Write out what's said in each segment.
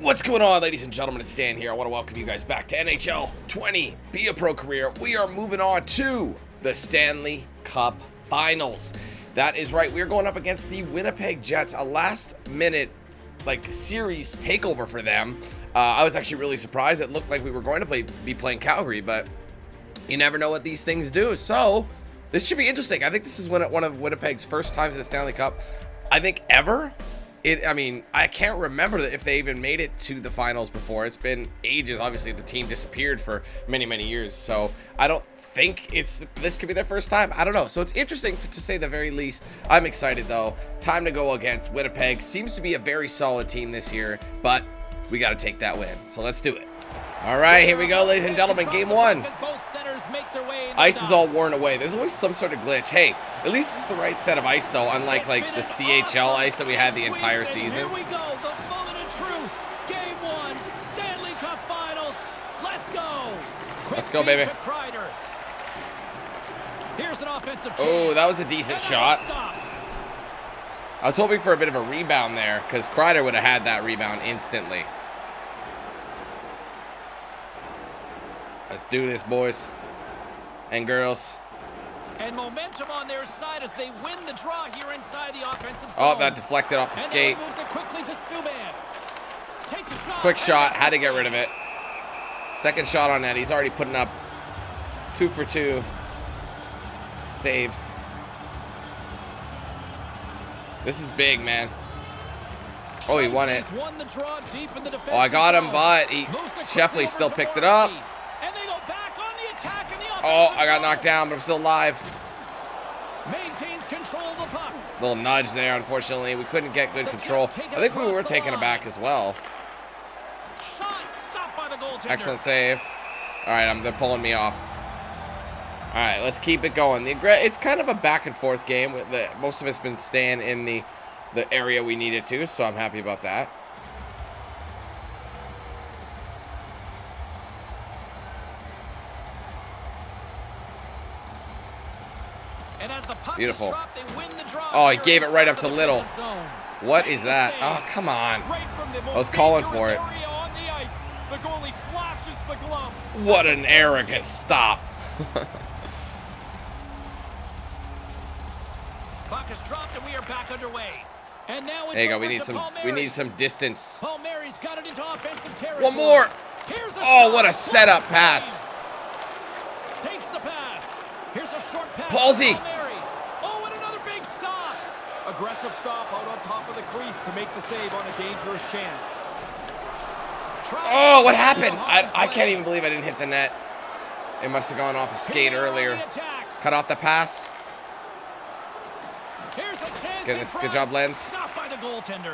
What's going on, ladies and gentlemen? It's Dan here. I want to welcome you guys back to NHL 20 Be a Pro Career. We are moving on to the Stanley Cup Finals. That is right. We are going up against the Winnipeg Jets. A last-minute series takeover for them. I was actually really surprised. It looked like we were going to be playing Calgary, but you never know what these things do. So this should be interesting. I think this is one of Winnipeg's first times in the Stanley Cup, I think, ever. I mean, I can't remember if they even made it to the finals before. It's been ages. Obviously, the team disappeared for many, many years. So I don't think this could be their first time. I don't know. So it's interesting to say the very least. I'm excited, though. Time to go against Winnipeg. Seems to be a very solid team this year, but we got to take that win. So let's do it. All right, here we go, ladies and gentlemen. Game one. Ice is all worn away. There's always some sort of glitch. Hey, at least it's the right set of ice, though, unlike, the CHL ice that we had the entire season. Here we go, the moment of truth. Game one, Stanley Cup Finals. Let's go. Let's go, baby. Here's an offensive chance. Oh, that was a decent shot. I was hoping for a bit of a rebound there, because Kreider would have had that rebound instantly. Let's do this, boys. And girls. And momentum on their side as they win the draw here inside the offensive zone. Oh, that deflected off the skate. Moves it quickly to Subban. Takes a shot. Quick shot. Had to get rid of it. Second shot on that. He's already putting up 2 for 2 saves. This is big, man. Oh, he won it. Oh, I got him, but Scheifele still picked it up. And they go back on the attack. Oh, I got knocked down, but I'm still alive. Maintains control of the puck. Little nudge there, unfortunately. We couldn't get good control. I think we were taken aback as well. Shot stopped by the goaltender. Excellent save. All right, they're pulling me off. All right, let's keep it going. It's kind of a back and forth game. Most of it's been staying in the area we needed to, so I'm happy about that. Beautiful. Oh, he gave it right up to Little. What is that? Oh, come on. I was calling for it. What an arrogant stop. There you go. We need some distance. One more. Oh, what a setup pass. Palsy. Aggressive stop out on top of the crease to make the save on a dangerous chance. Oh, what happened? I can't even believe I didn't hit the net. It must have gone off a skate earlier. Cut off the pass. Good job, Lens.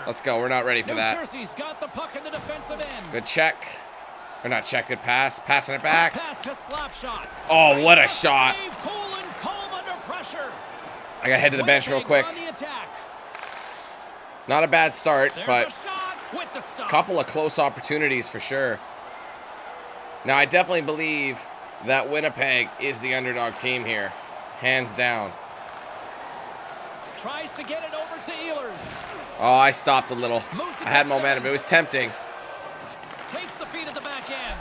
Let's go. We're not ready for that. Good check. Or not check. Good pass. Passing it back. Oh, what a shot. I gotta head to the bench real quick. Not a bad start, but a couple of close opportunities for sure. Now, I definitely believe that Winnipeg is the underdog team here, hands down. Tries to get it over to Ehlers. Oh, I stopped a little. I had momentum. It was tempting. Takes the feed at the back end.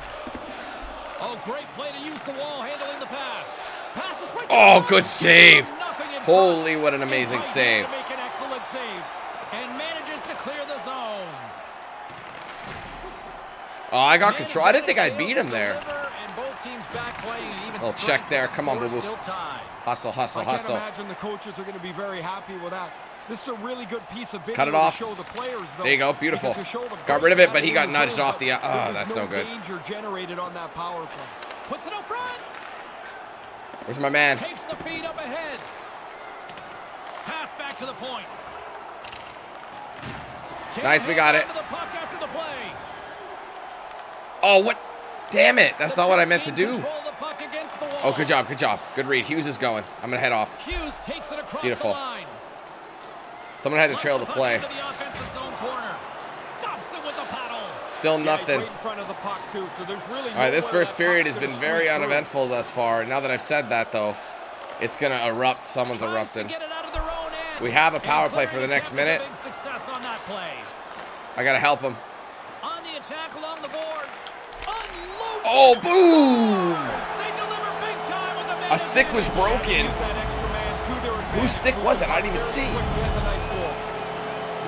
Oh, great play to use the wall, handling the pass. Passes right. Oh, good save. Holy, what an amazing save. And manages to clear the zone. Oh, I got control. I didn't think I beat him there. Little check there. Come on, boo-boo. Hustle, hustle, hustle. I can't imagine the coaches are going to be very happy with that. This is a really good piece of video. Cut it off. To show the players, though. There you go. Beautiful. Got rid of it, but he got nudged off the... Oh, that's no good. Danger generated on that power play. Puts it up front. Where's my man? Takes the feed up ahead. Pass back to the point. Nice, we got it. Oh, what? Damn it. That's not what I meant to do. Oh, good job. Good job. Good read. Hughes is going. I'm going to head off. Beautiful. Someone had to trail the play. Still nothing. All right, this first period has been very uneventful thus far. Now that I've said that, though, it's going to erupt. Someone's erupting. We have a power play for the next minute. I gotta help him. on the attack along the boards. Unloaded. Oh, boom! They deliver big time with a stick was broken. Whose stick was it? I didn't even see.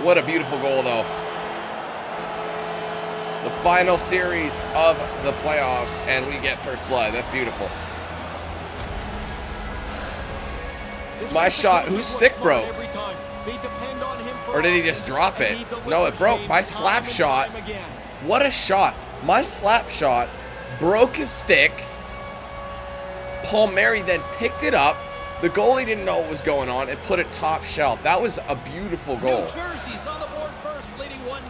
What a beautiful goal, though. The final series of the playoffs, and we get first blood. That's beautiful. My shot. Whose stick broke? Or did he just drop it? No, it broke. My slap shot. What a shot. My slap shot broke his stick. Palmieri then picked it up. The goalie didn't know what was going on and put it top shelf. That was a beautiful goal.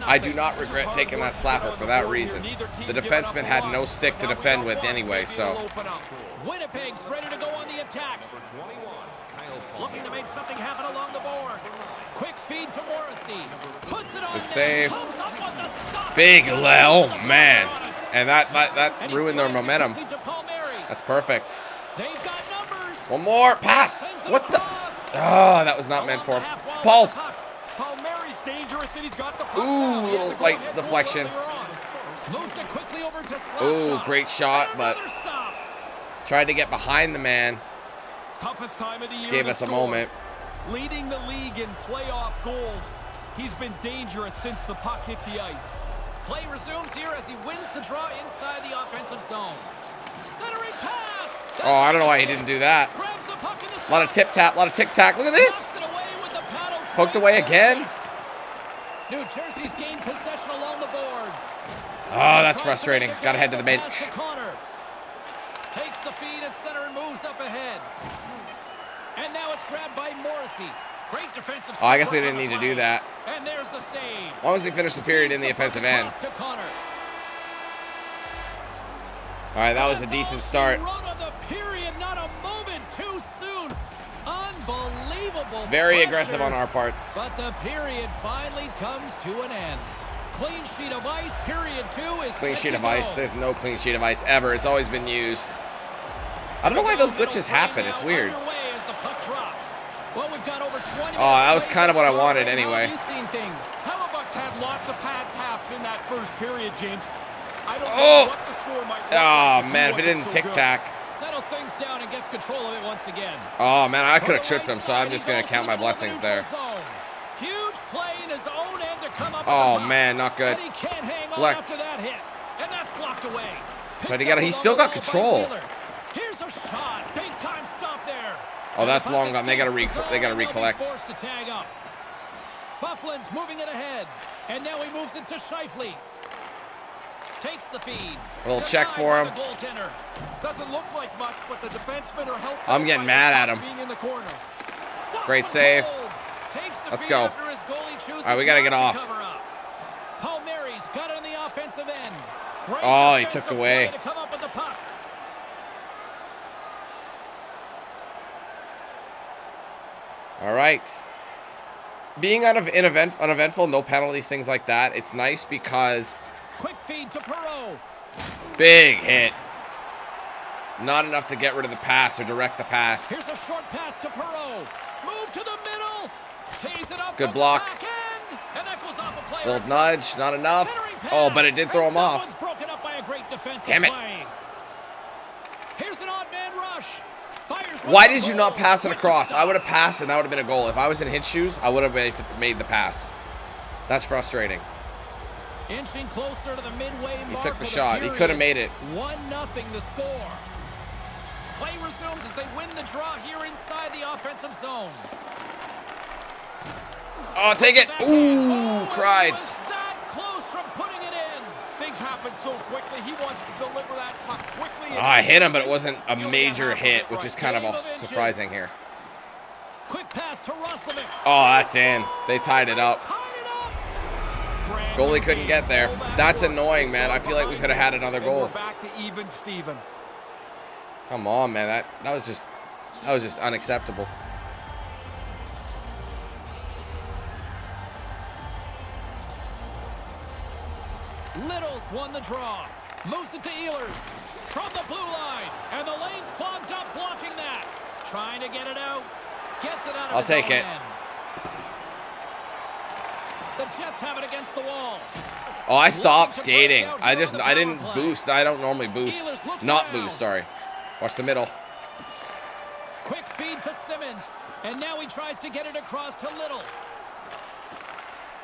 I do not regret taking that slapper for that reason. The defenseman had no stick to defend with anyway, so. Winnipeg's ready to go on the attack. Looking to make something happen along the boards. Quick feed to Morrissey. Puts it on. Good save. Comes up with the stop. Big Lel, oh man. And that ruined their momentum. That's perfect. They've got numbers. One more pass. What the? Oh, that was not meant for him. Paul's. Palmieri's dangerous and he's got the puck. Ooh, little light deflection. Moves it quickly over to slap. Ooh, great shot, but tried to get behind the man. Toughest time of the year. Gave us a moment. Leading the league in playoff goals, he's been dangerous since the puck hit the ice. Play resumes here as he wins the draw inside the offensive zone. Centering pass. That's oh, I don't know why he didn't do that. A lot of tip tap, a lot of tic tac. Look at this. Poked away again. New Jersey's gained possession along the boards. Oh, that's frustrating. Got to head to the bench. Takes the feed at center and moves up ahead. And now it's grabbed by Morrissey. Great defensive. Oh, I guess we didn't need to do that. And there's the save. Why don't we finish the period in the offensive end? All right, that was a decent start. Very aggressive on our parts. But the period finally comes to an end. Clean sheet of ice. Period two is clean sheet of ice. There's no clean sheet of ice ever. It's always been used. I don't know why those glitches happen. It's weird. Oh, that was kind of what I wanted anyway. Hellebuyck's had lots of pad taps in that first period, James. I don't know what the score might be. Oh man, if it didn't tic tac. Settles things down and gets control of it once again. Oh man, I could have tripped him, so I'm just gonna count my blessings there. Huge play in his own end to come up. Oh man, not good. He can't hang on after that hit, and that's blocked away. But he still got control. Here's a shot, big time stop there. Oh, that's long gone. They gotta recollect. Forced to tag up. Byfuglien's moving it ahead, and now he moves it to Scheifele. Takes the feed. A little check for him. Doesn't look like much, but the defenseman are helping. I'm getting mad at him. Being in the corner. Great save. Let's go. All right, we got to get off. Palmieri's got it on the offensive end. Oh, he took away. All right. Being uneventful, no penalties, things like that. It's nice because quick feed to Perreault. Big hit. Not enough to get rid of the pass or direct the pass. Here's a short pass to Perreault. Move to the middle. It up. Good block. And that goes off a little nudge, not enough. Oh, but it did throw him off. Broken up by a great defensive Damn it. Play. Here's an odd man rush. Fires. Why did you not pass it across? I would have passed and that would have been a goal. If I was in his shoes, I would have made the pass. That's frustrating. Inching closer to the midway mark. He took the shot. He could have made it. 1-0 the score. Play resumes as they win the draw here inside the offensive zone. Oh, take it. Ooh, Kreider. That close from putting it in. Things happen so quickly. He wants to deliver that puck quickly. I hit him, but it wasn't a major hit, which is kind of surprising here. Quick pass to Roslovic. Oh, that's in. They tied it up. Goalie couldn't get there. That's annoying, man. I feel like we could have had another goal. Back to even Steven. Come on, man. That was just unacceptable. Little's won the draw. Moves it to Ehlers from the blue line, and the lane's clogged up blocking that. Trying to get it out. Gets it out of his hand. I'll take it. The Jets have it against the wall. Oh, I stopped skating. I didn't boost. I don't normally boost. Not boost, sorry. Watch the middle. Quick feed to Simmons. And now he tries to get it across to Little.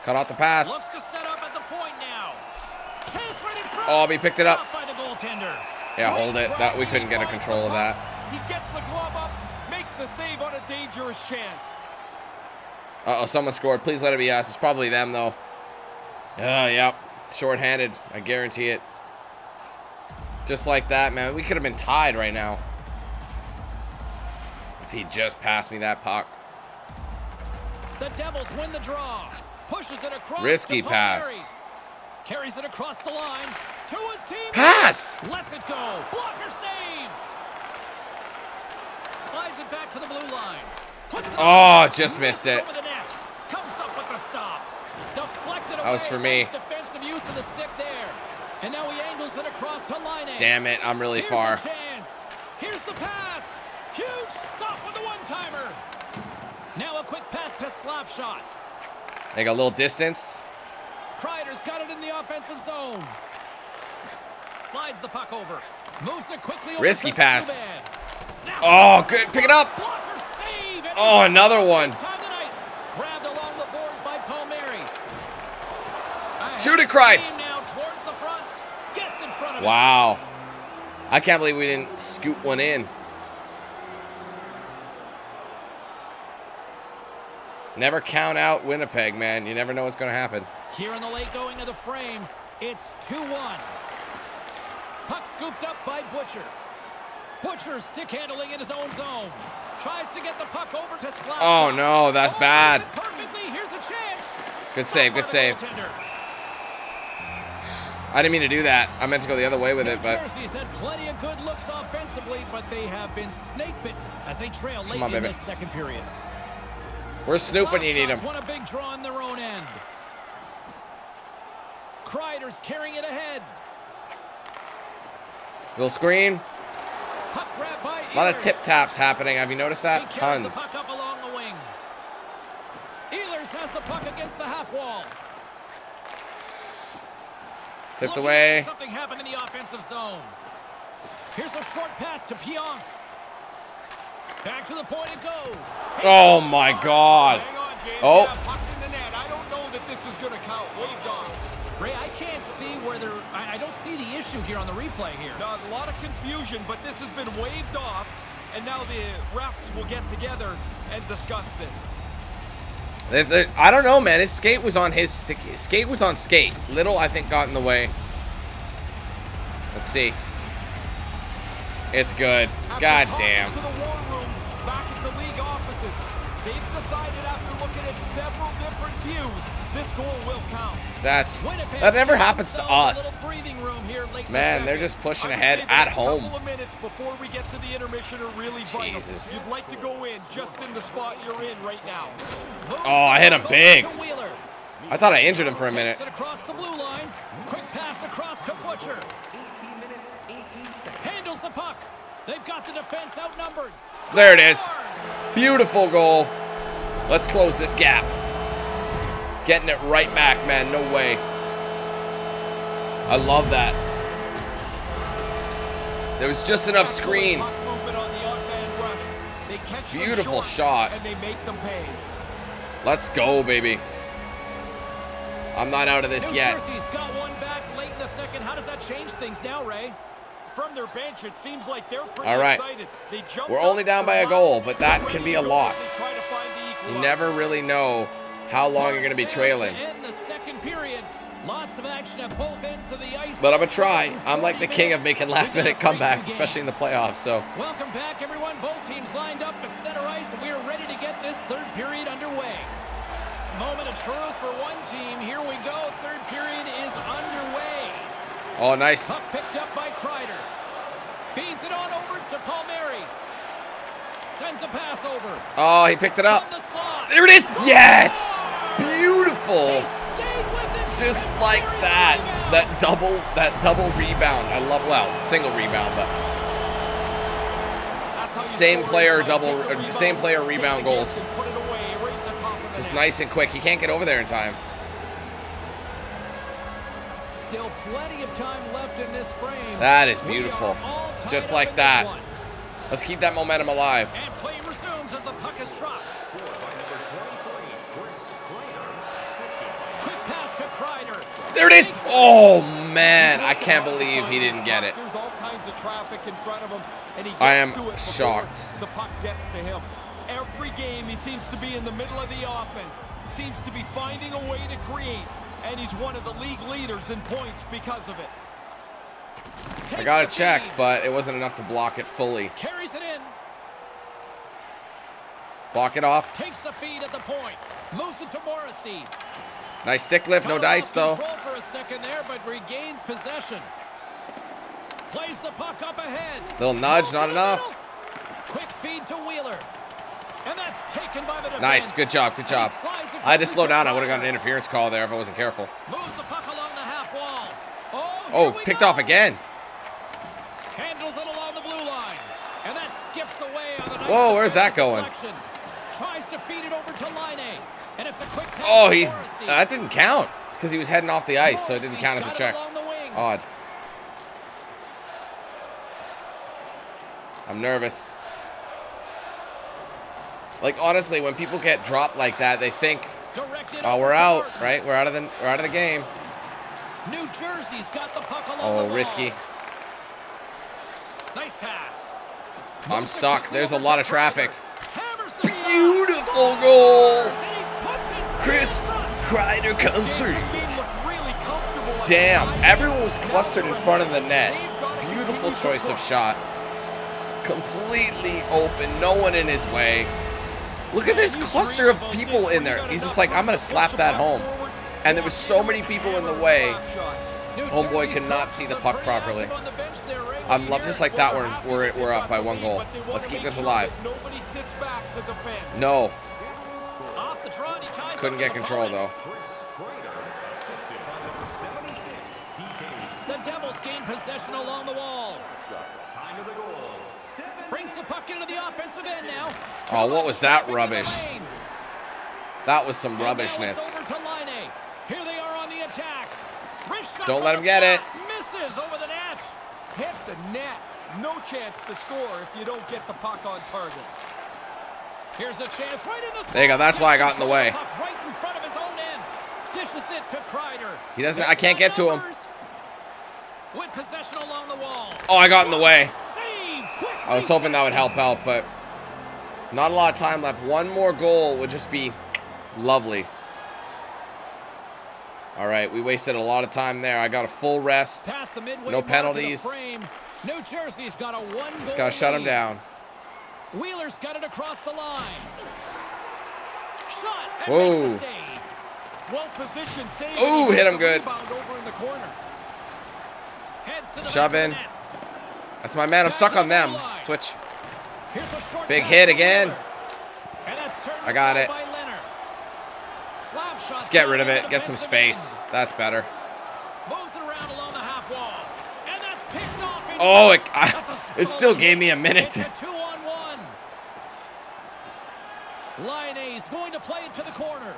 Cut out the pass. Looks to set up at the point now. Chase right in front. Oh, he picked it up. Yeah, hold it. That we couldn't get a control of that. He gets the glove up, makes the save on a dangerous chance. Uh-oh, someone scored. Please let it be us. It's probably them, though. Yep. Shorthanded. I guarantee it. Just like that, man. We could have been tied right now. If he just passed me that puck. The Devils win the draw. Pushes it across. Risky pass. Carries it across the line. To his team. Pass! Lets it go. Blocker save. Slides it back to the blue line. Oh, just missed it. Comes up with the stop. Deflected away. That was for me. Defensive use of the stick there. And now he angles it across to Laine. Damn it, I'm really far. Here's the pass. Huge stop with the one-timer. Now a quick pass to Slapshot. They got a little distance. Kreider's got it in the offensive zone. Slides the puck over. Moves it quickly. Risky pass. Oh, good. Pick it up. Oh, another one. Grabbed along the boards by Palmieri. Shoot it, Kreider. Wow. I can't believe we didn't scoop one in. Never count out Winnipeg, man. You never know what's going to happen. Here in the late going of the frame, it's 2-1. Puck scooped up by Butcher. Butcher stick handling in his own zone. Tries to get the puck over to Slap. Oh no, that's bad. Perfectly. Here's a chance. Good save, good save. I didn't mean to do that. I meant to go the other way with it, but Jersey's had plenty of good looks offensively, but they have been snakebit as they trail late in this second period. Where's Snoop when you need him? Won a big draw on their own end. Kreider's carrying it ahead. Little screen. A lot of tip taps happening. Have you noticed that? Tons. The puck up along the wing. Ehlers has the puck against the half wall. Tipped away. Something happened in the offensive zone. Here's a short pass to Pionk. Back to the point it goes. Oh my God. Hang on, James. Oh. Pucks in the net. I don't know that this is going to count. Waved on. Ray, I can't see where they're... I don't see the issue here on the replay here. Now, a lot of confusion, but this has been waved off, and now the refs will get together and discuss this. I don't know, man. His skate was on skate. Little, I think, got in the way. Let's see. It's good. God damn. To the war room, back at the league offices, they've decided after looking at several different views, this goal will count. That never happens to us. Man, they're just pushing ahead at home. Before we get to the intermission are really vital. Jesus. You'd like to go in just in the spot you're in right now. Oh, I hit him big. I thought I injured him for a minute. Across the blue line. Quick pass across to Butcher. 18 minutes, 18 seconds. Handles the puck. They've got the defense outnumbered. There it is. Beautiful goal. Let's close this gap. Getting it right back, man. No way. I love that. There was just enough screen. Beautiful shot. Let's go, baby. I'm not out of this yet. Jersey's got one back late in the second. How does that change things now, Ray? From their bench, it seems like they're pretty excited. They jumped. We're only down by a goal, but that can be a lot. You never really know how long you're going to be trailing. Lots of action at both ends of the ice. But I'm gonna try. I'm like the king of making last-minute comebacks, especially in the playoffs. So welcome back, everyone. Both teams lined up at center ice, and we are ready to get this third period underway. Moment of truth for one team. Here we go. Third period is underway. Oh, nice. Puck picked up by Kreider. Feeds it on over to Palmieri. Sends a pass over. Oh, he picked it up. There it is. Yes. Beautiful. Just like that, that double rebound. I love, well, single rebound, but same player rebound goals. Just nice and quick. He can't get over there in time. still plenty of time left in this frame. That is beautiful. Just like that. Let's keep that momentum alive. And play resumes as the puck is dropped. Quick pass to Kreider. There it is. Oh, man. I can't believe he didn't get it. There's all kinds of traffic in front of him, and he gets I am shocked. The puck gets to him. Every game, he seems to be in the middle of the offense. Seems to be finding a way to create, and he's one of the league leaders in points because of it. I got a check, but it wasn't enough to block it fully. Carries it in. Block it off. Takes the feed at the point. Moves it to Morrissey. Nice stick lift, no dice though. Control for a second there, but regains possession. Plays the puck up ahead. Little nudge, not enough. Quick feed to Wheeler. And that's taken by the defense. Nice, good job, good job. I had to slow down. I would have got an interference call there if I wasn't careful. Moves the puck along the half wall. Oh, picked off again. Handles it along the blue line. And that skips away on the nice. Whoa, where's that going? Tries to feed it over to Laine. And it's a quick pass. Oh, he's that didn't count because he was heading off the ice, so it didn't count as a check. Odd. I'm nervous. Like, honestly, when people get dropped like that, they think, oh, we're out, right? We're out of the game. New Jersey's got the puck along the risky. Nice pass. I'm stuck. There's a lot of traffic. Beautiful goal. Chris Kreider comes through. Damn, everyone was clustered in front of the net. Beautiful choice of shot. Completely open, no one in his way. Look at this cluster of people in there. He's just like, I'm going to slap that home. And there was so many people in the way. Homeboy could not see the puck properly. I'm just like that when we're up by one goal. Let's keep this alive. No. Couldn't get control, though. The Devils gain possession along the wall. Time of the goal. Brings the puck into the offensive end now. Oh, what was that rubbish? That was some rubbishness. Here they are on the attack. Don't let him get it. Misses over the net. Hit the net. No chance to score if you don't get the puck on target. Here's a chance right in the. There you go. That's why I got in the way. Right in front of his own end. Dishes it to Kreider. He doesn't. I can't get to him. With possession along the wall. Oh, I got in the way. I was hoping that would help out, but not a lot of time left. One more goal would just be lovely. All right, we wasted a lot of time there. I got a full rest. No penalties. New Jersey's got a one. Just got to shut him down. Wheeler's got it across the line. Shot. Whoa. Well positioned save. Ooh, hit him good. Shove in. That's my man. I'm stuck on them. Switch. Big hit again. I got it. Just get rid of it. Get some space. That's better. Oh, it still gave me a minute. Laine's going to play it to the corner.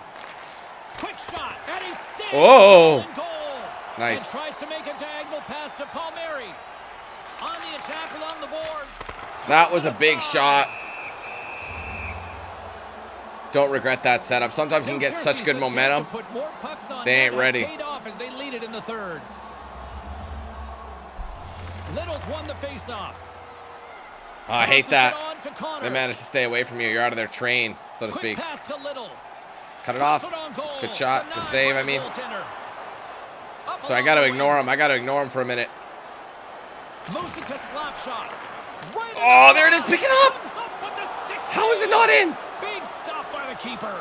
Quick shot. And he sticks. Oh. Nice. Tries to make a diagonal pass to Palmieri. On the attack along the boards. That was a big shot. Don't regret that setup. Sometimes you can get such good momentum. They ain't ready. Little's won the face-off. I hate that. They managed to stay away from you. You're out of their train, so to speak. Cut it off. Good shot. Good save, I mean. So I got to ignore him. I got to ignore him for a minute. Moves it to slap shot. Right oh, there it is. Pick it up. How is it not in? Big stop by the keeper.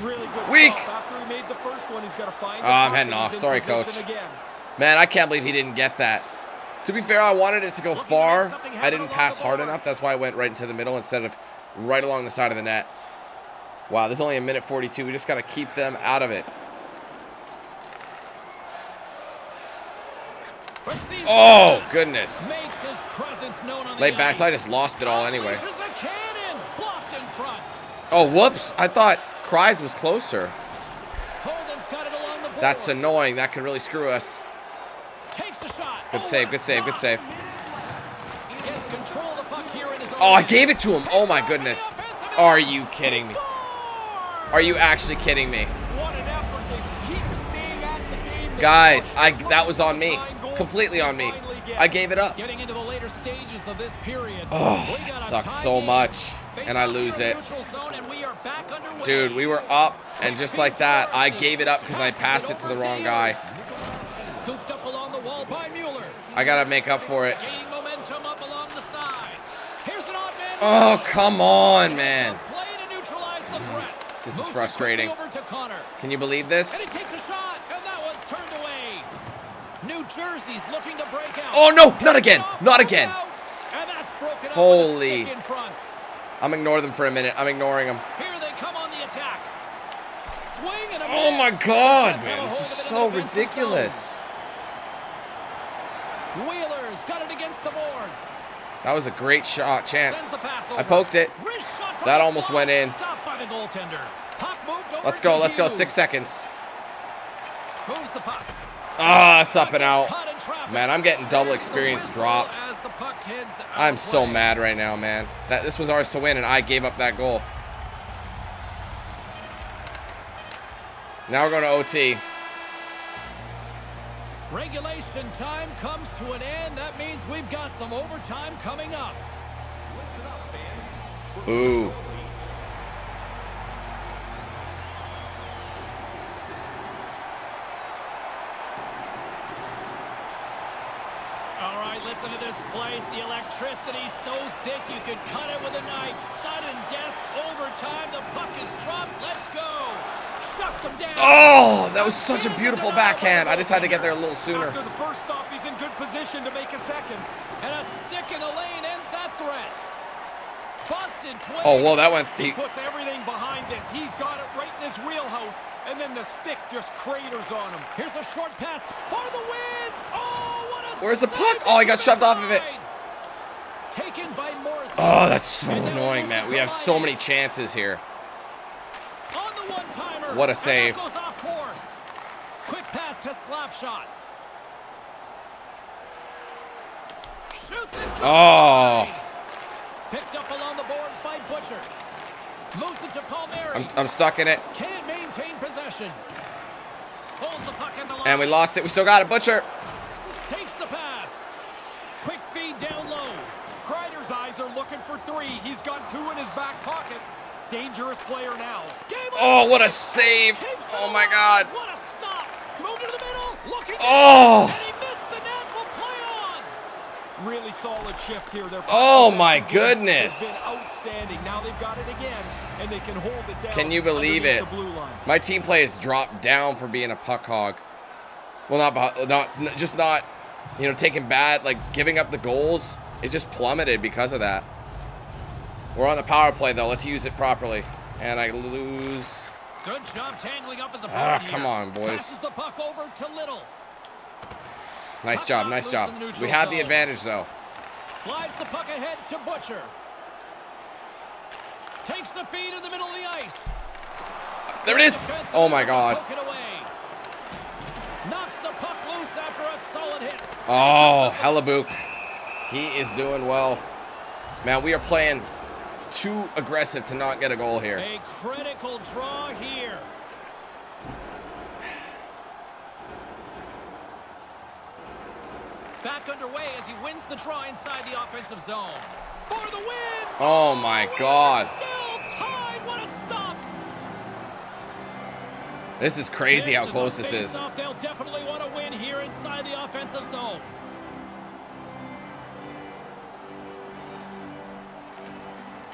Really good. Weak. After he made the first one, he's got to find. Oh, I'm heading off. Sorry, coach. Again. Man, I can't believe he didn't get that. To be fair, I wanted it to go far. I didn't pass hard enough. That's why I went right into the middle instead of right along the side of the net. Wow, there's only a minute 42. We just got to keep them out of it. Oh, goodness. Late back, so I just lost it all anyway. Oh, whoops. I thought Kreider was closer. That's annoying. That could really screw us. takes a shot. Good save, good save, good save. He has control of the puck here in his own. Oh, I gave it to him. Oh my goodness. Are you kidding me? Are you actually kidding me? Guys, that was on me. Completely on me. I gave it up. Getting into the later stages of this period. Oh, it sucks so much. And I lose it. Dude, we were up, and just like that, I gave it up because I passed it to the wrong guy. Scooped up along the wall by Mueller. I gotta make up for it. Gaining momentum up along the side. Here's an odd man. Oh, come on, man. This is frustrating. Can you believe this? And he takes a shot, and that one's turned away. New Jersey's looking to break out. Oh no, not again. Not again. And that's broken up. Holy. I'm ignoring them for a minute. I'm ignoring them. Here they come on the attack. Swing and a miss. Oh my God, man. This is so ridiculous. Wheeler's got it against the boards. That was a great shot chance. I poked it. That almost went in. Let's go. Let's go. 6 seconds. Ah, it's up and out. Man, I'm getting double experience drops. I'm so mad right now, man. This was ours to win, and I gave up that goal. Now we're going to OT. Regulation time comes to an end. That means we've got some overtime coming up. Listen up, fans. Ooh. Listen to this place. The electricity so thick you could cut it with a knife. Sudden death, overtime. The puck is dropped. Let's go. Shuts him down. Oh, that was such a beautiful backhand. I just had to get there a little sooner. After the first stop, he's in good position to make a second. And a stick in the lane ends that threat. Busted twin. Oh, well, that went deep. He puts everything behind this. He's got it right in his wheelhouse. And then the stick just craters on him. Here's a short pass for the win. Oh! Where's the puck? Oh, I got shoved off of it. Taken by Morrissey. Oh, that's so annoying, man. We have so many chances here. On the one-timer. What a save. Goes off course. Quick pass to slap shot. Shoots it. Oh. Picked up along the boards by Butcher. Moves it to Palmieri. I'm stuck in it. Can't maintain possession. Pulls the puck in the line. And we lost it. We still got it. Butcher. Takes the pass. Quick feed down low. Kreider's eyes are looking for three. He's got two in his back pocket. Dangerous player now. Game oh, what a save. Oh, my God. What a stop. Move to the middle. Looking oh. And he missed the net. We'll play on. Really solid shift here. Oh, my goodness. Been outstanding. Now they've got it again, and they can hold it down. Can you believe it? My team play has dropped down for being a puck hog. Well, not you know, taking bad, like giving up the goals. It just plummeted because of that. We're on the power play though. Let's use it properly. And I lose. Good job tangling up as a come on, boys. Passes the puck over to Little. Nice job, nice job. We had the advantage though. Slides the puck ahead to Butcher. Takes the feed in the middle of the ice. There it is. Oh my God. Knocks the puck loose after a solid hit. Oh, Hellebuyck. He is doing well. Man, we are playing too aggressive to not get a goal here. A critical draw here. Back underway as he wins the draw inside the offensive zone. For the win! Oh, my God. Still tied. What a stop. This is crazy how close this is. They'll definitely want to win here inside the offensive zone.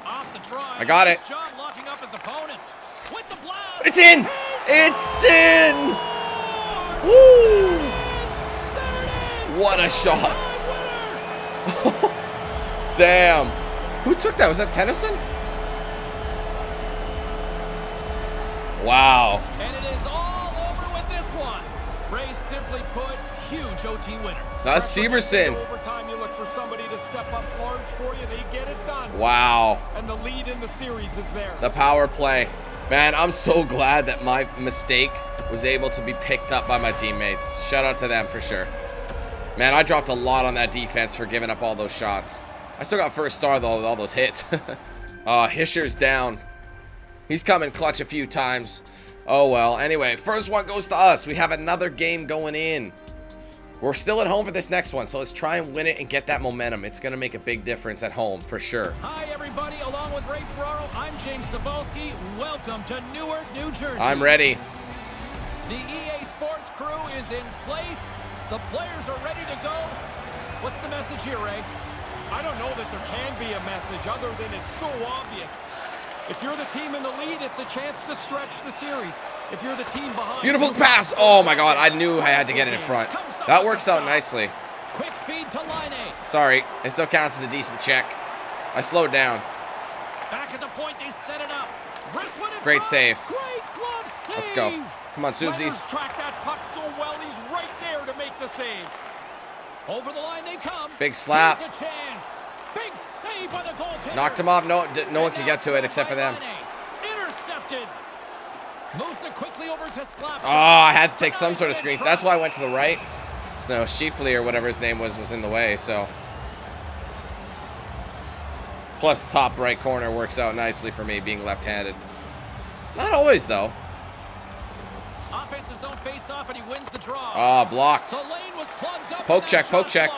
Off the drive. I got it. Locking up his opponent with the blast. It's in. It's in. Woo! What a shot. Damn. Who took that? Was that Tennyson? Wow. And it is all over with this one. Ray simply put, huge OT winner. That's Severson. Overtime, you look for somebody to step up large for you. They get it done. Wow. And the lead in the series is there. The power play. Man, I'm so glad that my mistake was able to be picked up by my teammates. Shout out to them for sure. Man, I dropped a lot on that defense for giving up all those shots. I still got first star, though, with all those hits. Hischer's down. He's come in clutch a few times. Oh, well. Anyway, first one goes to us. We have another game going in. We're still at home for this next one, so let's try and win it and get that momentum. It's going to make a big difference at home, for sure. Hi, everybody. Along with Ray Ferraro, I'm James Cebulski. Welcome to Newark, New Jersey. I'm ready. The EA Sports crew is in place. The players are ready to go. What's the message here, Ray? I don't know that there can be a message other than it's so obvious. If you're the team in the lead, it's a chance to stretch the series. If you're the team behind... Beautiful pass. Oh, my God. I knew I had to get it in front. That works out nicely. Quick feed to Laine. Sorry. It still counts as a decent check. I slowed down. Back at the point, they set it up. Great save. Great glove save. Let's go. Come on, Subsies. Track that puck so well, he's right there to make the save. Over the line they come. Big slap. Here's a chance. Big save by the goaltender. Knocked him off. No one can get to it except for them. Intercepted. Moves it quickly over to Slap. Oh, I had to take some sort of screen. That's why I went to the right. So Scheifele or whatever his name was in the way. So plus top right corner works out nicely for me being left-handed. Not always though. Offense his own face-off and he wins the draw. Ah, blocked. The lane was plugged up. Poke check, poke check.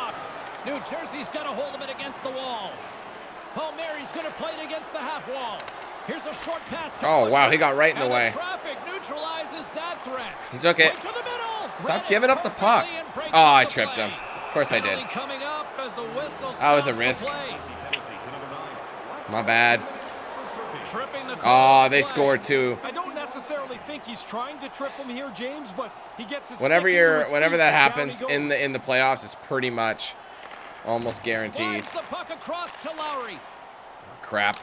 New Jersey's got a hold of it against the wall. Palmieri's going to play it against the half wall. Here's a short pass. Oh, wow. He got right in the way. Traffic neutralizes that threat. He took it. Stop giving up the puck. Oh, I tripped him. Of course I did. That was a risk. My bad. Oh, they scored too. I don't necessarily think he's trying to trip him here, James, but he gets his whenever that happens in the playoffs, it's pretty much... almost guaranteed. The puck across to Lowry. Crap.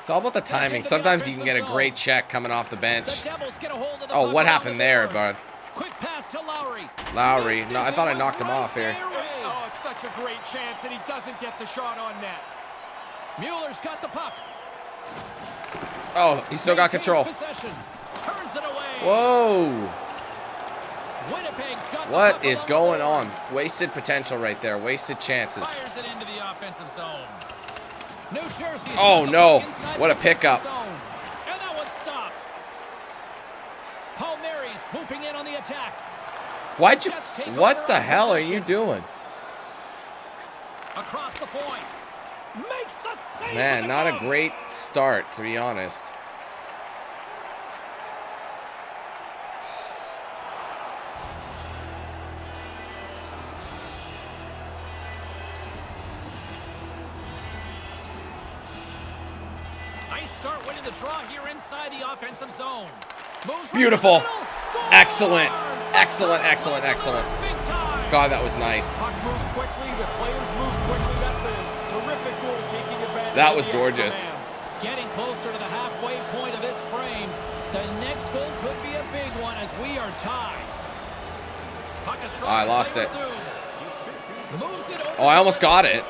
It's all about the timing. Sometimes you can get a great check coming off the bench. Oh, what happened there, bud? Quick pass to Lowry. Lowry. No, I thought I knocked him off here. Oh, it's such a great chance, and he doesn't get the shot on net. Mueller's got the puck. Oh, he still got control. Turns it away. Whoa. What is going on? Wasted potential right there. Wasted chances. Fires it into the offensive zone. New Jersey. Oh no! What a pickup! And that one stopped. Palmieri swooping in on the attack. Why'd you? What the hell are you doing? Across the point. Makes the save. Man, not a great start to be honest. Start winning the draw here inside the offensive zone. Moves beautiful. Right excellent. Excellent. Excellent. Excellent. God, that was nice. That was gorgeous. Getting closer to the halfway point of this frame. The next goal could be a big one as we are tied. Oh, I lost it. Oh, I almost got it.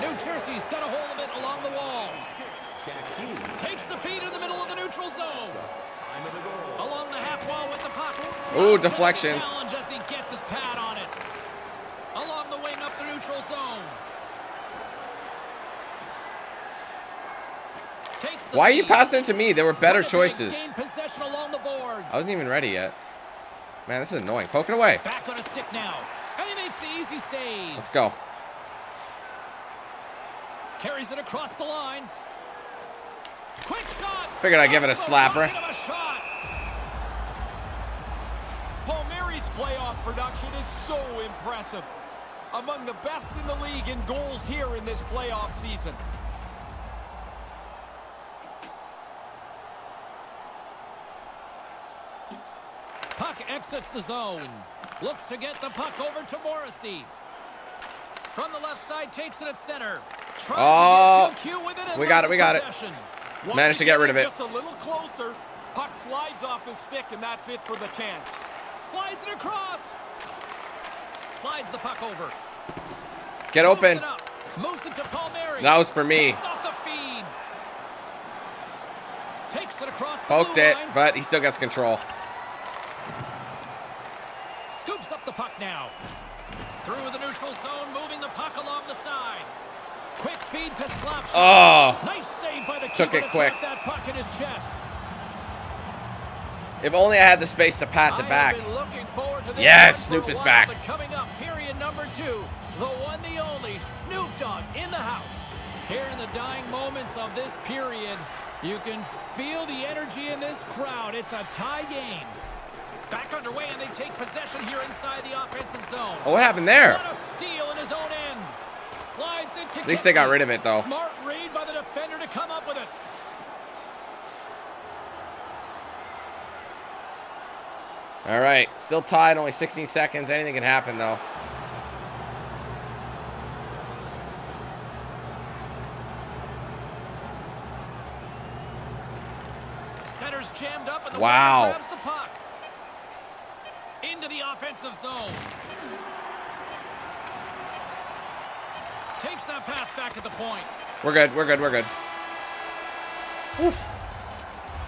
New Jersey's got a hold of it along the wall. Takes the feed in the middle of the neutral zone. Along the half wall with the puck. Ooh, deflections. Jesse gets his pad on it. Along the wing up the neutral zone. Why are you passing it to me? There were better choices. I wasn't even ready yet. Man, this is annoying. Poke it away. Back on a stick now. And he makes the easy save. Let's go. Carries it across the line. Quick shot. Figured I'd give it a slapper. Palmieri's playoff production is so impressive. Among the best in the league in goals here in this playoff season. Puck exits the zone. Looks to get the puck over to Morrissey. From the left side, takes it at center. Oh, we got it, we got it. Managed to get rid of it. Just a little closer. Puck slides off his stick, and that's it for the chance. Slides it across. Slides the puck over. Get open. Moves it to Palmieri. That was for me. Takes it across. Poked it, but he still gets control. Scoops up the puck now. Through the neutral zone, moving the puck along the side. Quick feed to Slapshot. Oh. Nice save by the keeper to trap that puck in his chest. If only I had the space to pass it back. Yes, Snoop is back. Coming up, period number two. The one, the only Snoop Dogg in the house. Here in the dying moments of this period, you can feel the energy in this crowd. It's a tie game. Back underway, and they take possession here inside the offensive zone. Oh, what happened there? A steal in his own end. Slides it to At least they got rid of it, though. Smart read by the defender to come up with it. All right, still tied, only 16 seconds. Anything can happen, though. Center's jammed up, and the wow. Grabs the puck. Into the offensive zone. Takes that pass back at the point. We're good, we're good, we're good. Whew.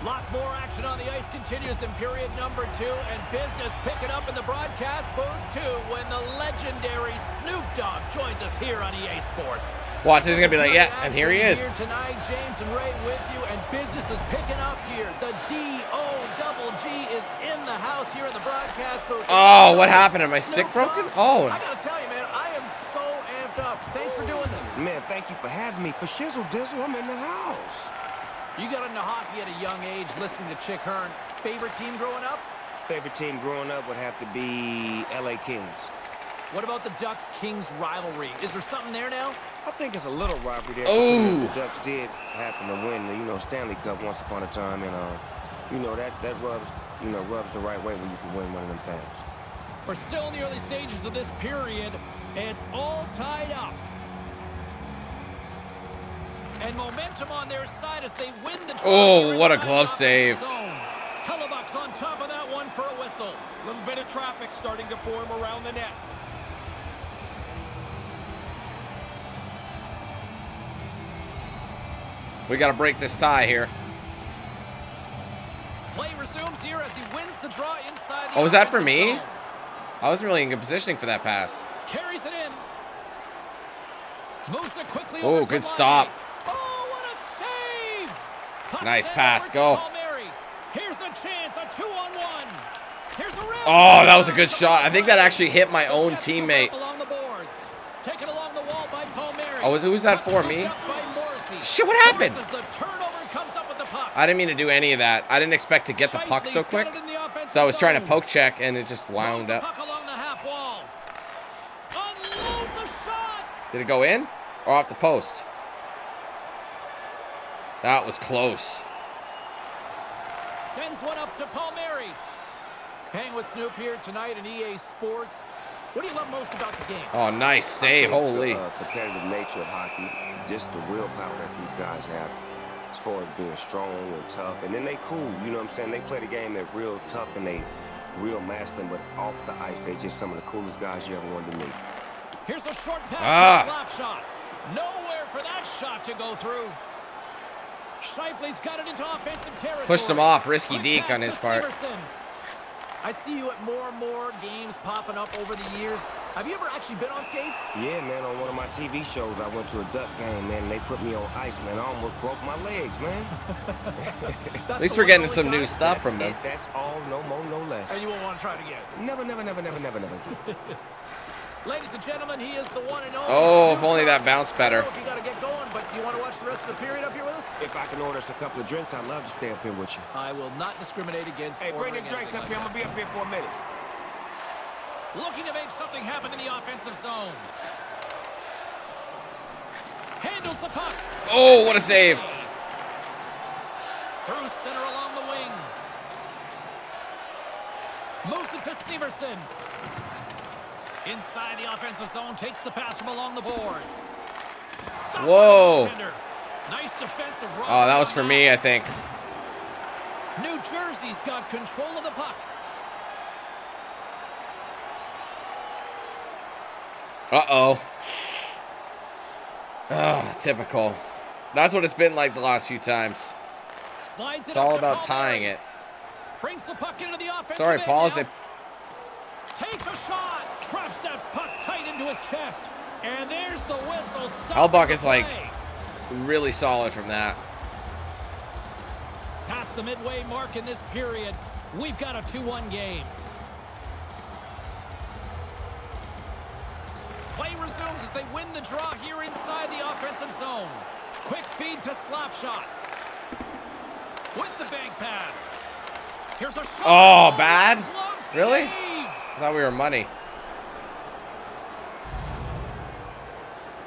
Lots more action on the ice continues in period number two, and business picking up in the broadcast booth too when the legendary Snoop Dogg joins us here on EA Sports. Watch, he's gonna be like, yeah, and here he is. Here tonight, James and Ray with you, and business is picking up here. The D-O-double-G is in the house here in the broadcast booth. Oh, what happened? Am I stick broken? Oh. I gotta tell you, man, I am so amped up. Thanks for doing this. Man, thank you for having me. For shizzle dizzle, I'm in the house. You got into hockey at a young age, listening to Chick Hearn. Favorite team growing up? Favorite team growing up would have to be LA Kings. What about the Ducks-Kings rivalry? Is there something there now? I think it's a little rivalry there. Oh! The Ducks did happen to win the, Stanley Cup once upon a time, and that rubs the right way when you can win one of them things. We're still in the early stages of this period. It's all tied up. And momentum on their side as they win the oh, what a glove save. Hellebuyck's on top of that one for a whistle. A little bit of traffic starting to form around the net. We got to break this tie here. Play resumes here as he wins the draw inside. Oh, was that for me? Zone. I wasn't really in good positioning for that pass. Carries it in. Moves it quickly. Oh, good stop. Nice pass, go. Palmieri. Here's a chance, a 2-on-1. Here's a round. Oh, that was a good shot. I think that actually hit my own teammate. Along the boards. Taken along the wall by Palmieri. Oh, who's that for me? Shit, what happened? The turnover comes up with the puck. I didn't mean to do any of that. I didn't expect to get the puck so quick. So I was trying to poke check, and it just wound up. Did it go in or off the post? That was close. Sends one up to Palmieri. Hang with Snoop here tonight in EA Sports. What do you love most about the game? Oh, nice save. Holy. The competitive nature of hockey, just the willpower that these guys have as far as being strong and tough. And then they cool, you know what I'm saying? They play the game at real tough and they real masculine, but off the ice, they just some of the coolest guys you ever wanted to meet. Here's a short pass to slap shot. Nowhere for that shot to go through. Scheifele's got it into offensive territory. Pushed him off. Risky deke on his part. Severson. I see you at more and more games popping up over the years. Have you ever actually been on skates? Yeah, man. On one of my TV shows, I went to a Duck game, man, and they put me on ice, man. I almost broke my legs, man. At least we're getting some new stuff from them. That's all, no more, no less. And you won't want to try it again. Never, never, never, never, never, never. Ladies and gentlemen, he is the one and only. Oh, if only that bounced better. You got to get going, but do you want to watch the rest of the period up here with us? If I can order us a couple of drinks, I'd love to stay up here with you. I will not discriminate against. Hey, bring the drinks up here. I'm going to be up here for a minute. Looking to make something happen in the offensive zone. Handles the puck. Oh, what a save. Through center along the wing. Moves it to Severson. Inside the offensive zone, takes the pass from along the boards. Stop. Whoa. Nice defensive run. Oh, that was for me, I think. New Jersey's got control of the puck. Uh-oh. Oh, typical. That's what it's been like the last few times. Slides it's all about tying it. Brings the puck into the offensive. Sorry, Pauls. Takes a traps that puck tight into his chest. And there's the whistle. Hellebuyck is like really solid from that. Past the midway mark in this period, we've got a 2-1 game. Play resumes as they win the draw here inside the offensive zone. Quick feed to slap shot. With the bank pass. Here's a shot. Oh, bad? Really? I thought we were money.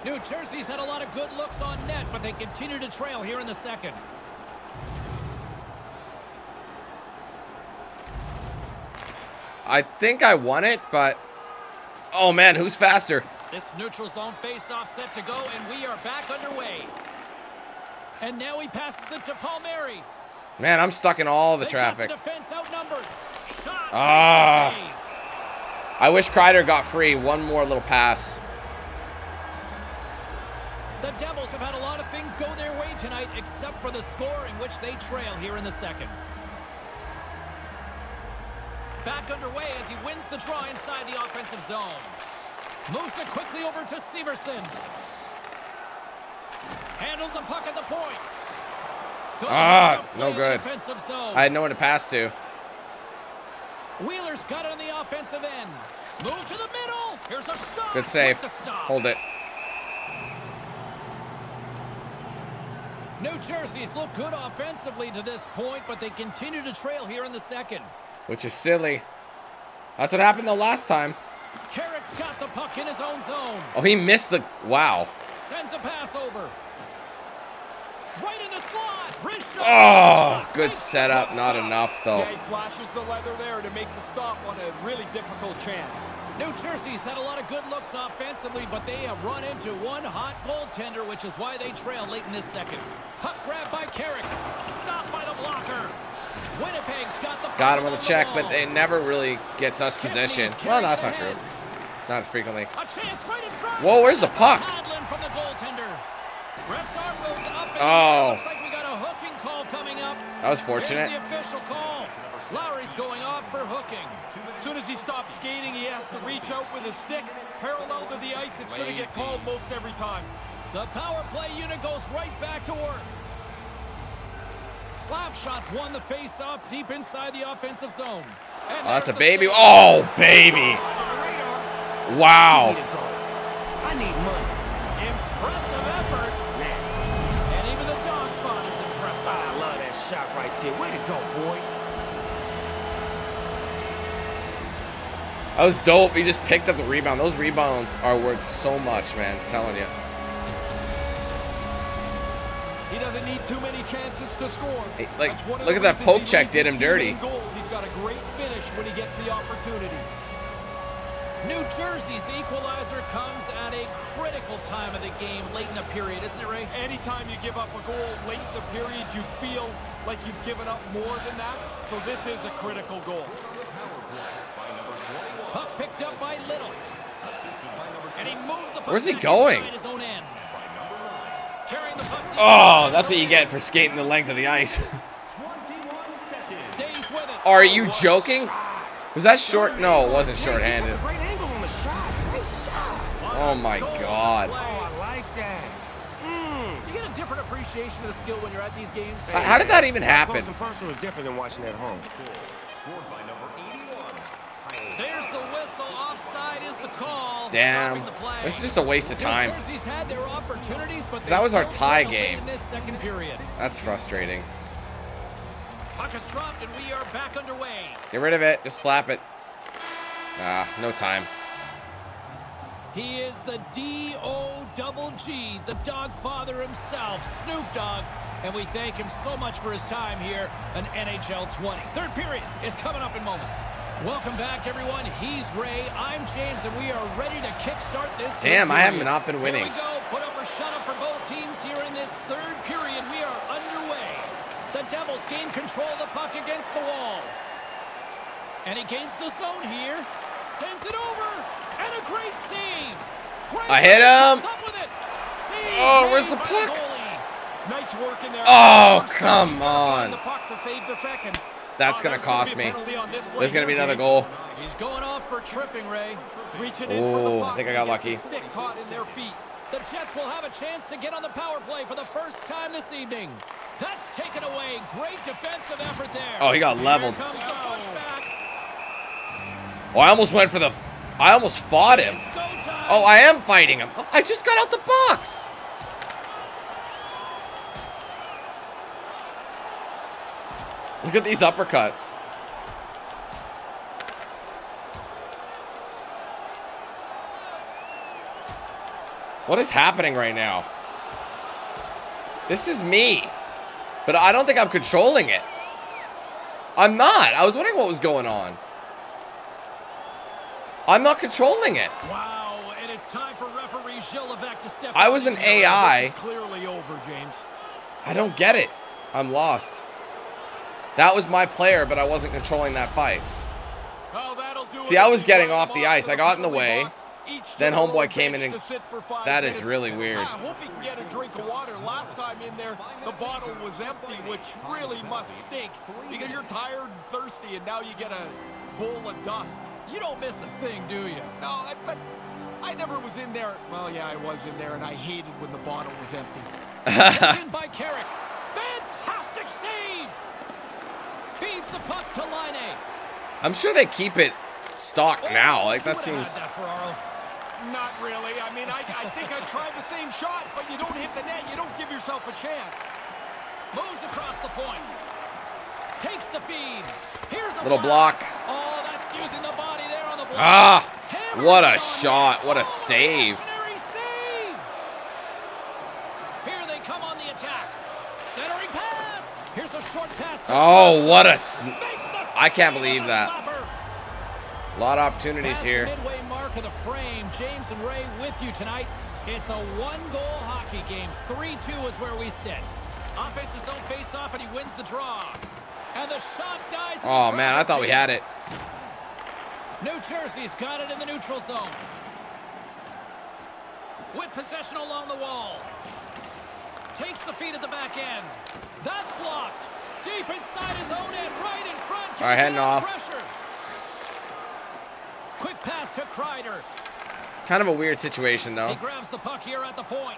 New Jersey's had a lot of good looks on net, but they continue to trail here in the second. I think I won it, but... Oh, man, who's faster? This neutral zone face-off set to go, and we are back underway. And now he passes it to Palmieri. Man, I'm stuck in all the traffic. The defense outnumbered. Shot. I wish Kreider got free. One more little pass. The Devils have had a lot of things go their way tonight, except for the score in which they trail here in the second. Back underway as he wins the draw inside the offensive zone. Moves it quickly over to Severson. Handles the puck at the point. No good. I had no one to pass to. Wheeler's got it on the offensive end. Move to the middle. Here's a shot. Good save. Hold it. New Jersey's look good offensively to this point, but they continue to trail here in the second. Which is silly. That's what happened the last time. Carrick's got the puck in his own zone. Oh, he missed the... Wow. Sends a pass over. Right in the slot. Oh, good setup. Not enough, though. Yeah, he flashes the leather there to make the stop on a really difficult chance. New Jersey's had a lot of good looks offensively, but they have run into one hot goaltender, which is why they trail late in this second. Puck grab by Carrick. Stopped by the blocker. Winnipeg's got the puck. Got him with a check, but it never really gets us possession. Well, no, that's not true. Not frequently. Whoa, where's the puck? Oh. That was fortunate. Lowry's going off for hooking. As soon as he stops skating, he has to reach out with his stick parallel to the ice. It's going to get called most every time. The power play unit goes right back to work. Slap shots won the face-off deep inside the offensive zone. Oh, that's a baby. Oh, baby. Wow. I need money. Impressive effort. And even the dog fun is impressed by it. I love that shot right there. Way to go, boy. That was dope. He just picked up the rebound. Those rebounds are worth so much, man. I'm telling you. He doesn't need too many chances to score. Like, look at that poke check, did him dirty. He's got a great finish when he gets the opportunity. New Jersey's equalizer comes at a critical time of the game, late in the period, isn't it, Ray? Anytime you give up a goal late in the period, you feel like you've given up more than that. So this is a critical goal. Puck picked up by Little. And he moves the puck. Where's he going? His own end. Oh, that's what you get for skating the length of the ice. Are you joking? Was that short? No, it wasn't shorthanded. Oh my God. You get a different appreciation of the skill when you're at these games. How did that even happen? Was different than watching at home. There's the whistle. Offside is the call. Damn. This is just a waste of time. Had their opportunities, but that was our tie game. In this second period. That's frustrating. Puck is dropped and we are back underway. Get rid of it. Just slap it. Ah, no time. He is the D-O-double-G, the dog father himself, Snoop Dogg. And we thank him so much for his time here on NHL 20. Third period is coming up in moments. Welcome back, everyone. He's Ray. I'm James, and we are ready to kickstart this. Damn, I have not been winning. Here we go. Put up or shut up for both teams here in this third period. We are underway. The Devils gain control of the puck against the wall. And he gains the zone here. Sends it over. And a great save. Great I hit him. Oh, where's the puck? Nice work in there. Oh, come on. The puck to save the second. That's going to cost me. There's going to be another goal. He's going off for tripping, Ray. Reaching in for the puck. I think I got lucky. Stick caught in their feet. The Jets will have a chance to get on the power play for the first time this evening. That's taken away. Great defensive effort there. Oh, he got leveled. Here comes the pushback. Oh, I almost went for the... I almost fought him. Oh, I am fighting him. I just got out the box. Look at these uppercuts. What is happening right now? This is me, but I don't think I'm controlling it. I'm not. I was wondering what was going on. I'm not controlling it. Wow, and it's time for referee Gilles Levesque to step in. I was an AI. This is clearly over, James. I don't get it. I'm lost. That was my player, but I wasn't controlling that fight. See, I was getting off the ice. I got in the way. Then homeboy came in and that is really weird. I hope he can get a drink of water. Last time in there, the bottle was empty, which really must stink because you're tired and thirsty, and now you get a bowl of dust. You don't miss a thing, do you? No, but I never was in there. Well, yeah, I was in there, and I hated when the bottle was empty. In by Carrick. Fantastic save. Feeds the puck to Laine. I'm sure they keep it stock now. Like that seems. Not really. I mean, I think I tried the same shot, but you don't hit the net. You don't give yourself a chance. Moves across the point. Takes the feed. Here's a little block. Oh, that's using the body there on the block. Ah, what a shot. What a save. Here they come on the attack. Centering pass. Here's a short pass. Oh, what a... I can't believe that. A lot of opportunities here. Of the frame. James and Ray with you tonight. It's a one-goal hockey game. 3-2 is where we sit. Offense is on face-off, and he wins the draw. And the shot dies. Oh, man, I thought we had it. New Jersey's got it in the neutral zone. With possession along the wall. Takes the feed at the back end. That's blocked. Deep inside his own end, right in front. All right, heading off. Pressure. Quick pass to Kreider. Kind of a weird situation, though. He grabs the puck here at the point.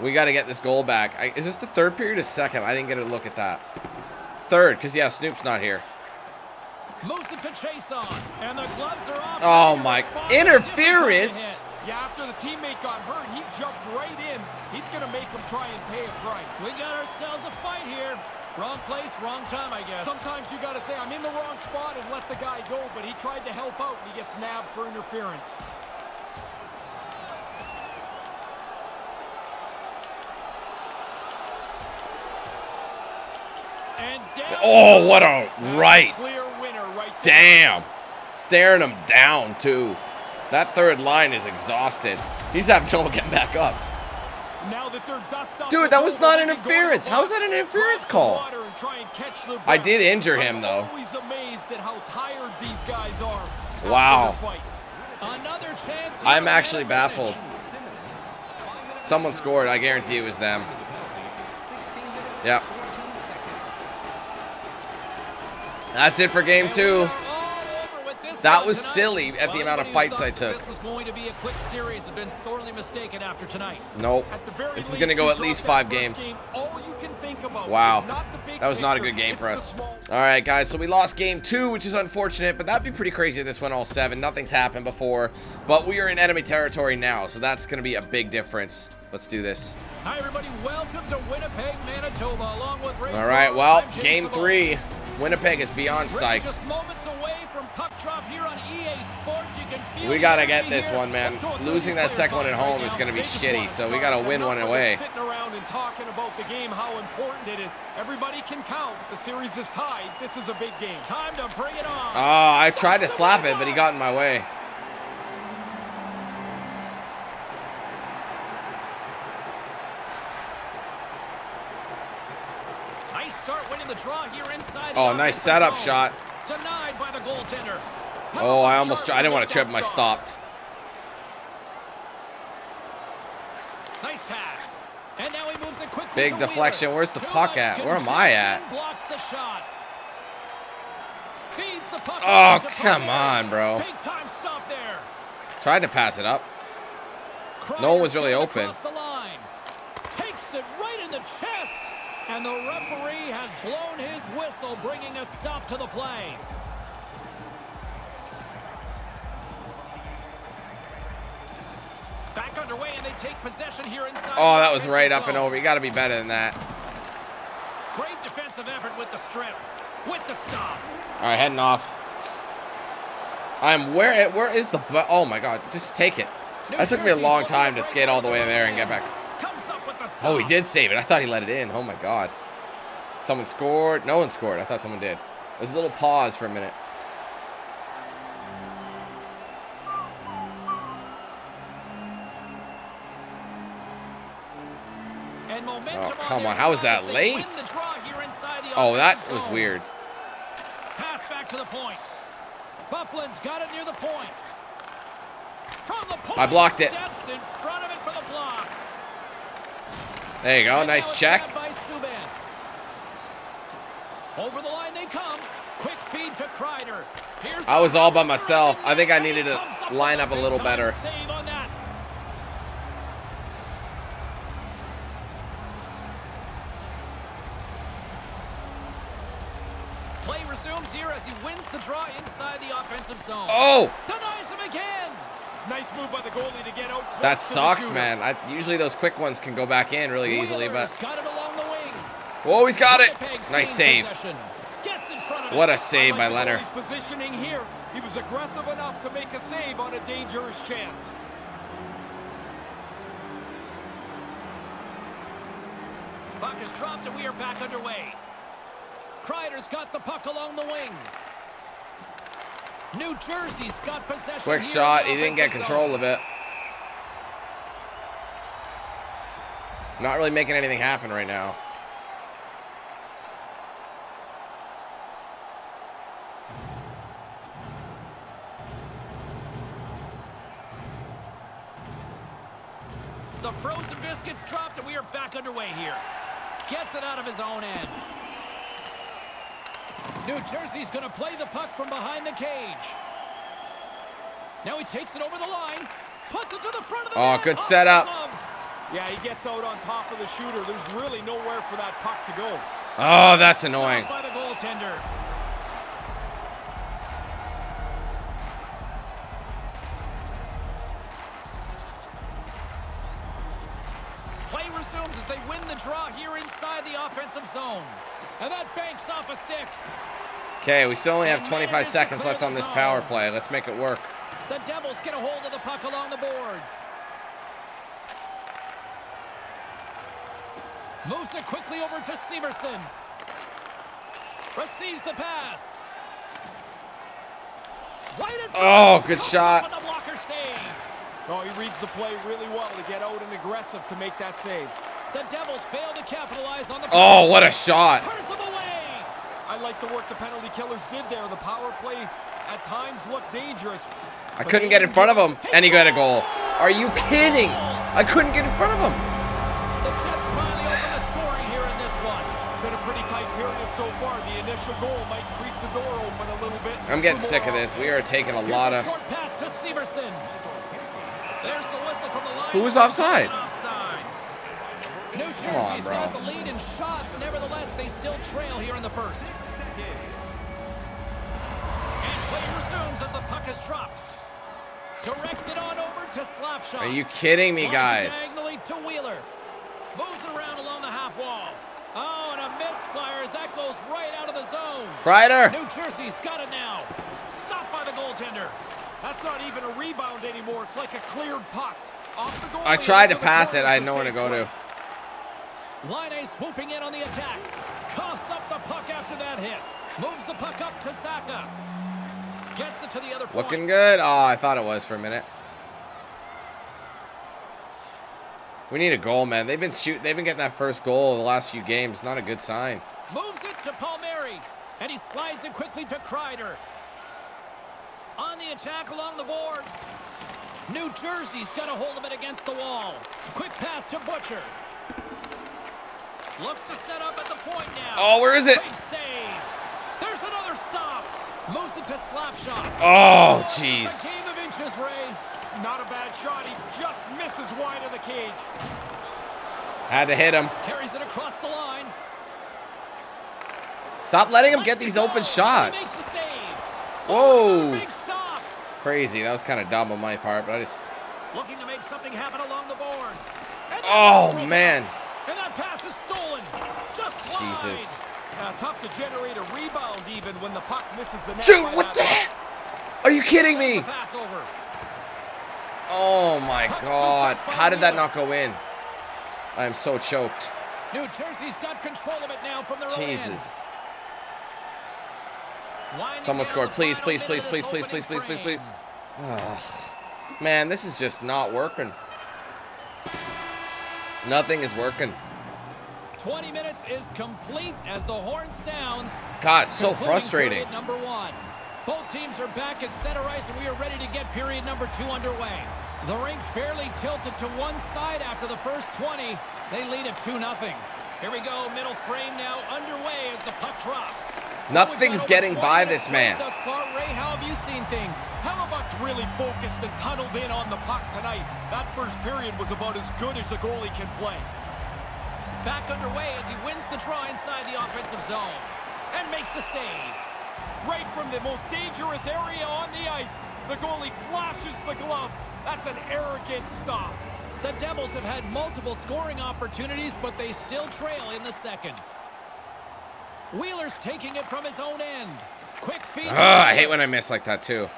We got to get this goal back. Is this the third period or second? I didn't get a look at that. Third, because, yeah, Snoop's not here. Moves it to chase on, and the gloves are off. Oh, my. Interference. Yeah, after the teammate got hurt, he jumped right in. He's going to make him try and pay a price. We got ourselves a fight here. Wrong place, wrong time, I guess. Sometimes you got to say, I'm in the wrong spot and let the guy go, but he tried to help out and he gets nabbed for interference. And oh, what a right. Clear winner right there. Damn. Staring him down, too. That third line is exhausted. He's having trouble getting back up. Now that they're dust up, dude, that was not interference. How is that an interference call? I did injure him, though. Wow. I'm actually baffled. Someone scored. I guarantee it was them. Yep. That's it for game two. That was silly at the amount of fights I took. This was going to be a quick series. I've been sorely mistaken after tonight. Nope. This is going to go at least 5 games. Wow. That was not a good game for us. All right, guys. So we lost game 2, which is unfortunate, but that'd be pretty crazy if this went all 7. Nothing's happened before, but we are in enemy territory now, so that's going to be a big difference. Let's do this. Hi, everybody. Welcome to Winnipeg, Manitoba, along with Ray. All right. Well, game 3. Winnipeg is beyond psyched. Just moments away from puck drop here on EA Sports. You can feel we got to get this one, man. Losing that second one at home is going to be shitty, so we got to win one away. Sitting around and talking about the game, how important it is. Everybody can count. The series is tied. This is a big game. Time to bring it on. Oh, I tried to slap it, but he got in my way. Oh, nice setup shot. Denied by the goaltender. Oh, I almost tried. I didn't want to trip him. I stopped. Nice pass. And now he moves it quickly Big deflection. Where's the puck at? Where am I at? Oh, come on, bro. Tried to pass it up. No one was really open. Takes it right in the chest, and the referee has blown his whistle, bringing a stop to the play. Back underway, and they take possession here inside. Oh, that was right up and over. You got to be better than that. Great defensive effort with the strip, with the stop. All right, heading off. I'm where is the? Oh my God, just take it. That took me a long time to skate all the way there and get back. Oh, he did save it. I thought he let it in. Oh my God. Someone scored. No one scored. I thought someone did. There was a little pause for a minute. Oh, come on. How was that late? Oh, that was weird. Pass back to the point. Bufflin's got it near the point. From the point, I blocked it. Steps in front of it for the block. There you go. Nice check. By Subban. Over the line they come. Quick feed to Kreider. Here's I was all by myself. I think I needed to line up a little better. Play resumes here as he wins the draw inside the offensive zone. Oh! Denies him again. Nice move by the goalie to get out. That sucks, man. Usually those quick ones can go back in really easily, but... Whoa, he's got it! Nice save. What a save by Leonard. Positioning here. He was aggressive enough to make a save on a dangerous chance. Puck is dropped and we are back underway. Kreider's got the puck along the wing. New Jersey's got possession. Quick shot. He didn't get control of it. Not really making anything happen right now. The frozen biscuits dropped, and we are back underway here. Gets it out of his own end. New Jersey's going to play the puck from behind the cage. Now he takes it over the line. Puts it to the front of the net. Oh, good setup. Yeah, he gets out on top of the shooter. There's really nowhere for that puck to go. Oh, that's annoying. By the goaltender. Play resumes as they win the draw here inside the offensive zone. And that banks off a stick. Okay, we still only have 25 seconds left on this power play. Let's make it work. The Devils get a hold of the puck along the boards. Moves it quickly over to Severson. Receives the pass. Oh, good shot. Oh, he reads the play really well to get out and aggressive to make that save. The Devils fail to capitalize on the... Oh, what a shot. Turns him away. I like the work the penalty killers did there. The power play at times looked dangerous. I couldn't get in front of him, and he got a goal. Are you kidding? I couldn't get in front of him. The Jets finally open the scoring here in this one. Been a pretty tight period so far. The initial goal might creep the door open a little bit. I'm getting sick of this. We are taking a lot of... Short pass to Severson. There's the whistle from the line. Who was offside? New Jersey's got the lead in shots. Nevertheless, they still trail here in the first. And play resumes as the puck is dropped. Directs it on over to Slapshot. Are you kidding me, guys? Diagonally to Wheeler. Moves around along the half wall. Oh, and a misfire as that goes right out of the zone. Kreider. New Jersey's got it now. Stopped by the goaltender. That's not even a rebound anymore. It's like a cleared puck. Off the goal. I tried to pass it. I had nowhere to go to. Laine swooping in on the attack. Coughs up the puck after that hit. Moves the puck up to Saka. Gets it to the other point. Looking good. Oh, I thought it was for a minute. We need a goal, man. They've been shooting. They've been getting that first goal the last few games. Not a good sign. Moves it to Palmieri. And he slides it quickly to Kreider. On the attack along the boards. New Jersey's got a hold of it against the wall. Quick pass to Butcher. Looks to set up at the point now. Oh, where is it? Save. There's another stop. Moves it to slap shot. Oh, jeez. Game of inches, Ray. Not a bad shot. He just misses wide of the cage. Had to hit him. Carries it across the line. Stop letting him get these open shots. He makes the save. Whoa. Big stop. Crazy. That was kind of dumb on my part, but I just... Looking to make something happen along the boards. Oh, man. And that pass is stolen. Just Jesus. Tough to generate a rebound even when the puck misses the net. Dude, what the heck? Are you kidding me? Pass over. Oh, my God. How did that not go in? I am so choked. New Jersey's got control of it now from their own end. Jesus. Someone scored. Please, please, please, please, please, please, please, please, please. Oh, man, this is just not working. Nothing is working. 20 minutes is complete as the horn sounds. God, so frustrating. Number one. Both teams are back at center ice, and we are ready to get period number 2 underway. The rink fairly tilted to one side after the first 20. They lead it 2-0. Here we go, middle frame now underway as the puck drops. Nothing's getting by this man. Thus far, Ray, how have you seen things? Hellebuyck's really focused and tunneled in on the puck tonight. That first period was about as good as a goalie can play. Back underway as he wins the draw inside the offensive zone and makes the save. Right from the most dangerous area on the ice, the goalie flashes the glove. That's an arrogant stop. The Devils have had multiple scoring opportunities, but they still trail in the second. Wheeler's taking it from his own end. Quick feed. Oh, I hate when I miss like that too.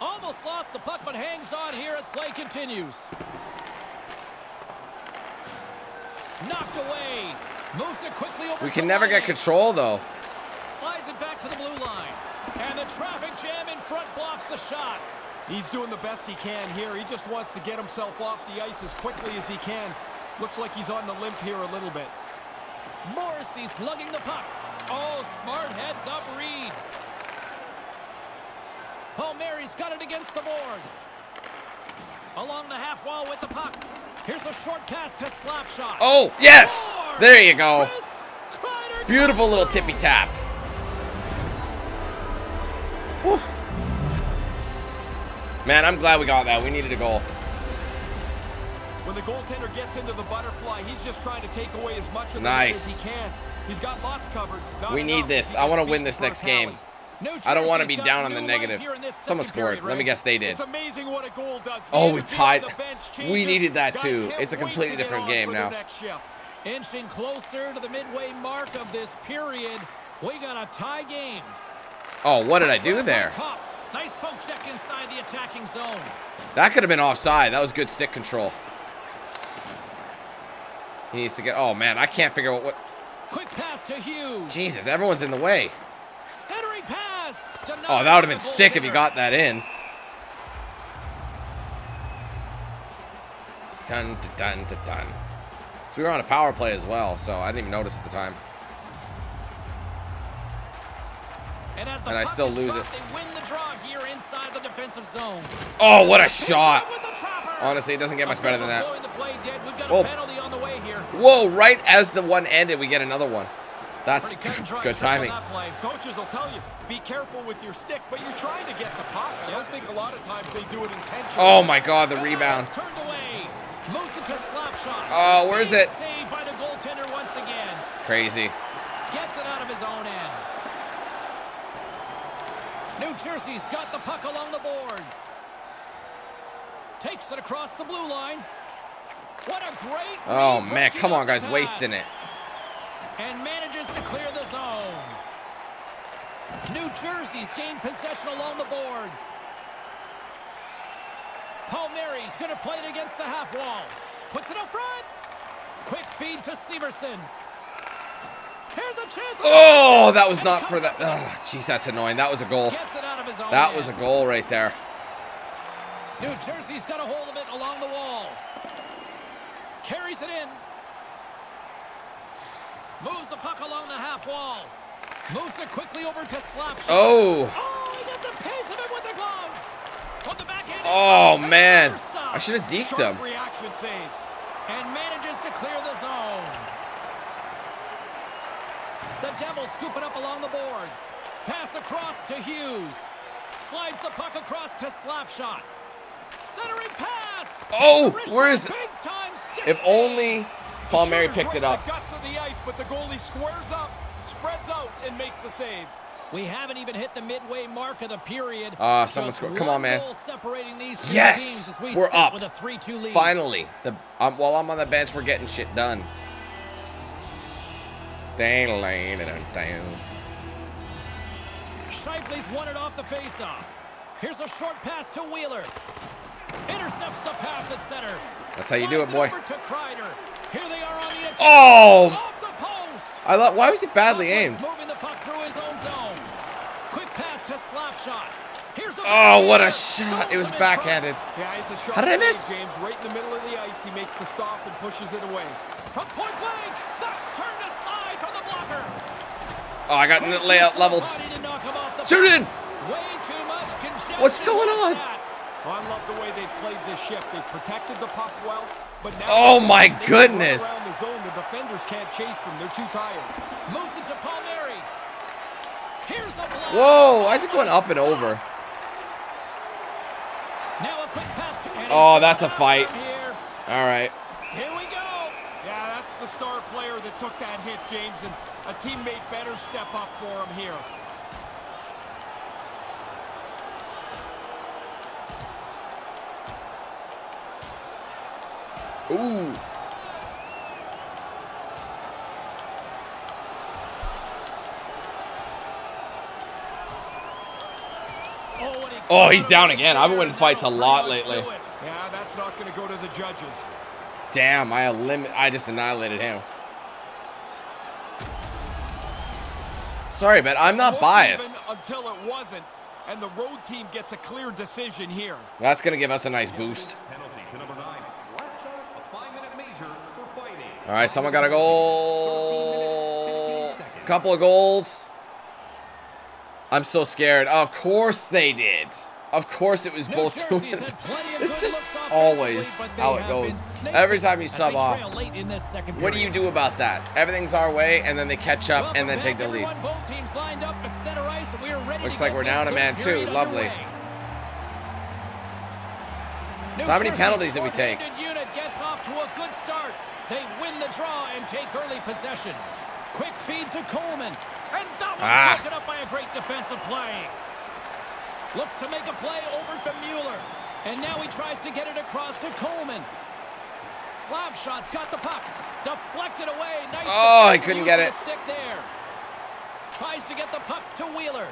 Almost lost the puck, but hangs on here as play continues. Knocked away. Moves it quickly over. We can never get control though. Slides it back to the blue line. And the traffic jam in front blocks the shot. He's doing the best he can here. He just wants to get himself off the ice as quickly as he can. Looks like he's on the limp here a little bit. Morrissey's lugging the puck. Oh, smart heads up read. Palmieri's got it against the boards. Along the half wall with the puck. Here's a short pass to Slapshot. Oh, yes. More. There you go. Beautiful little tippy tap. Whew. Man, I'm glad we got that. We needed a goal. When the goaltender gets into the butterfly, he's just trying to take away as much of the as he can. He's got lots covered. We need this. I want to win this next game. I don't want to be down on the negative. Someone scored. Let me guess they did. Oh, we tied. We needed that too. It's a completely different game now. Inching closer to the midway mark of this period. We got a tie game. Oh, what did I do there? Nice poke check inside the attacking zone. That could have been offside. That was good stick control. He needs to get... Oh, man. I can't figure out what... Quick pass to Hughes. Jesus, everyone's in the way. Centering pass. Oh, that would have been sick if he got that in. Dun, dun, dun, dun. So we were on a power play as well, so I didn't even notice at the time. And I still lose it. They win the draw here inside the defensive zone. Oh, what a shot. Honestly, it doesn't get much better than that. Whoa. Whoa, right as the one ended, we get another one. That's good timing. Coaches will tell you, be careful with your stick, but you're trying to get the puck. I don't think a lot of times they do it intentionally. Oh, my God, the rebound. Oh, where is it? Saved by the goaltender once again. Crazy. Gets it out of his own end. New Jersey's got the puck along the boards. Takes it across the blue line. What a great... Oh, man. Come on, guys. Wasting it. And manages to clear the zone. New Jersey's gained possession along the boards. Palmieri's going to play it against the half wall. Puts it up front. Quick feed to Severson. Here's a chance. Oh, that was not for that. Oh, jeez, that's annoying. That was a goal. That was a goal right there. New Jersey's got a hold of it along the wall. Carries it in. Moves the puck along the half wall. Moves it quickly over to Slapshot. Oh. Oh, he gets a piece of it with the glove. On the backhand. Oh, man. I should have deked him. And manages to clear the zone. The Devils scoop it up along the boards. Pass across to Hughes. Slides the puck across to Slapshot. Centering pass. Oh, where is it? If only Palmieri picked it up. The guts of the ice, but the goalie squares up, spreads out, and makes the save. We haven't even hit the midway mark of the period. Ah, someone scored. Come on, man. Yes, we're up. With a 3-2 lead. Finally. While I'm on the bench, we're getting shit done. Scheifele's won it off the faceoff. Here's a short pass to Wheeler. Intercepts the pass at center. That's how you do it, boy. To Kreider. Here they are on the attack. Oh! I love. Why was it badly aimed? Moving the puck through his own zone. Quick pass to Slapshot. Here's a what a shot! It was backhanded. How did I miss? James right in the middle of the ice. He makes the stop and pushes it away. From point blank, that's turned aside for the blocker. Oh, I got in the layout leveled. Shoot it in. Way too much congestion. What's going on? Well, I love the way they played this shift. They protected the puck well. But now oh my goodness! The zone, the defenders can't chase them. They're too tired. Moves it to Palmieri. Here's a blast. Whoa! Why is it going up and over? Now a quick pass to Eddie. Oh, that's a fight. All right. Here we go. Yeah, that's the star player that took that hit, James, and a teammate better step up for him here. Ooh. Oh, he's down again. I've been winning fights a lot lately. Yeah, that's not going to go to the judges. Damn, I just annihilated him. Sorry, but I'm not biased. Until it wasn't, and the road team gets a clear decision here. That's going to give us a nice boost. All right, someone got a goal. Couple of goals. I'm so scared. Of course they did. Of course it was both. It's just always how it goes. Every time you sub off, what do you do about that? Everything's our way, and then they catch up and then take the lead. Looks like we're down a man too. Lovely. So how many penalties did we take? They win the draw and take early possession. Quick feed to Coleman. And that one's taken up by a great defensive play. Looks to make a play over to Mueller. And now he tries to get it across to Coleman. Slapshot's got the puck. Deflected away. Nice I couldn't get it. Stick there. Tries to get the puck to Wheeler.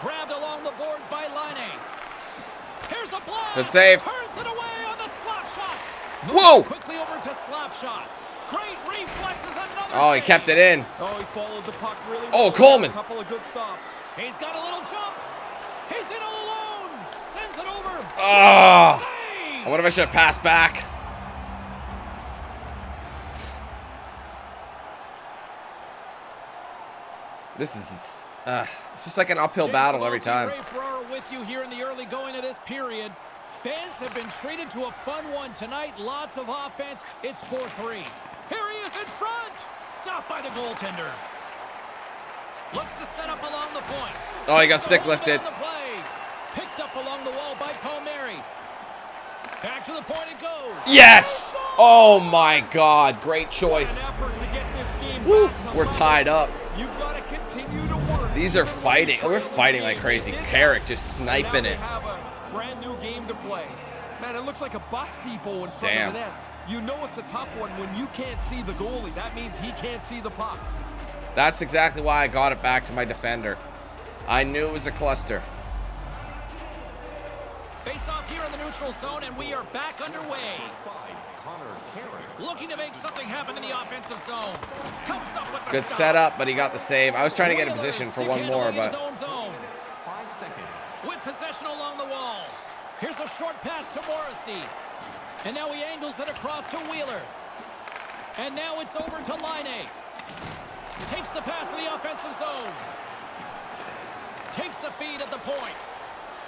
Grabbed along the boards by Laine. Here's a block. Good save. Turns it away on the Slapshot. Whoa! Quickly over to Slapshot. Great reflexes, another he kept it in. He followed the puck really well. Coleman. A couple of good stops. He's got a little jump. He's in all alone. Sends it over. I wonder if I should have passed back. This is it's just like an uphill battle every time. With you here in the early going of this period. Fans have been treated to a fun one tonight. Lots of offense. It's 4-3. Here he is in front. Stopped by the goaltender. Looks to set up along the point. Oh, he got stick lifted. Picked up along the wall by Palmieri. Back to the point it goes. Yes. Oh, my God. Great choice. Woo. We're tied up. You've got to continue to work. These are fighting. We're fighting like crazy. Carrick just sniping it. Brand new game to play. Man, it looks like a bus depot in front of the net. You know it's a tough one when you can't see the goalie. That means he can't see the puck. That's exactly why I got it back to my defender. I knew it was a cluster. Face off here in the neutral zone, and we are back underway. Looking to make something happen in the offensive zone. Comes up with the good setup, but he got the save. I was trying to get in position for one more, but... With possession along the wall. Here's a short pass to Morrissey. And now he angles it across to Wheeler. And now it's over to Laine. Takes the pass to the offensive zone. Takes the feed at the point.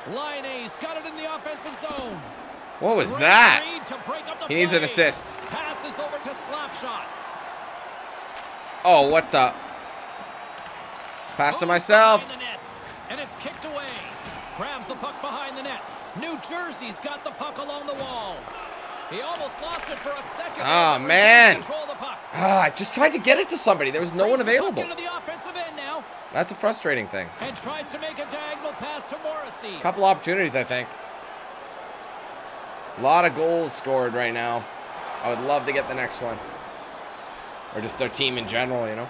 Laine's got it in the offensive zone. What was that? He needs an assist. Passes over to Slapshot. Oh, what the? Pass to myself. And it's kicked away. Grabs the puck behind the net. New Jersey's got the puck along the wall. He almost lost it for a second. Oh, man. I just tried to get it to somebody. There was no one available. That's a frustrating thing. And tries to make a diagonal pass to Morrissey. Couple opportunities, I think. A lot of goals scored right now. I would love to get the next one. Or just their team in general, you know.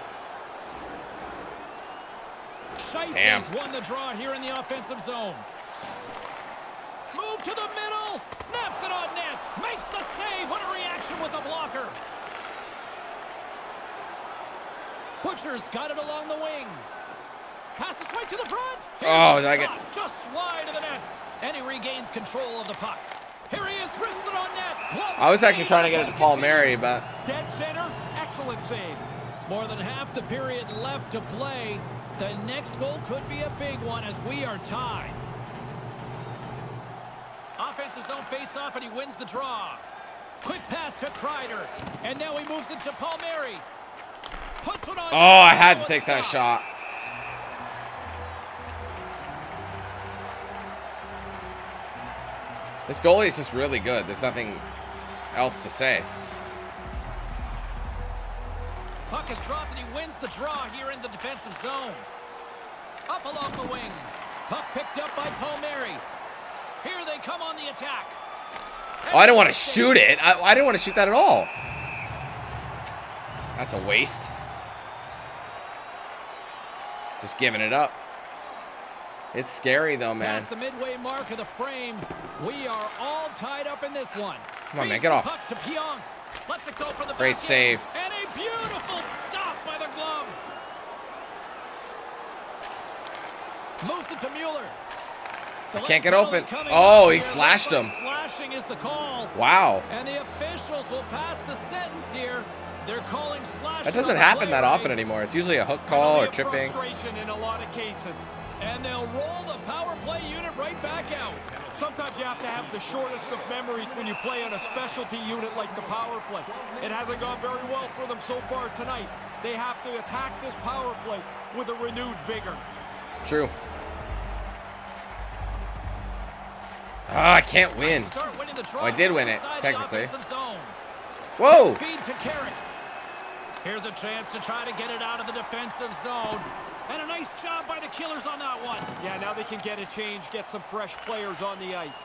Scheifele's won the draw here in the offensive zone. Move to the middle. Snaps it on net. Makes the save. What a reaction with the blocker. Butcher's got it along the wing. Passes right to the front. Here's just wide of the net. And he regains control of the puck. Here he is, wristed on net. I was actually trying to get it to Palmieri, but dead center, excellent save. More than half the period left to play. The next goal could be a big one as we are tied. Offense is on face-off, and he wins the draw. Quick pass to Kreider, and now he moves it to Palmieri. Puts one on. Oh, I had to take that shot. This goalie is just really good. There's nothing else to say. Puck is dropped and he wins the draw here in the defensive zone. Up along the wing. Puck picked up by Palmieri. Here they come on the attack. Oh, I don't want to shoot it. I didn't want to shoot that at all. That's a waste. Just giving it up. It's scary, though, man. Past the midway mark of the frame. We are all tied up in this one. Come on, man, get off. Puck to Pionk. Let's it go for the great save. And a beautiful stop by the glove. Moves it to Mueller. I can't get open. Oh, he slashed him. Slashing is the call. Wow. And the officials will pass the sentence here. They're calling slashing. That doesn't happen that often anymore. It's usually a hook call or tripping. In a lot of cases. And they'll roll the power play unit right back out. Sometimes you have to have the shortest of memories when you play on a specialty unit like the power play. It hasn't gone very well for them so far tonight. They have to attack this power play with a renewed vigor. True. Oh, I can't win. Oh, I did win it, technically. Whoa! Here's a chance to try to get it out of the defensive zone. And a nice job by the Killers on that one. Yeah, now they can get a change, get some fresh players on the ice.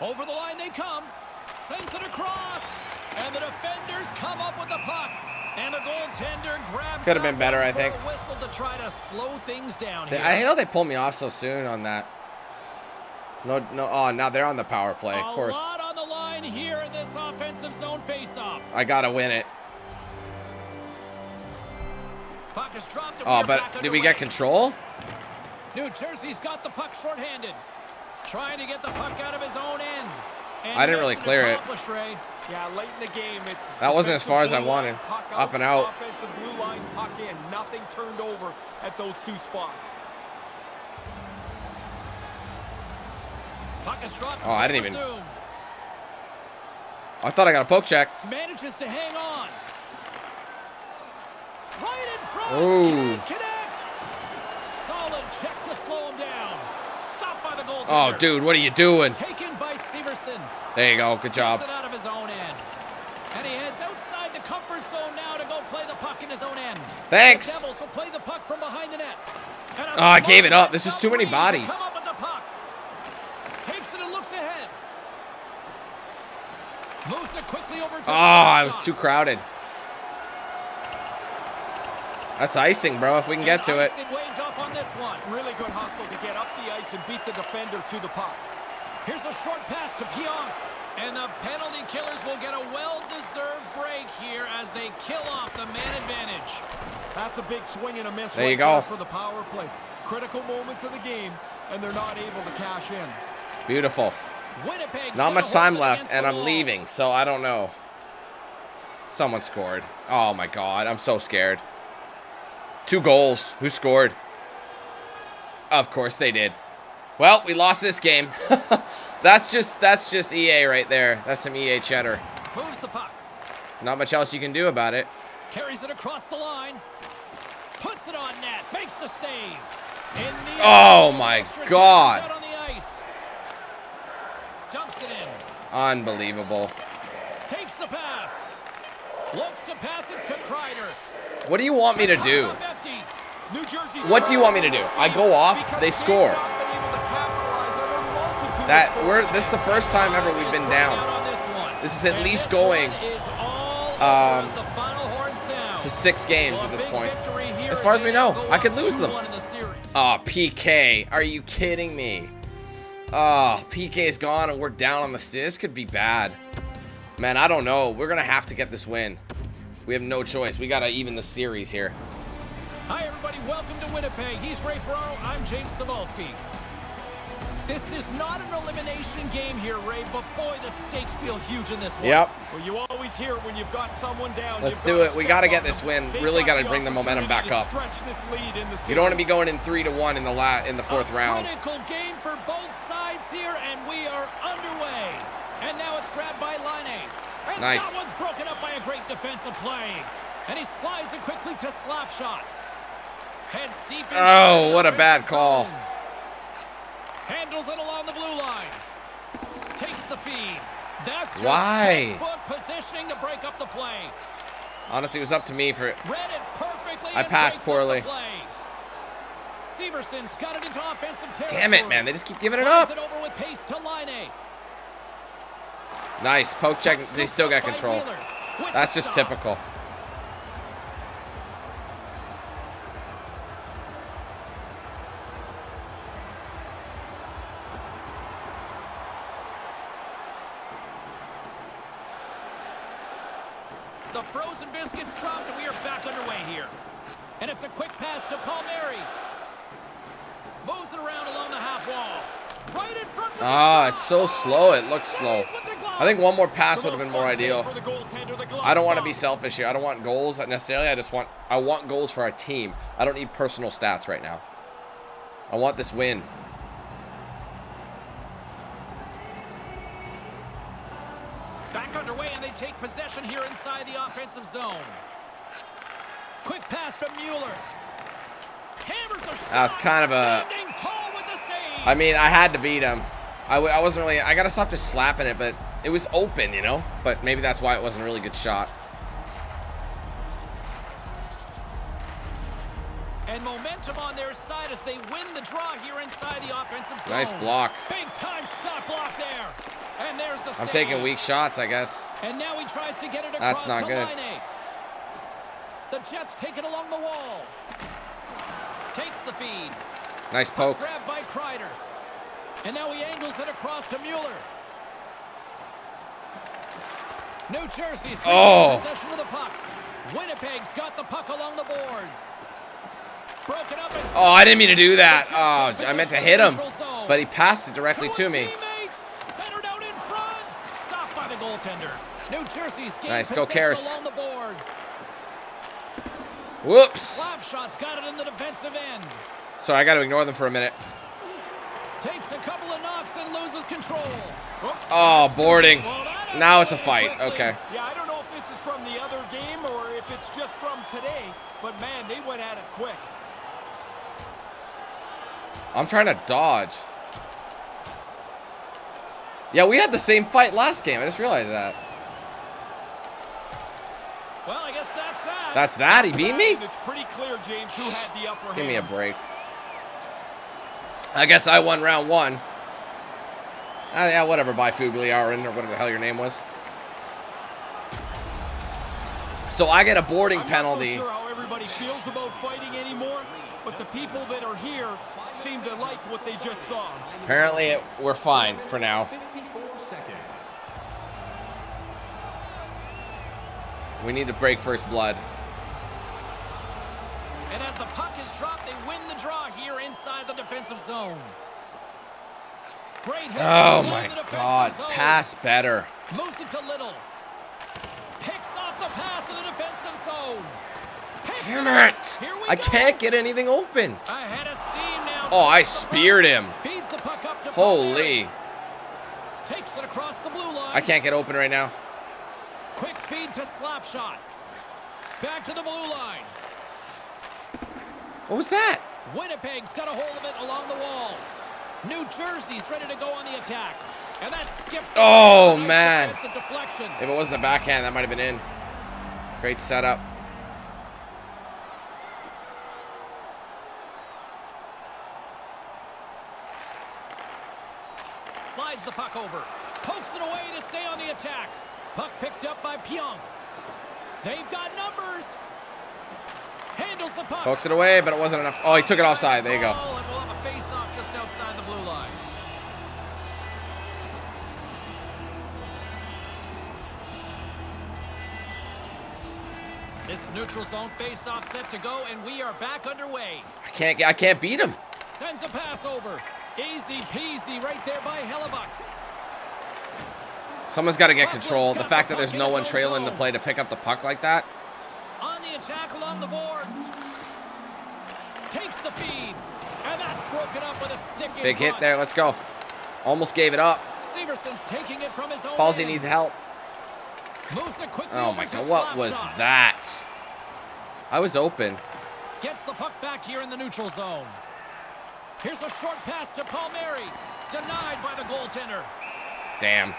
Over the line they come. Sends it across. And the defenders come up with the puck. And the goaltender grabs. Could have been better, I think. Whistle to try to slow things down here. I know they pulled me off so soon on that. No. Oh, now they're on the power play, of course. A lot on the line here in this offensive zone faceoff. I gotta win it. Oh, but did we get control? New Jersey's got the puck shorthanded. Trying to get the puck out of his own end. And I didn't really clear it. Yeah, late in the game, that wasn't as far as I wanted. Up and out. Offensive blue line puck in. Nothing turned over at those two spots. Puck is dropped. Oh, I didn't even. I thought I got a poke check. Manages to hang on. Right in front. Ooh. Connect. Solid check to slow him down. Stopped by the goaltender. Oh, dude, what are you doing? Taken by Severson. There you go. Good job. Gets it out of his own end. And he heads outside the comfort zone now to go play the puck in his own end. Thanks. The Devils will play the puck from behind the net. Oh, I gave it up. There's just too many bodies. Come up with the puck. Takes it and looks ahead. Moves it quickly over to the I was too crowded. That's icing, bro, if we can get to it. Up on this one. Really good hustle to get up the ice and beat the defender to the puck. Here's a short pass to Pionk. And the penalty Killers will get a well-deserved break here as they kill off the man advantage. That's a big swing and a miss. There you go. For the power play. Critical moment to the game, and they're not able to cash in. Beautiful. Winnipeg's not much time left, and I'm leaving, so I don't know. Someone scored. Oh, my God. I'm so scared. Two goals. Who scored? Of course they did. Well, we lost this game. that's just EA right there. That's some EA cheddar. Moves the puck. Not much else you can do about it. Carries it across the line. Puts it on net. Makes the save. In the oh my God. Out on the ice. Dumps it in. Unbelievable. Takes the pass. Looks to pass it to Kreider. What do you want me to do? What do you want me to do? I go off, they score. This is the first time ever we've been down. This is at least going to 6 games at this point. As far as we know, I could lose them. Oh, PK. Are you kidding me? Oh, PK's gone and we're down on the city. This could be bad. Man, I don't know. We're going to have to get this win. We have no choice. We got to even the series here. Hi, everybody. Welcome to Winnipeg. He's Ray Ferraro. I'm James Savolsky. This is not an elimination game here, Ray, but boy, the stakes feel huge in this one. Yep. Well, you always hear it when you've got someone down. Let's do it. We got to get this win. Really got to bring the momentum back up. You don't want to be going in 3-1 in the fourth round. Critical game for both sides here, and we are underway. And now it's grabbed by Laine. And nice. That one's broken up by a great defensive play. And he slides it quickly to Slapshot. Heads deep. Oh, what a bad call. Handles it along the blue line. Takes the feed. That's just textbook positioning to break up the play. Honestly, it was up to me for it. Read it perfectly. I passed poorly. Severson's got it into offensive territory. Damn it, man. They just keep giving it up. Slides it over with pace to Laine. Nice. Poke check. They still got control. That's just typical. The frozen biscuits dropped, and we are back underway here. And it's a quick pass to Palmieri. Moves it around along the half wall. Right in front of the shot. It's so slow. It looks slow. I think one more pass would have been more ideal. I don't want to be selfish here. I don't want goals necessarily. I want goals for our team. I don't need personal stats right now. I want this win. Back underway, and they take possession here inside the offensive zone. Quick pass to Mueller. Hammers a shot. That's kind of a... I mean, I had to beat him. I wasn't really... I got to stop just slapping it, but it was open, you know? But maybe that's why it wasn't a really good shot. And momentum on their side as they win the draw here inside the offensive zone. Nice block. Big-time shot block there. And there's the save. Taking weak shots, I guess. And now he tries to get it across. That's not good. Laine. The Jets take it along the wall. Takes the feed. Nice poke. Grab by Kreider. And now he angles it across to Mueller. New Jersey's possession of the puck. Winnipeg's got the puck along the boards. Broken up. Oh, I didn't mean to do that. Oh, I meant to hit him, but he passed it directly to me. Centered out in front. Stopped by the goaltender. New Jersey's game. Nice, go Karras. Whoops. Slapshot's got it in the defensive end. Sorry, I got to ignore them for a minute. Takes a couple of knocks and loses control. Oh, boarding. Now it's a fight. Okay. Yeah, I don't know if this is from the other game or if it's just from today, but man, they went at it quick. I'm trying to dodge. Yeah, we had the same fight last game. I just realized that. Well, I guess that's that. That's that? He beat me? It's pretty clear, James, who had the upper hand. Give me a break. I guess I won round 1. Yeah, whatever, Byfuglien or whatever the hell your name was. So I get a boarding penalty. I'm not so sure how everybody feels about fighting anymore, but the people that are here seem to like what they just saw. Apparently, we're fine for now. 54 seconds. We need to break first blood. And as the puck is dropped, they win the draw here inside the defensive zone. Great hit. Oh my God. Pass better. Moves it to Little. Picks off the pass in the defensive zone. Damn it. I can't get anything open. Ahead of steam now. Oh, I speared him. Feeds the puck up to Holy. Takes it across the blue line. I can't get open right now. Quick feed to Slapshot. Back to the blue line. What was that? Winnipeg's got a hold of it along the wall. New Jersey's ready to go on the attack. And that skips. Oh, man. If it wasn't a backhand, that might have been in. Great setup. Slides the puck over. Pokes it away to stay on the attack. Puck picked up by Pionk. They've got numbers. Handles the puck. Poked it away, but it wasn't enough. Oh, he took it offside. There you go. And we'll have a face-off just outside the blue line. This neutral zone face-off set to go, and we are back underway. I can't beat him. Sends a pass over. Easy peasy right there by Hellebuyck. Someone's got to get control. The fact that there's no one trailing the play to pick up the puck like that. On the attack along the boards. Takes the feed. And that's broken up with a stick. Big hit there. Let's go. Almost gave it up. Severson's taking it from his own. Falsey needs help. Moves it quickly. Oh my God. What was that? I was open. Gets the puck back here in the neutral zone. Here's a short pass to Palmieri. Denied by the goaltender. Damn.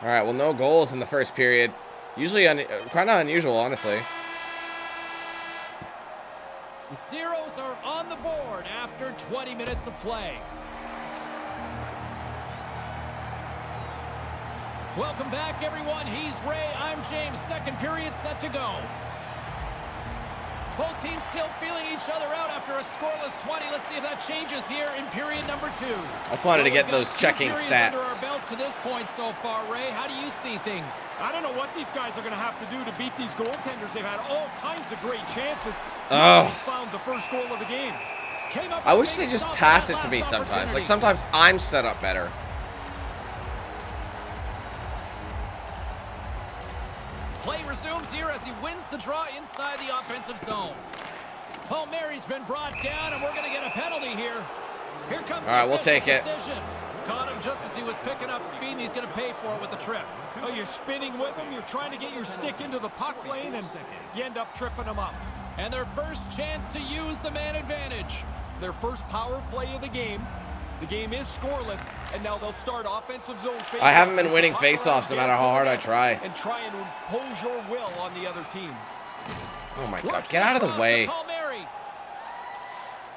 All right, well, no goals in the first period. Usually kind of unusual, honestly. Zeros are on the board after 20 minutes of play. Welcome back, everyone. He's Ray, I'm James. Second period set to go. Both teams still feeling each other out after a scoreless 20. Let's see if that changes here in period number 2. I just wanted to get those checking stats. Under our belts to this point so far, Ray. How do you see things? I don't know what these guys are going to have to do to beat these goaltenders. They've had all kinds of great chances. Oh. Found the first goal of the game. I wish they just pass it to me sometimes. Like, sometimes I'm set up better. Play resumes here as he wins the draw inside the offensive zone. Palmieri's been brought down, and we're going to get a penalty here. Here comes the decision. All right, we'll take it. Caught him just as he was picking up speed, and he's going to pay for it with the trip. Oh, you're spinning with him. You're trying to get your stick into the puck lane, and you end up tripping him up. And their first chance to use the man advantage. Their first power play of the game. The game is scoreless, and now they'll start offensive zone. I haven't been winning faceoffs no matter how hard I try. And try and impose your will on the other team. Oh my God! Get out of the way.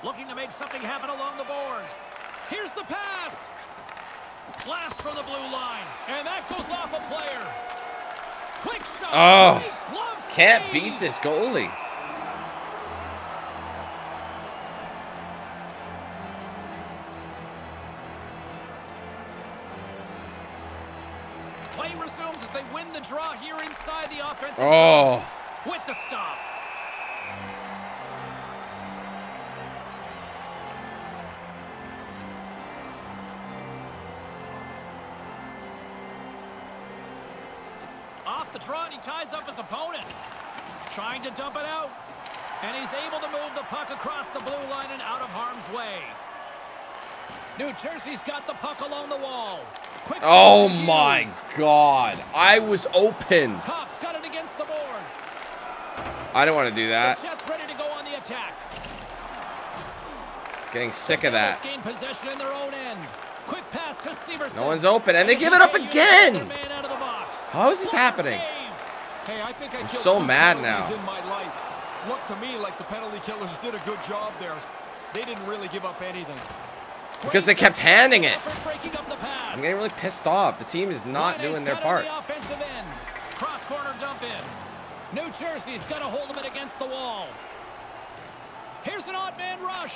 Looking to make something happen along the boards. Here's the pass. Blast from the blue line, and that goes off a player. Quick shot. Oh! Can't beat this goalie. Play resumes as they win the draw here inside the offensive zone with the stop. Off the draw, and he ties up his opponent. Trying to dump it out. And he's able to move the puck across the blue line and out of harm's way. New Jersey's got the puck along the wall. Quick oh my God! I was open. Cops got it against the boards. I don't want to do that. The Jets ready to go on the attack. Getting sick of that. Gain possession in their own end. Quick pass to Severson. No one's open, and they give it up again. How is this happening? Hey, I think I'm so mad now. Looked to me like the penalty killers did a good job there. They didn't really give up anything. Because they kept handing it. I'm getting really pissed off. The team is not doing their part. Cross corner dump in. New Jersey's got a hold of it against the wall. Here's an odd man rush.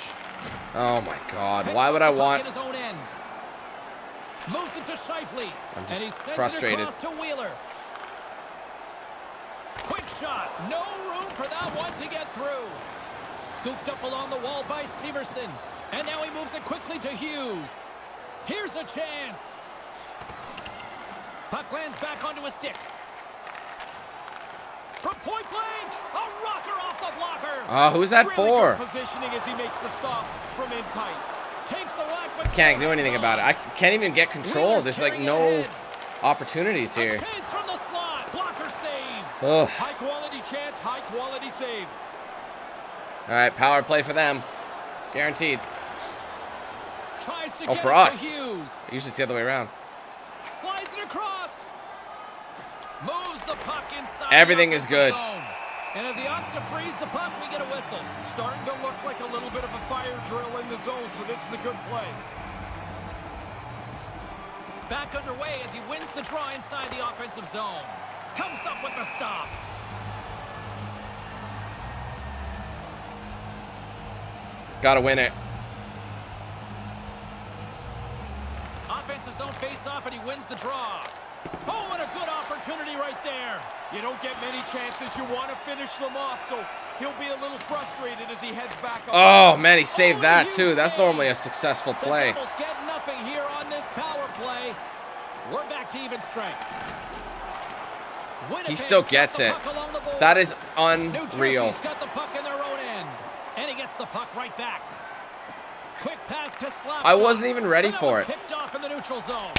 Oh my God! Why would I want? Moves it to Scheifele, I'm just frustrated. To Wheeler. Quick shot. No room for that one to get through. Scooped up along the wall by Severson. And now he moves it quickly to Hughes. Here's a chance. Puck lands back onto a stick. From point blank, a rocker off the blocker. Who's that really for? Positioning as he makes the stop from in tight. Can't do anything about it. I can't even get control. There's like no opportunities here. Ugh. High quality chance, high quality save. All right, power play for them, guaranteed. Oh, for us. Usually it's the other way around. Slides it across. Moves the puck inside. Everything is good. And as he opts to freeze the puck, we get a whistle. Starting to look like a little bit of a fire drill in the zone, so this is a good play. Back underway as he wins the draw inside the offensive zone. Comes up with the stop. Gotta win it. Offensive zone face-off, and he wins the draw. Oh, what a good opportunity right there. You don't get many chances. You want to finish them off, so he'll be a little frustrated as he heads back up. Oh, man, he saved that, too. That's normally a successful play. The Devils get nothing here on this power play. We're back to even strength. He still gets it. That is unreal. He's got the puck in their own end, and he gets the puck right back. Quick pass to Slap. I wasn't even ready for it. Picked off in the neutral zone.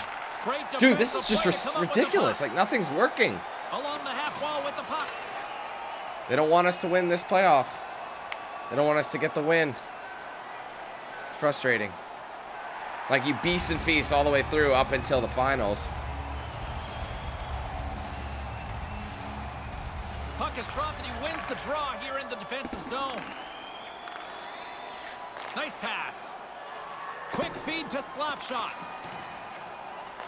Dude, this is just ridiculous. Like, nothing's working. Along the half wall with the puck. They don't want us to win this playoff. They don't want us to get the win. It's frustrating. Like, you beast and feast all the way through up until the finals. Puck is dropped and he wins the draw here in the defensive zone. Nice pass. Quick feed to Slapshot.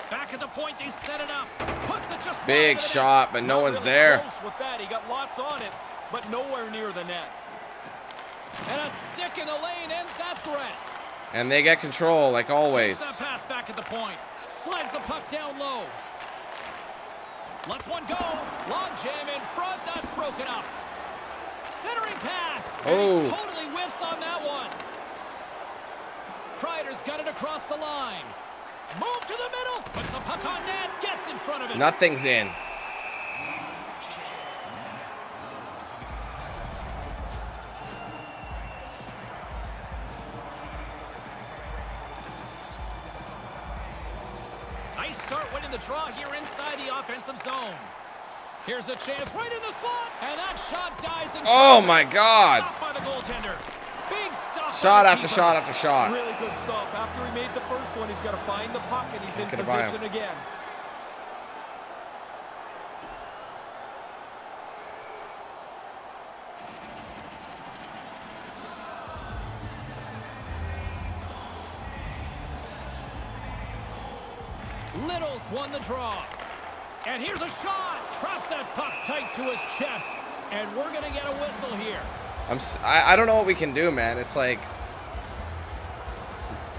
Back at the point, they set it up. Puts it just big shot, but no one's there. With that, he got lots on it, but nowhere near the net. And a stick in the lane ends that threat. And they get control, like always. That pass back at the point. Slides the puck down low. Lets one go. Long jam in front. That's broken up. Centering pass. Oh. And he totally whiffs on that one. Kreider's got it across the line. Move to the middle, puts the puck on net, gets in front of it. Nothing's in. Nice start winning the draw here inside the offensive zone. Here's a chance right in the slot, and that shot dies in. Oh my God. Stopped by the goaltender. Big stop. Shot after shot after shot. Really good stop. After he made the first one, he's got to find the puck, and he's in position again. Little's won the draw. And here's a shot. Traps that puck tight to his chest. And we're going to get a whistle here. I don't know what we can do, man. It's like,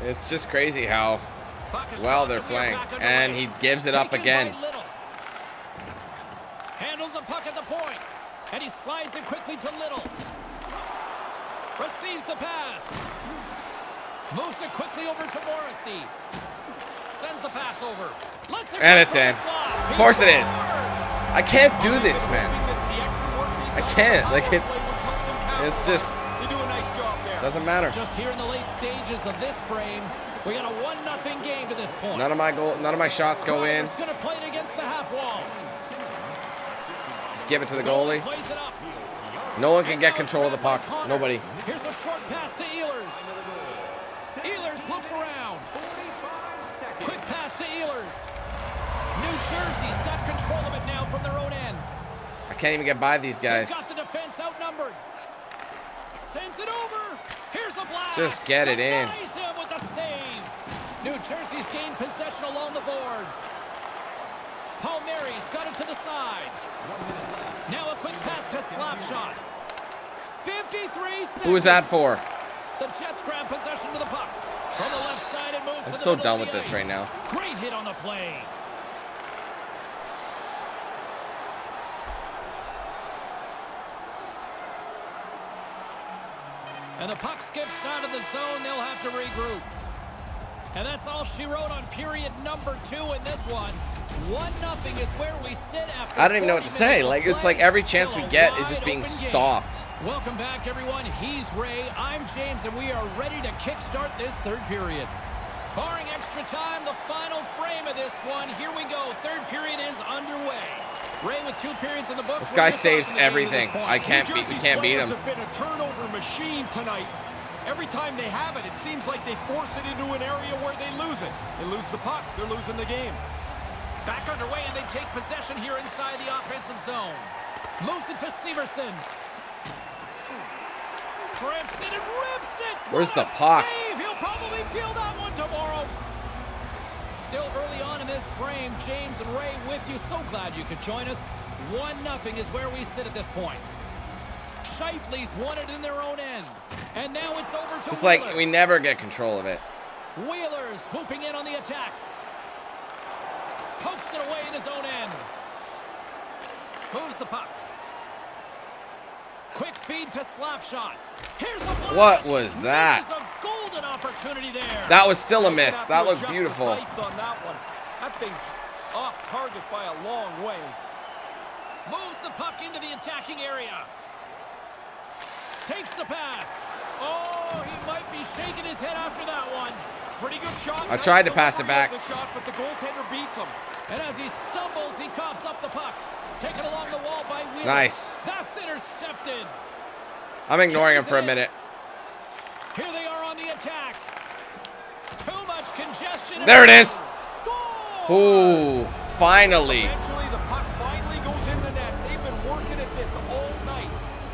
it's just crazy how well they're playing. And he gives it up again. Handles the puck at the point, and he slides it quickly to Little. Receives the pass. Moves it quickly over to Morrissey. Sends the pass over. And it's in. Of course it is. I can't do this, man. I can't. Like, it's just, they do a nice job there. Doesn't matter. Just here in the late stages of this frame, we got a 1-0 game to this point. None of my shots go in. It's gonna play it against the half wall. Just give it to the goalie. No one can get control of the puck. Nobody. Here's a short pass to Ehlers. Ehlers looks around. Quick pass to Ehlers. New Jersey's got control of it now from their own end. I can't even get by these guys. They've got the defense outnumbered. Sends it over. Here's a blast. Just get it in. With the save. New Jersey's gained possession along the boards. Palmieri's got it to the side. Now a quick pass to Slapshot. 53 seconds. Who was that for? The Jets grab possession of the puck. From the left side it moves. I'm so done with this right now. Great hit on the play. And the puck skips out of the zone. They'll have to regroup. And that's all she wrote on period number 2 in this one. 1-0 is where we sit after. I don't even know what to say. Like, it's like every chance we get is just being stopped. Welcome back, everyone. He's Ray. I'm James, and we are ready to kickstart this third period. Barring extra time, the final frame of this one. Here we go. Third period is underway. Ray with 2 periods in the books. This guy saves everything. I can't beat. We can't beat him. Have been a turnover machine tonight. Every time they have it, it seems like they force it into an area where they lose it. They lose the puck. They're losing the game. Back underway, and they take possession here inside the offensive zone. Moves it to Severson. Grips it and rips it. Where's the puck? Save. He'll probably feel that one tomorrow. Still early on in this frame, James and Ray with you. So glad you could join us. 1-0 is where we sit at this point. Scheifele's won it in their own end. And now it's over to Wheeler. It's like we never get control of it. Wheeler swooping in on the attack. Pokes it away in his own end. Moves the puck. Quick feed to slap shot. Here's a blast. What was that? This is a golden opportunity there. That was still a miss. That looked beautiful. On that one. That thing's off target by a long way. Moves the puck into the attacking area. Takes the pass. Oh, he might be shaking his head after that one. Pretty good shot. I tried to pass it back. Good shot, but the goaltender beats him. And as he stumbles, he coughs up the puck. Taken along the wall by Wheeler. Nice. That's intercepted. I'm ignoring him for a minute. Here they are on the attack. Too much congestion. There it is. Ooh, finally. Eventually, the puck finally goes in the net. They've been working at this all night.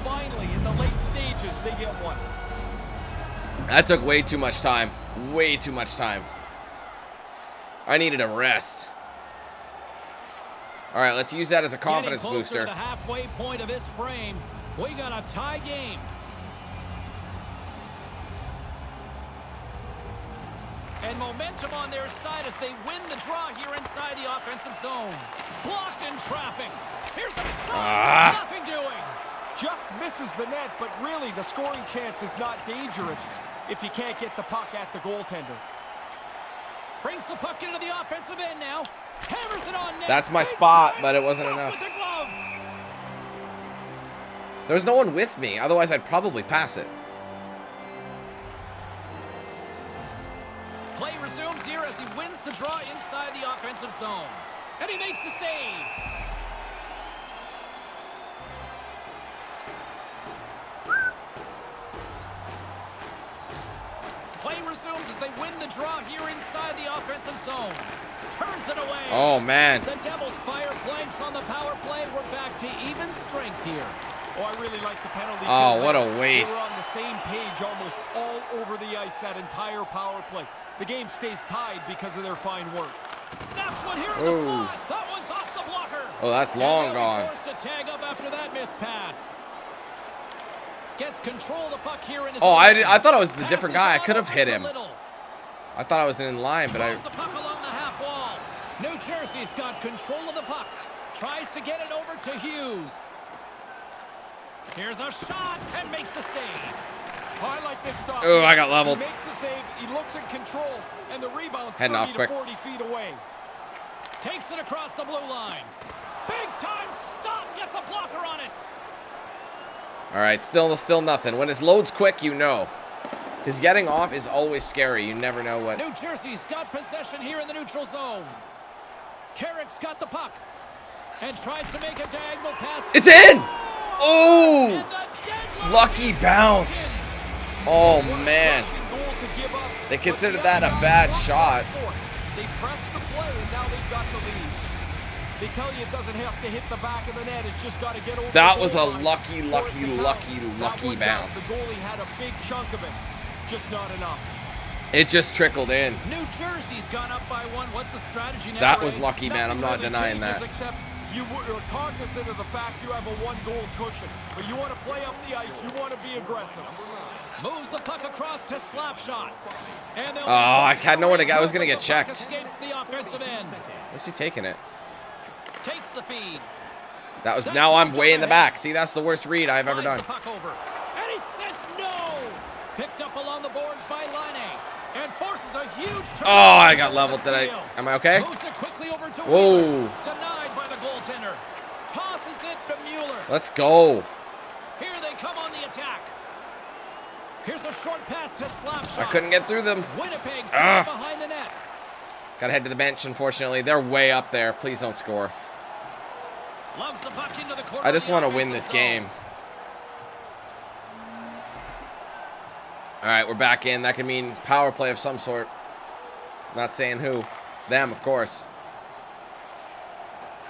Finally, in the late stages, they get one. That took way too much time. Way too much time. I needed a rest. All right, let's use that as a confidence booster. To the halfway point of this frame, we got a tie game. And momentum on their side as they win the draw here inside the offensive zone. Blocked in traffic. Here's a shot. Nothing doing. Just misses the net, but really the scoring chance is not dangerous if you can't get the puck at the goaltender. Brings the puck into the offensive end now. Hammers it on net. That's my spot, but it wasn't enough. There's no one with me, otherwise I'd probably pass it. Play resumes here as he wins the draw inside the offensive zone. And he makes the save. Play resumes as they win the draw here inside the offensive zone. Turns it away. Oh, man. The Devils fire blanks on the power play. We're back to even strength here. Oh, I really like the penalty. Oh, what a waste. They were on the same page almost all over the ice, that entire power play. The game stays tied because of their fine work. Snaps one here in the slot. That one's off the blocker. Oh, that's long gone. Forced to tag up after that missed pass. Gets control of the puck here in his I thought I was the different guy. I could have hit him. Little. I thought I was in line, but the puck along the half wall. New Jersey's got control of the puck. Tries to get it over to Hughes. Here's a shot and makes the save. Oh, I like this stop. Oh, I got leveled. He makes the save. He looks in control, and the rebound's 30 to 40 feet away. Takes it across the blue line. Big time stop. Gets a blocker on it. All right, still nothing. When his load's quick, you know. Because getting off is always scary. You never know what. New Jersey's got possession here in the neutral zone. Carrick's got the puck. And tries to make a diagonal pass. It's in! Oh! Lucky bounce. Oh, man. They considered that a bad shot. They pressed the play, and now they've got the lead. They tell you it doesn't have to hit the back of the net. It's just got to get over. That was a lucky bounce. The goalie had a big chunk of it, just not enough. It just trickled in. New Jersey's gone up by one. What's the strategy now? That was lucky, man. I'm not denying that. Except you were cognizant of the fact you have a one-goal cushion, but you want to play up the ice. You want to be aggressive. Moves the puck across to slap shot. And I had no one to go. I was going to get checked. Against the offensive end. Where's he taking it? Takes the feed. That was now I'm way in the back. See, that's the worst read I've ever done. Puck over. And he says no. Picked up along the boards by Laine and forces a huge turn. Oh, I got leveled. Did I? Am I okay? Moves it quickly over over to Wheeler. Denied by the goaltender. Tosses it to Mueller. Let's go. Here they come on the attack. Here's a short pass to Slapshot. I couldn't get through them. Winnipeg's behind the net. Gotta head to the bench, unfortunately. They're way up there. Please don't score. Loves the puck into the corner. I just want to win this game. All right, we're back in. That could mean power play of some sort. Not saying who. Them, of course.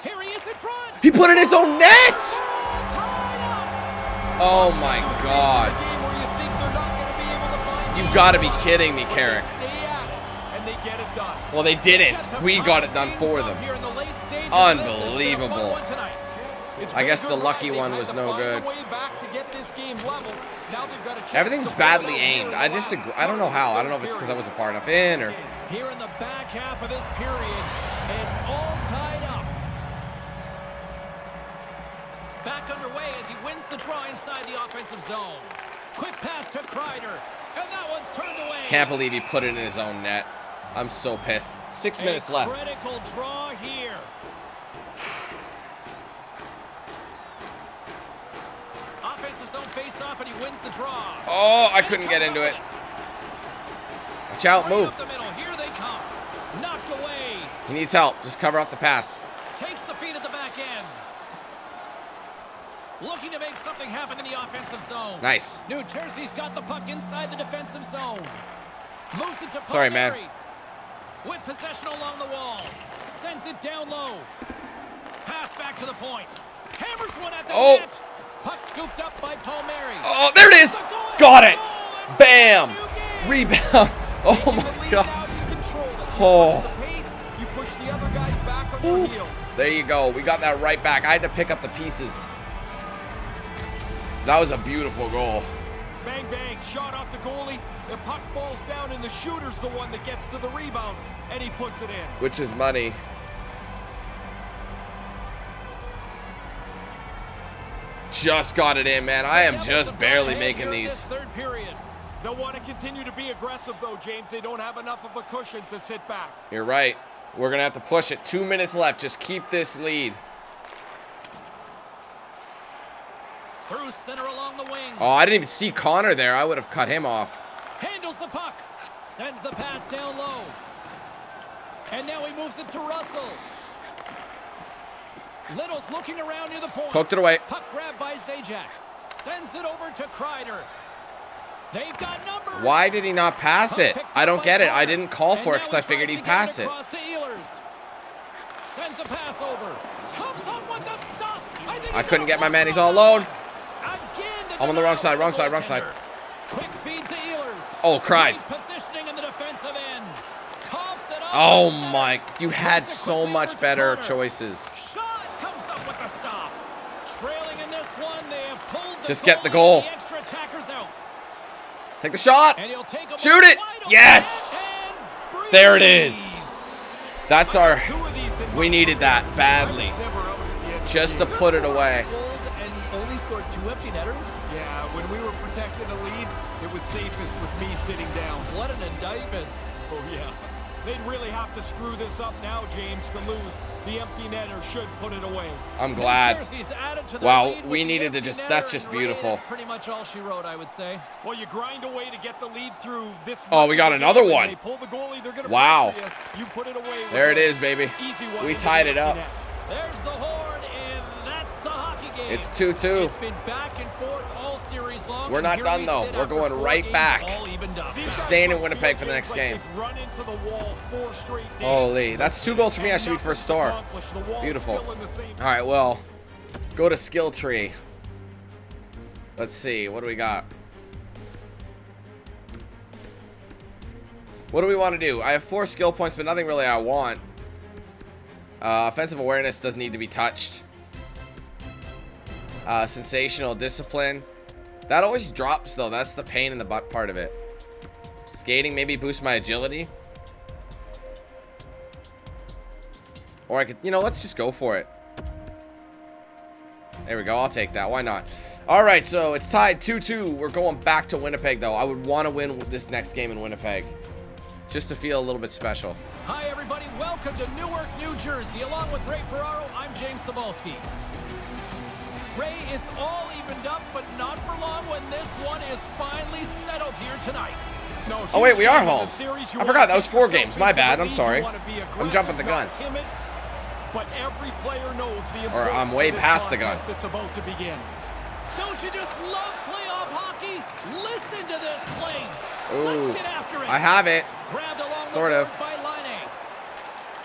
Here he is in front. He put in his own net. Oh my God. You've got to be kidding me, Carrick. Well, they didn't. We got it done for them. Unbelievable. I guess the lucky one was no good. Everything's badly aimed. I disagree. I don't know how. I don't know if it's because I wasn't far enough in or. Here in the back half of this period, it's all tied up. Back underway as he wins the draw inside the offensive zone. Quick pass to Kreider. And that one's turned away. Can't believe he put it in his own net. I'm so pissed. 6 minutes left. Critical draw here. Offense his own face off and he wins the draw. Oh, I couldn't get into it. Watch out, move. Here they come. Knocked away. He needs help. Just cover up the pass. Takes the feed at the back end. Looking to make something happen in the offensive zone. Nice. New Jersey's got the puck inside the defensive zone. Moves it to Palmieri. Sorry, man. With possession along the wall. Sends it down low. Pass back to the point. Hammers one at the net. Puck scooped up by Palmieri. Oh, there it is. Got it. Bam. Rebound. Oh, my God. Oh. You push the other guys back on your heels. There you go. We got that right back. I had to pick up the pieces. That was a beautiful goal. Bang, bang, shot off the goalie. The puck falls down and the shooter's the one that gets to the rebound and he puts it in. Which is money. Just got it in, man. I am just barely making these. Third period. They'll want to continue to be aggressive though, James. They don't have enough of a cushion to sit back. You're right. We're going to have to push it. 2 minutes left. Just keep this lead. Through center along the wing. Oh, I didn't even see Connor there. I would have cut him off. Handles the puck. Sends the pass down low. And now he moves it to Russell. Little's looking around near the point. Poked it away. Puck grabbed by Zajac. Sends it over to Kreider. They've got numbers. Why did he not pass it? I don't get it. I didn't call for it because I figured he'd pass it. To Ehlers. Sends a pass over. Comes up with the stop. I couldn't get my man. He's all alone. I'm on the wrong side, wrong side. Quick feed to Ehlers. Oh, Kreider. Positioning in the defensive end. Coughs it up. Oh my, you had so much better choices. Shot comes up with the stop. Trailing in this one, they have pulled the Just get the goal. The extra attackers out. Take the shot. And he'll take a Shoot it. Yes. There it is. That's our We needed that badly. Just to put it away. Two empty netters? Yeah, when we were protecting the lead, it was safest with me sitting down. What an indictment. Oh, yeah. They'd really have to screw this up now, James, to lose. The empty netter should put it away. I'm glad. Wow, we needed to just, that's just beautiful. That's pretty much all she wrote, I would say. Well, you grind away to get the lead through this. Oh, we got another one. They pull the goalie, they're gonna wow. You put it away. There it is, baby. Easy one. We tied it up. There's the horn. It's 2-2. It's been back and forth all series long. We're not done though. We're going right back. We're staying in Winnipeg for the next game. Holy, that's 2 goals for me. I should be first star. Beautiful. All right, well, go to skill tree. Let's see. What do we got? What do we want to do? I have 4 skill points, but nothing really I want. Offensive awareness doesn't need to be touched. Sensational discipline. That always drops though. That's the pain in the butt part of it. Skating maybe boosts my agility. Or I could, you know, let's just go for it. There we go. I'll take that. Why not? All right, so it's tied 2-2. We're going back to Winnipeg though. I would want to win this next game in Winnipeg. just to feel a little bit special. Hi, everybody. Welcome to Newark, New Jersey. Along with Ray Ferraro, I'm James Cebulski. Ray, it's all evened up, but not for long when this one is finally settled here tonight. No, oh, wait, we are home. I forgot. That was 4 games. My bad. I'm sorry. I'm jumping the gun. Timid, but every player knows the or I'm way past the gun. It's about to begin. Don't you just love playoff hockey? Listen to this place. Ooh, let's get after it. I have it. Grabbed along sort of. By Laine.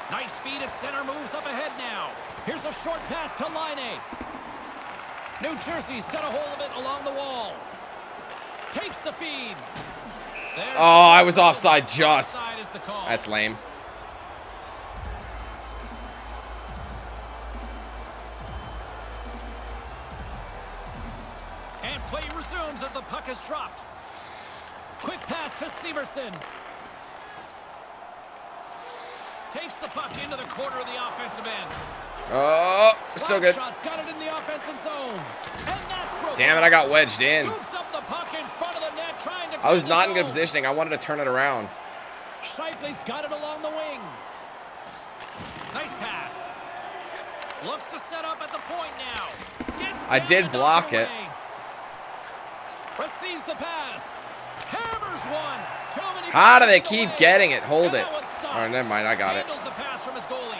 Nice feed at center, moves up ahead now. Here's a short pass to Laine. New Jersey's got a hold of it along the wall. Takes the feed. There's I was offside just. That's lame. And play resumes as the puck is dropped. Quick pass to Severson. Takes the puck into the corner of the offensive end. Oh, still good. Shots, got it in the offensive zone. And that's broken. Damn it, I got wedged in. Up the puck in front of the net, trying to I was not in good positioning. I wanted to turn it around. Scheifele's got it along the wing. Nice pass. Looks to set up at the point now. I did block it. Receives the pass. Hammers one. Too many. How do they keep getting it? Hold it. All right, never mind. I got it. The pass from his goalie.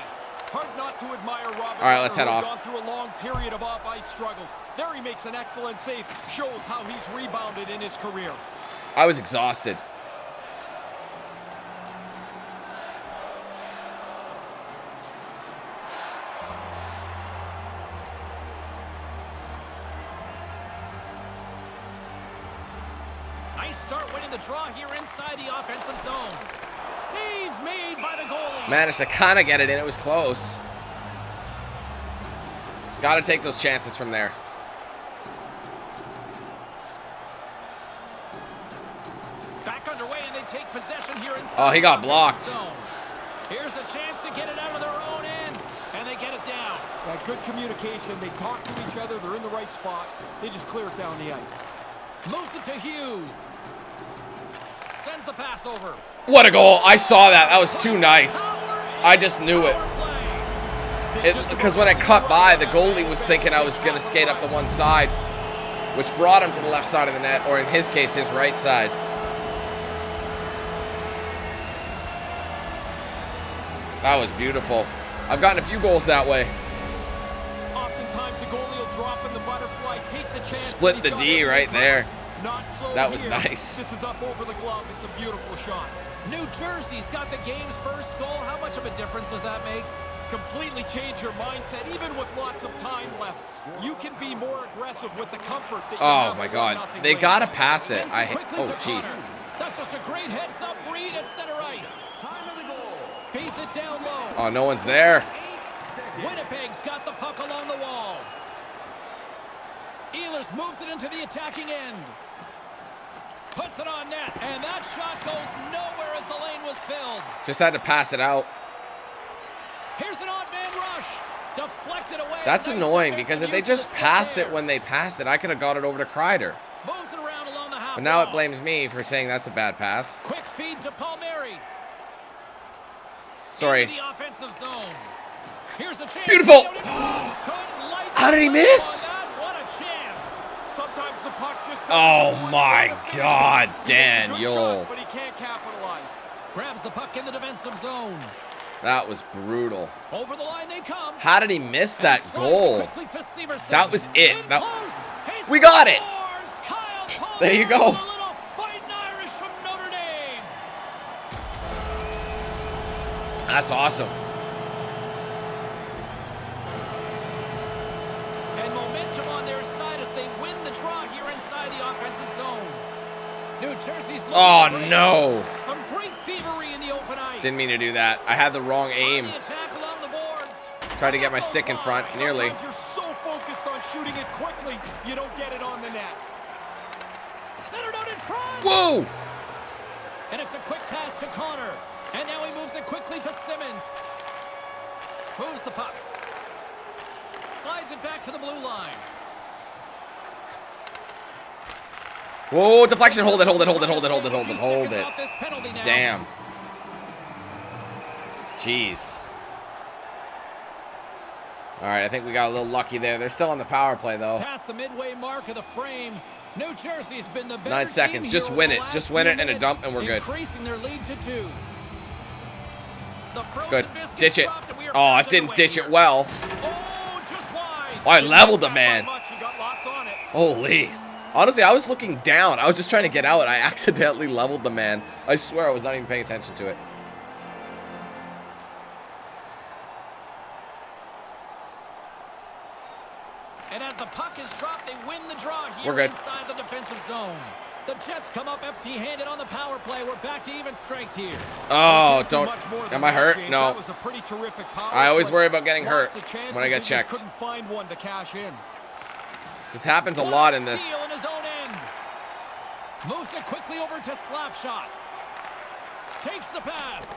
Hard not to admire Robin. All right, let's head off. Gone through a long period of off-ice struggles. There he makes an excellent save. Shows how he's rebounded in his career. I was exhausted. Nice start winning the draw here inside the offensive zone. Save made by the goalie. Managed to kind of get it in. It was close. Got to take those chances from there. Back underway, and they take possession here inside. Oh, he got blocked. Here's a chance to get it out of their own end, and they get it down. That good communication. They talk to each other. They're in the right spot. They just clear it down the ice. Moves it to Hughes. Sends the pass over. What a goal. I saw that. That was too nice. I just knew it. Because when I cut by, the goalie was thinking I was going to skate up the one side, which brought him to the left side of the net, or in his case, his right side. That was beautiful. I've gotten a few goals that way. Oftentimes, the goalie will drop in the butterfly, take the chance. Split the D right there. That was nice. This is up over the glove. It's a beautiful shot. New Jersey's got the game's first goal. How much of a difference does that make? Completely change your mindset, even with lots of time left. You can be more aggressive with the comfort that you have. Oh my God, they gotta pass it. Oh jeez. That's just a great heads-up read at center ice. Time of the goal. Feeds it down low. Oh, no one's there. Winnipeg's got the puck along the wall. Ehlers moves it into the attacking end. Puts it on net, and that shot goes nowhere as the lane was filled. Just had to pass it out. Here's an odd man rush. Deflected away. That's annoying because if they just pass it when they pass it, I could have got it over to Kreider. Moves it around along the half. But now it blames me for saying that's a bad pass. Quick feed to Palmieri. Sorry. The offensive zone. Here's a chance. Beautiful. How did he miss? Sometimes the puck just oh my God, Daniel. But he can't capitalize. Grabs the puck in the defensive zone. That was brutal. Over the line they come. How did he miss that goal? That was it. That, we got it. There you go. That's awesome. Oh no! Some great thievery in the open ice. Didn't mean to do that. I had the wrong aim. Tried to get my stick in front, nearly. You're so focused on shooting it quickly, you don't get it on the net. Centered out in front. Whoa! And it's a quick pass to Connor, and now he moves it quickly to Simmons. Moves the puck. Slides it back to the blue line. Whoa, deflection, hold it, hold it, hold it, hold it, hold it, hold it, hold it. Damn. Jeez. All right, I think we got a little lucky there. They're still on the power play, though. Past the midway mark of the frame. New Jersey's been the 9 seconds. Just win it. Just win it and a dump, and we're good. Increasing their lead to 2. Good. Ditch it. Oh, it didn't ditch it well. Oh, I leveled the man. Holy. Honestly, I was looking down. I was just trying to get out, and I accidentally leveled the man. I swear I was not even paying attention to it. And as the puck is dropped, they win the draw here inside the defensive zone. The Jets come up empty-handed on the power play. We're back to even strength here. Oh, don't. Am I hurt? No. I always worry about getting hurt when I get checked. Couldn't find one to cash in. This happens a lot in this. Moves it quickly over to Slapshot. Takes the pass.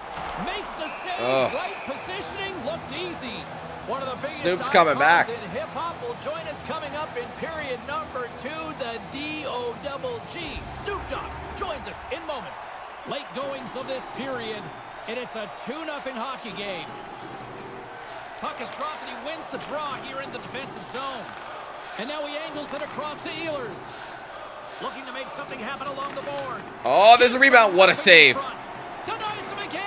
Makes the save. Right positioning looked easy. One of the biggest Snoop's coming back. In hip hop will join us coming up in period number 2. The D-O-double-G, Snoop Dogg, joins us in moments. Late goings of this period, and it's a 2-0 hockey game. Puck is dropped, and he wins the draw here in the defensive zone. And now he angles it across to Ehlers, looking to make something happen along the boards. Oh, there's a rebound. What a save. Denies him again.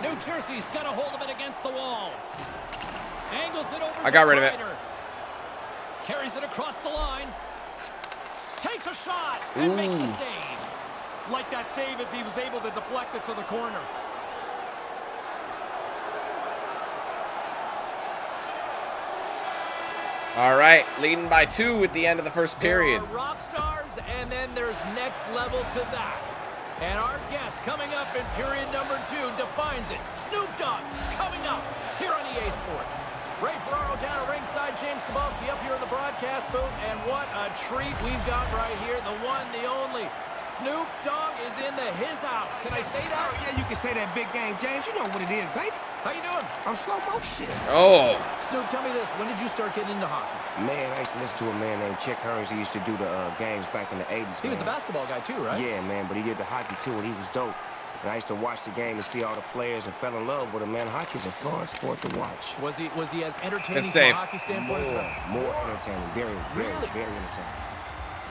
New Jersey's got a hold of it against the wall. Angles it over. I got rid of it. Carries it across the line. Takes a shot and makes a save. Like that save as he was able to deflect it to the corner. All right, leading by 2 at the end of the first period. There are rock stars, and then there's next level to that. And our guest coming up in period number 2 defines it. Snoop Dogg coming up here on EA Sports. Ray Ferraro down at ringside, James Sabalski up here in the broadcast booth, and what a treat we've got right here. The one, the only, Snoop Dogg is in the his house. Can I say that? Oh, yeah, you can say that, big game, James. You know what it is, baby. How you doing? I'm slow motion. Oh. Snoop, tell me this. When did you start getting into hockey? Man, I used to listen to a man named Chick Hearn. He used to do the games back in the 80s. He was the basketball guy too, right? Yeah, man, but he did the hockey too, and he was dope. And I used to watch the game and see all the players and fell in love with him, man. Hockey's a fun sport to watch. Was he as entertaining from a hockey standpoint? More entertaining. Very, very, very entertaining.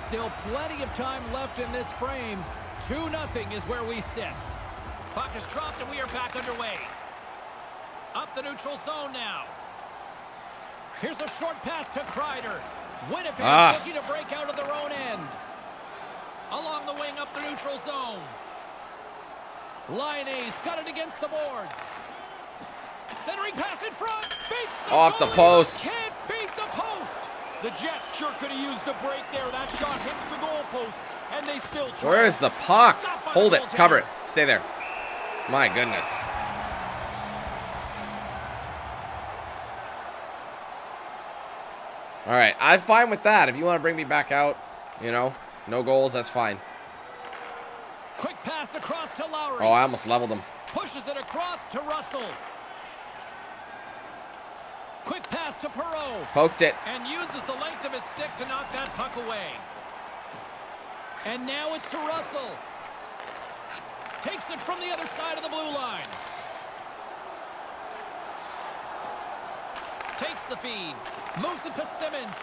Still plenty of time left in this frame. 2-0 is where we sit. Puck is dropped, and we are back underway. Up the neutral zone now. Here's a short pass to Kreider. Winnipeg's looking to break out of their own end. Along the wing, up the neutral zone. Laine's got it against the boards. Centering pass in front. Beats the off the post. Can't beat the post. The Jets sure could have used the break there. That shot hits the goal post, and they still try. Where is the puck? Hold it. Cover it. Stay there. My goodness. All right. I'm fine with that. If you want to bring me back out, you know, no goals, that's fine. Quick pass across to Lowry. Oh, I almost leveled him. Pushes it across to Russell. Quick pass to Perreault. Poked it. And uses the length of his stick to knock that puck away. And now it's to Russell. Takes it from the other side of the blue line. Takes the feed. Moves it to Simmons.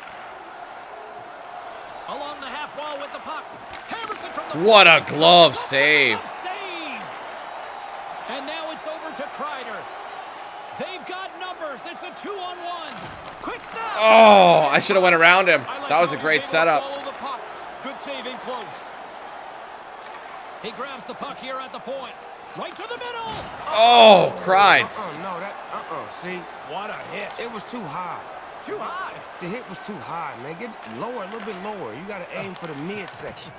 Along the half wall with the puck. Hammers it from the what a glove save. And now it's over to Kreider. They've got numbers. It's a 2-on-1. Quick snap. Oh, I should have went around him. That was a great setup. Good save in close. He grabs the puck here at the point. Right to the middle. Oh, cried. See? What a hit. It was too high. Too high. The hit was too high, man. Get lower, a little bit lower. You got to aim for the midsection.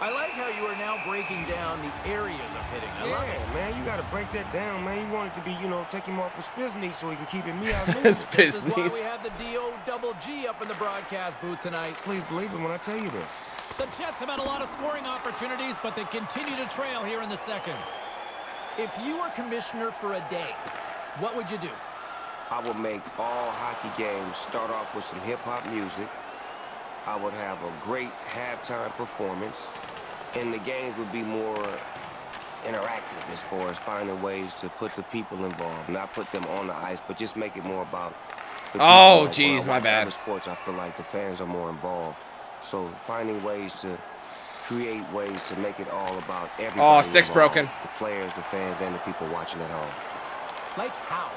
I like how you are now breaking down the areas of hitting. I love it, man. You got to break that down, man. You want it to be, you know, take him off his fizz-knee so he can keep it me out. His fizz-knees. This is why we have the D-O-double-G up in the broadcast booth tonight. Please believe it when I tell you this. The Jets have had a lot of scoring opportunities, but they continue to trail here in the second. If you were commissioner for a day, what would you do? I would make all hockey games start off with some hip-hop music. I would have a great halftime performance, and the games would be more interactive as far as finding ways to put the people involved, not put them on the ice, but just make it more about the people. Oh, geez, my bad. Other sports, I feel like the fans are more involved. So finding ways to create ways to make it all about everybody. Oh, stick's broken. The players, the fans, and the people watching at home. Like how?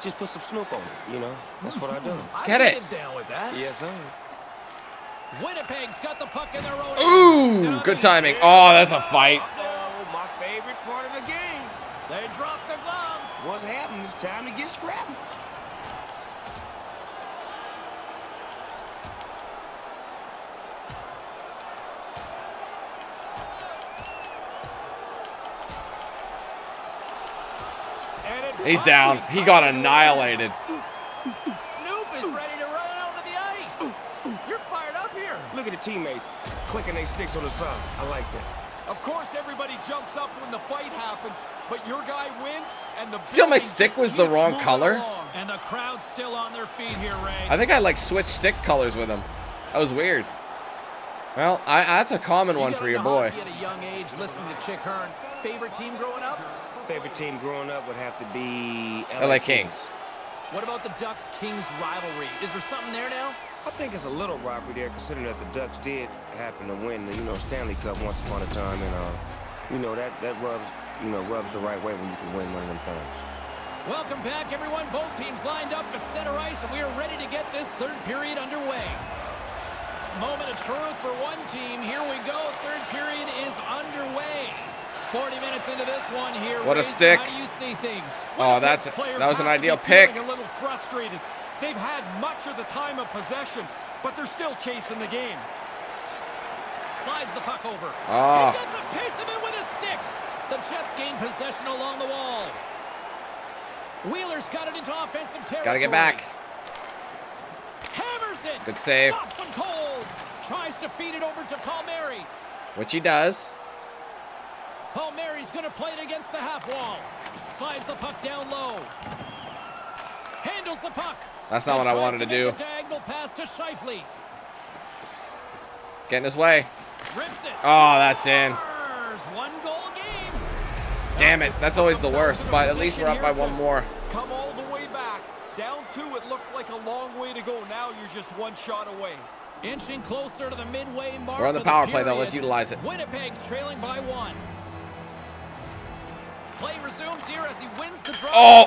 Just put some Snoop on it, you know? That's what I do. Get it. Down with that. Yes, sir. Winnipeg's got the puck in their own. Ooh, good timing. Oh, that's a fight. My favorite part of the game. They dropped their gloves. What's happening? It's time to get scrapped. He's down. He got annihilated. Snoop is ready to run out of the ice. You're fired up here. Look at the teammates clicking their sticks on the side. I like that. Of course, everybody jumps up when the fight happens, but your guy wins. And the see how my stick was the wrong color? And the crowd's still on their feet here, Ray. I think I like switched stick colors with him. That was weird. Well, that's a common one for your boy. At a young age, listening to Chick Hearn. Favorite team growing up? Favorite team growing up would have to be LA Kings. What about the Ducks-Kings rivalry? Is there something there now? I think it's a little rivalry there, considering that the Ducks did happen to win the Stanley Cup once upon a time, and that rubs the right way when you can win one of them things. Welcome back, everyone. Both teams lined up at center ice, and we are ready to get this third period underway. Moment of truth for one team. Here we go. Third period is underway. 40 minutes into this one here. What a stick. How do you see things? Oh, that was an ideal pick. A little frustrated. They've had much of the time of possession, but they're still chasing the game. Slides the puck over. Oh. He gets a piece of it with a stick. The Jets gain possession along the wall. Wheeler's got it into offensive territory. Got to get back. Hammers it. Good save. Stops him cold. Tries to feed it over to Palmieri. Which he does. Palmieri's going to play it against the half wall. Slides the puck down low. Handles the puck. That's not what I wanted to do. Diagonal pass to Scheifele. Getting his way. Rips it. Oh, that's in. One goal game. Damn it. That's always the worst, but at least we're up by one more. Come all the way back. Down two, it looks like a long way to go. Now you're just one shot away. Inching closer to the midway mark. We're on the power play, though. Let's utilize it. Winnipeg's trailing by one. Play resumes here as he wins the draw. Oh,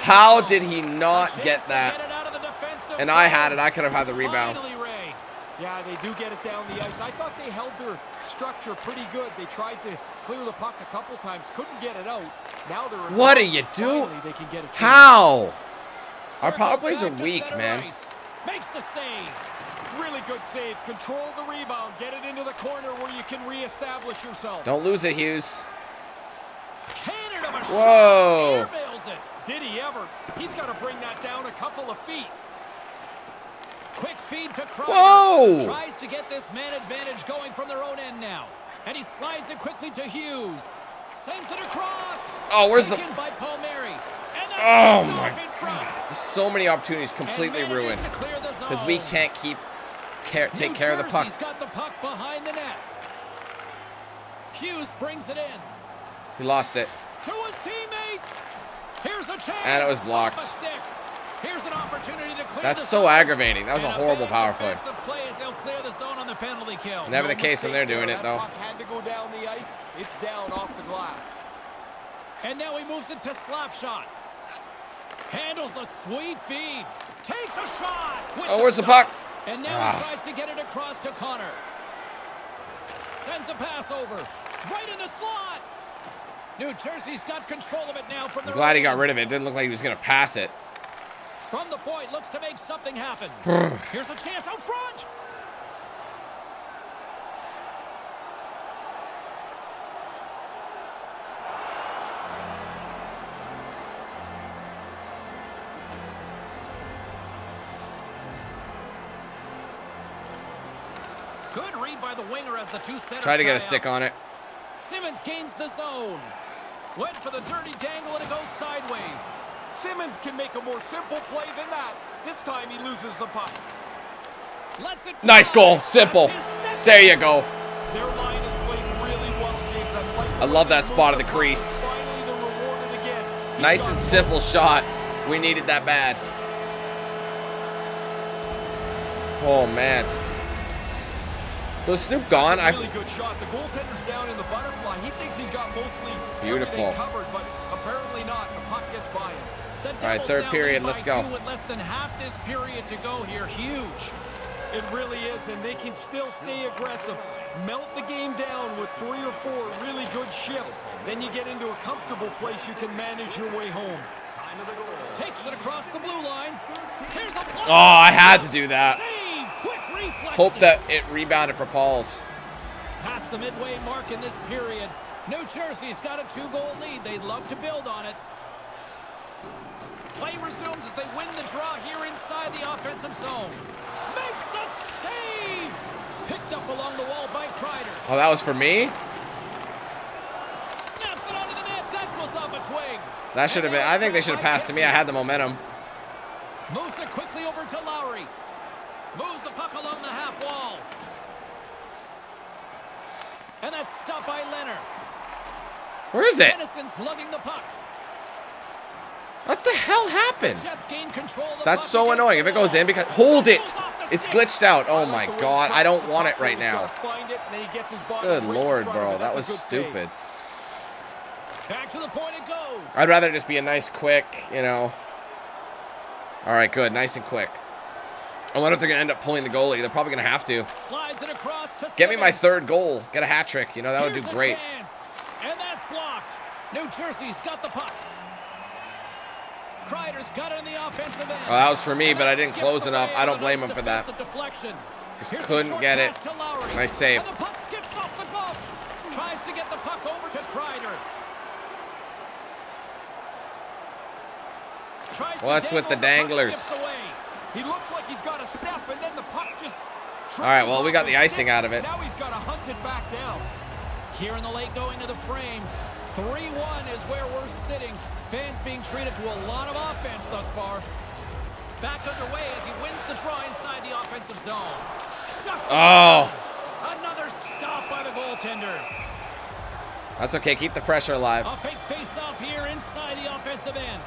how did he not get that? And I had it. I could have had the rebound. Yeah, they do get it down the ice. I thought they held their structure pretty good. They tried to clear the puck a couple times. Couldn't get it out. Now they're. What are you doing? How? Our power plays are weak, man. Makes the save. Really good save. Control the rebound. Get it into the corner where you can reestablish yourself. Don't lose it, Hughes. Whoa! Did he ever? He's got to bring that down a couple of feet. Quick feed to Kreider. Whoa! Tries to get this man advantage going from their own end now, and he slides it quickly to Hughes. Sends it across. Oh, where's the? By Palmieri. Oh my God! There's so many opportunities completely ruined because we can't take care of the puck. He's got the puck behind the net. Hughes brings it in. He lost it. To his teammate. Here's a chance. And it was blocked. Here's an opportunity to clear. That's so aggravating. That was a horrible power play. Never the case when they're doing it, though. Had to go down the ice. It's down off the glass. And now he moves it to slap shot. Handles a sweet feed. Takes a shot. Oh, where's the puck? And now he tries to get it across to Connor. Sends a pass over. Right in the slot. New Jersey's got control of it now. From the I'm glad he got rid of it. It didn't look like he was going to pass it. From the point, looks to make something happen. Here's a chance out front. Good read by the winger as the two centers try to get a stick on it. Simmons gains the zone. Went for the dirty dangle and it goes sideways. Simmons can make a more simple play than that. This time he loses the puck. Let's it. Nice goal. Simple. There you go. Their line is played really well, James. I love that spot of the crease. Nice and simple shot. We needed that bad. Oh, man. So is Snoop gone? Really good shot. The goaltender's down in the butterfly. He thinks he's got mostly everything covered, but apparently not. A puck gets by him. All right, third period. Let's go. With less than half this period to go here. Huge. It really is, and they can still stay aggressive. Melt the game down with 3 or 4 really good shifts. Then you get into a comfortable place you can manage your way home. Takes it across the blue line. Here's a block. Oh, I had to do that. Hope that it rebounded for Pauls. Past the midway mark in this period. New Jersey's got a 2-goal lead. They'd love to build on it. Play resumes as they win the draw here inside the offensive zone. Makes the save. Picked up along the wall by Kreider. Oh, that was for me? Snaps it onto the net. That goes off a twig. That should have been. I think they should have passed to me. I had the momentum. Moves it quickly over to Lowry. Moves the puck along the half wall. And that's stopped by Leonard. Where is it? Anderson's lugging the puck. What the hell happened? That's so annoying. If it goes in, because hold it. It's glitched out. Oh my god. I don't want it right now. Good lord, bro. That was stupid. Back to the point it goes. I'd rather just be a nice quick, you know. All right, good. Nice and quick. I wonder if they're going to end up pulling the goalie. They're probably going to have to. Slides it across to get me my 3rd goal. Get a hat trick. You know, that would do great. And that's blocked. New Jersey's got the puck. Kreider's got it in the offensive end. Oh, that was for me, but I didn't close enough. I don't blame him for that. Just couldn't get it. Nice save. The puck skips off the glove. Tries to get the puck over to Kreider. What's with the danglers? He looks like he's got a step, and then the puck just... All right, well, we got the icing out of it. Now he's got to hunt it back down. Here in the late going to the frame. 3-1 is where we're sitting. Fans being treated to a lot of offense thus far. Back underway as he wins the draw inside the offensive zone. Shuts it down. Another stop by the goaltender. That's okay. Keep the pressure alive. A fake face-off here inside the offensive end.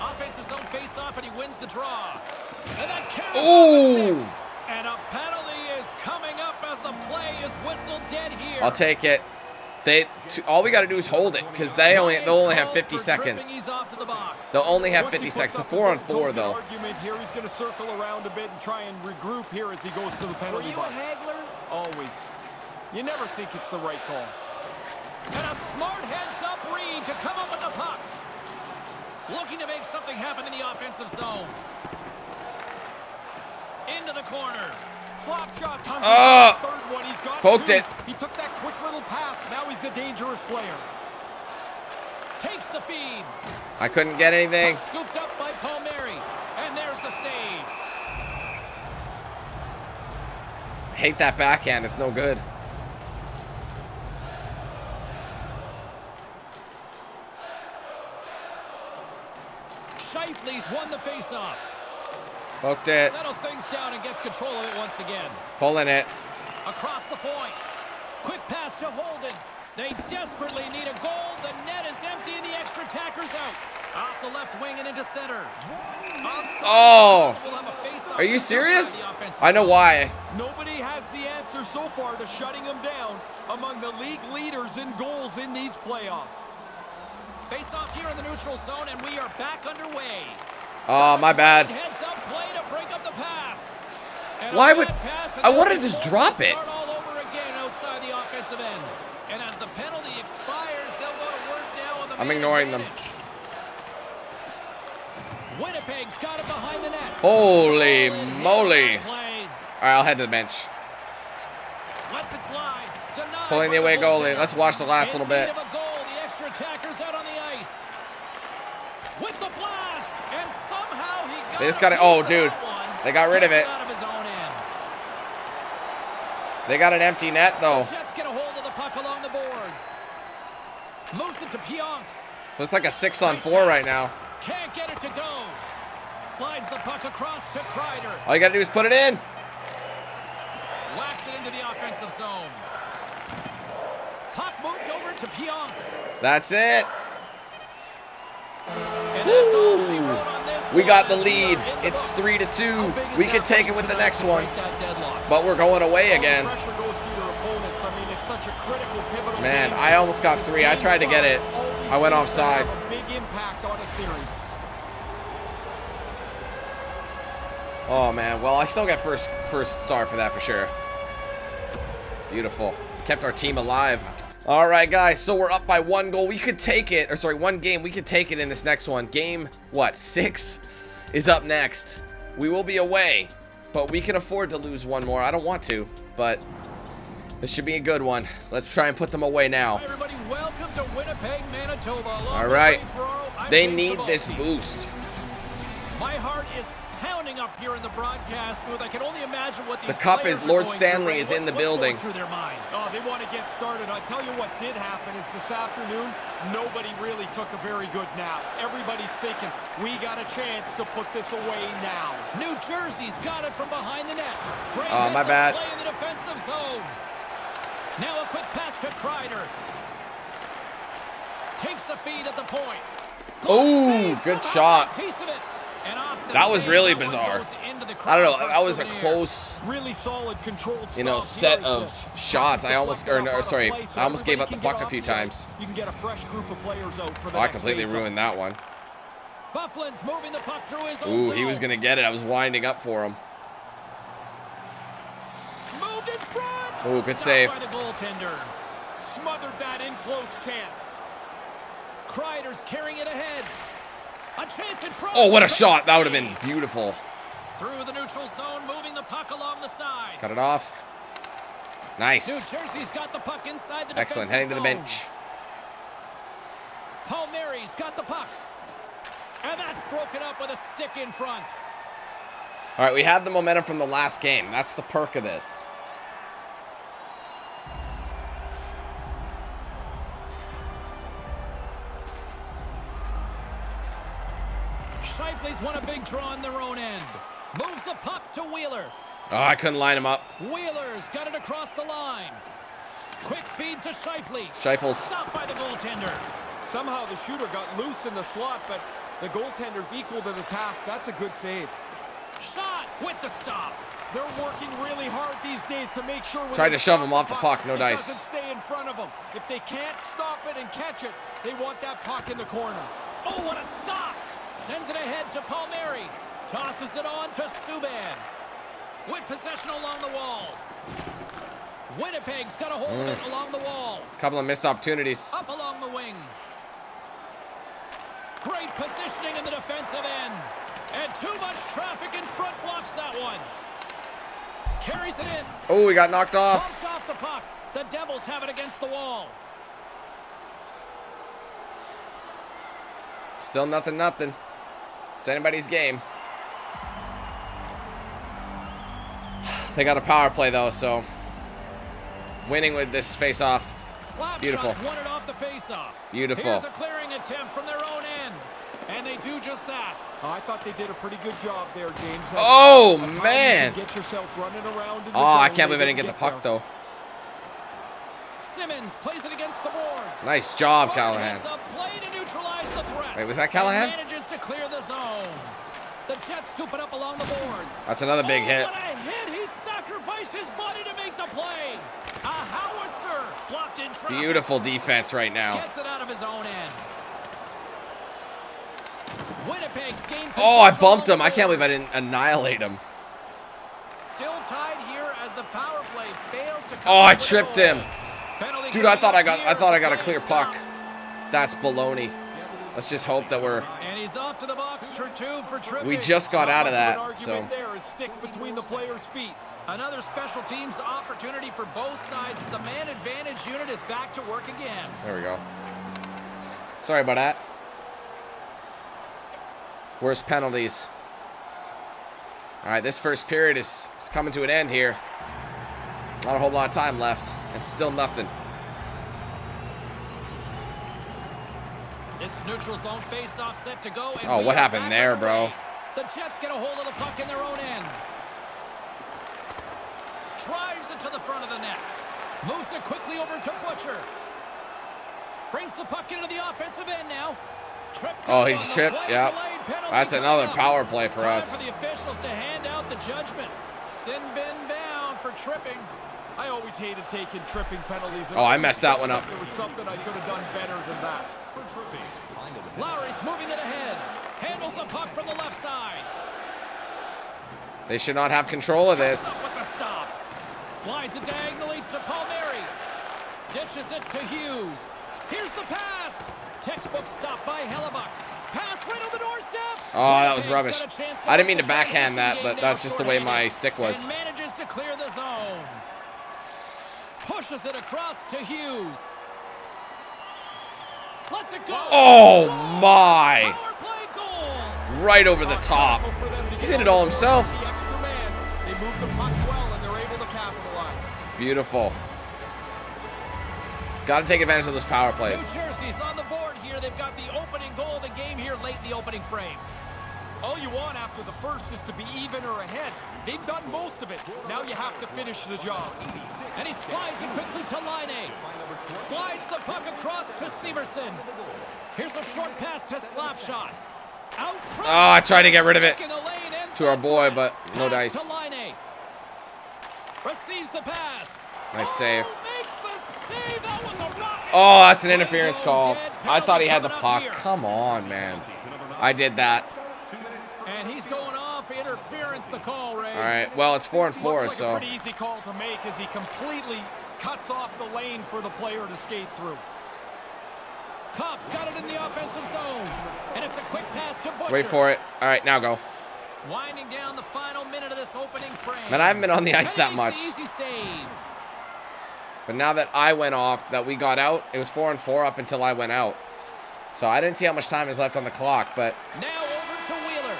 Offense's own face-off, and he wins the draw. And that counts. Ooh. And a penalty is coming up as the play is whistled dead here. I'll take it. All we got to do is hold it, because they'll only have 50 seconds. They'll only have 50 seconds. It's a 4-on-4, though. Here, he's going to circle around a bit and try and regroup here as he goes to the penalty box. Were you a haggler? Always. You never think it's the right call. And a smart heads-up read to come up with the puck. Looking to make something happen in the offensive zone. Into the corner. Slap shot. Third one. He's got poked it. He took that quick little pass. Now he's a dangerous player. Takes the feed. I couldn't get anything. Puck scooped up by Palmieri. And there's the save. I hate that backhand. It's no good. Scheifele's won the faceoff. Poked it. Settles things down and gets control of it once again. Pulling it. Across the point. Quick pass to Holden. They desperately need a goal. The net is empty and the extra attacker's out. Off the left wing and into center. Oh. Are you serious? I know why. Nobody has the answer so far to shutting him down among the league leaders in goals in these playoffs. Face off here in the neutral zone, and we are back underway. Oh, my bad. Heads up play to break up the pass. Why would I want to just drop it? All over again outside the offensive end. And as the penalty expires, they'll go to work now with the I'm ignoring them. Winnipeg's got it behind the net. Holy moly. All right, I'll head to the bench. Let's it fly. Pulling the away goalie. Let's watch the last little bit. Attackers out on the ice with the blast, and somehow he got it. Oh, dude, they got rid of it. They got an empty net, though. The Jets get a hold of the puck along the boards. Moves it to Pionk. So it's like a 6-on-4 right now. Can't get it to go. Slides the puck across to Kreider. All you got to do is put it in. Wax Knocks it into the offensive zone. Puck moved over to Pionk. That's it. And that's all she wrote on this. We got the lead. It's 3-2. We could take it with the next one. But we're going away again. Man, I almost got three. I tried to get it. I went offside. Oh man, well I still got first star for that for sure. Beautiful. Kept our team alive. All right guys, so we're up by one goal. We could take it, or sorry, one game. We could take it in this next one. Game, what, 6 is up next. We will be away, but we can afford to lose one more. I don't want to, but this should be a good one. Let's try and put them away now. Hi everybody, welcome to Winnipeg, Manitoba. All right, they need this boost. My heart is pounding up here in the broadcast booth. I can only imagine what the cup is. Lord Stanley is in the building. Through their mind. Oh, they want to get started. I tell you what did happen is this afternoon, nobody really took a very good nap. Everybody's thinking we got a chance to put this away now. New Jersey's got it from behind the net. Oh, my bad. Play in the defensive zone. Now a quick pass to Kreider. Takes the feed at the point. Oh, good shot. Piece of it. That was really bizarre. I don't know. That was a close, really solid, controlled, you know, set of shots. I almost, I almost gave up the puck a few times. You can get a fresh group of players out for the I completely ruined that one. Byfuglien's moving the puck through his own zone. He was gonna get it. I was winding up for him. Moved in front. Ooh, good save. By the goaltender. Smothered that in close chance. Kreider's carrying it ahead. A chance in front. Oh, what a shot. That would have been beautiful. Through the neutral zone, moving the puck along the side. Cut it off. Nice. New Jersey's got the puck inside the Excellent. Heading zone. To the bench. Palmieri's got the puck. And that's broken up with a stick in front. All right, we have the momentum from the last game. That's the perk of this. Scheifele's won a big draw on their own end. Moves the puck to Wheeler. Oh, I couldn't line him up. Wheeler's got it across the line. Quick feed to Scheifele. Scheifele's stopped by the goaltender. Somehow the shooter got loose in the slot, but the goaltender's equal to the task. That's a good save. Shot with the stop. They're working really hard these days to make sure. Tried to shove him off the puck, no dice. Doesn't stay in front of him. If they can't stop it and catch it, they want that puck in the corner. Oh, what a stop! Sends it ahead to Palmieri. Tosses it on to Subban. With possession along the wall. Winnipeg's got a hold of it along the wall. A couple of missed opportunities. Up along the wing. Great positioning in the defensive end. And too much traffic in front blocks that one. Carries it in. Oh, he got knocked off. Knocked off the puck. The Devils have it against the wall. Still nothing, nothing. It's anybody's game. They got a power play though, so winning with this face-off. Beautiful. Slap shots won it off the face-off. Beautiful. Here's a clearing attempt from their own end, and they do just that. Oh, I thought they did a pretty good job there, James. Oh man! Get yourself running around. Oh, I can't believe I didn't get the puck though. Simmons plays it against the boards. Nice job, Callahan. A play to neutralize the threat. Wait, was that Callahan? Manages to clear the zone. The Jets scoop it up along the boards. That's another big hit. What a hit. He sacrificed his body to make the play. A howitzer blocked in traffic. Beautiful defense right now. Gets it out of his own end. Winnipeg's game. Oh, I bumped him. I can't believe I didn't annihilate him. Still tied here as the power play fails to come. Oh, I tripped him. Dude, I thought I got a clear puck. That's baloney. Let's just hope that we're. And he's off to the box for 2 for tripping. We just got out of that, so. There is stick between the players' feet. Another special teams opportunity for both sides as the man advantage unit is back to work again. There we go. Sorry about that. Worst penalties. All right, this first period is coming to an end here. Not a whole lot of time left, and still nothing. This neutral zone face-off set to go. And oh, what happened there, bro? The Jets get a hold of the puck in their own end. drives it to the front of the net. Moves it quickly over to Butcher. Brings the puck into the offensive end now. Oh, he's tripped. Yep. That's another power play for us. For the officials to hand out the judgment. Sin bin bound for tripping. I always hated taking tripping penalties. Oh, I messed that one up. It was something I could have done better than that. Lowry's moving it ahead. Handles the puck from the left side. They should not have control of this. With the stop. Slides it diagonally to Palmieri. Dishes it to Hughes. Here's the pass. Textbook stop by Hellebuyck. Pass right on the doorstep. Oh, that was rubbish. I didn't mean to backhand that, but that's just the way my stick was. And manages to clear the zone. Pushes it across to Hughes. Lets it go. Oh my. Right over the top. He did it all himself. Beautiful. Got to take advantage of those power plays. New Jersey's on the board here. They've got the opening goal of the game here late in the opening frame. All you want after the first is to be even or ahead. They've done most of it. Now you have to finish the job. And he slides it quickly to Laine. Slides the puck across to Severson. Here's a short pass to Slapshot. Out front. Oh, I tried to get rid of it to our boy, but no dice. Receives the pass. Nice save. Oh, that's an interference call. I thought he had the puck. Come on, man. I did that. And he's going off interference. The call, Ray. All right. Well, it's 4-4, so. Pretty easy call to make as he completely cuts off the lane for the player to skate through. Cops got it in the offensive zone, and it's a quick pass to Butcher. Wait for it. All right, now go. Winding down the final minute of this opening frame. Man, I haven't been on the ice that much. Easy save. But now that I went off, that we got out, it was 4-4 up until I went out. So I didn't see how much time is left on the clock, but. Now over to Wheeler.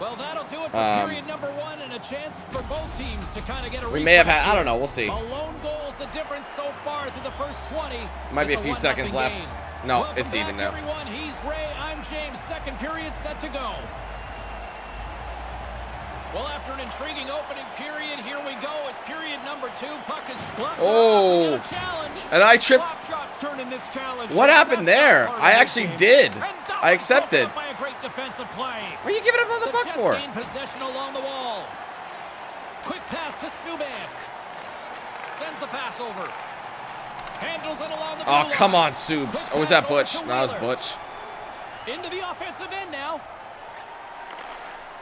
Well, that'll do it for period number one, and a chance for both teams to kind of get a. We may have had. I don't know. We'll see. Alone goal's the difference so far through the first 20. Might be a few seconds left. Game. No, welcome it's even now. Everyone, he's Ray. I'm James. Second period set to go. Well, after an intriguing opening period, here we go. It's period number two. Puck is oh, and challenge. And I tripped. What happened there? I actually did. I accepted. By a great defensive play. What are you giving up on the puck for? Jets gain possession along the wall. Quick pass to Subban. Sends the pass over. Handles it along the blue line. Oh, come on, Subs. Oh, was that Butch? No, that was Butch. Into the offensive end now.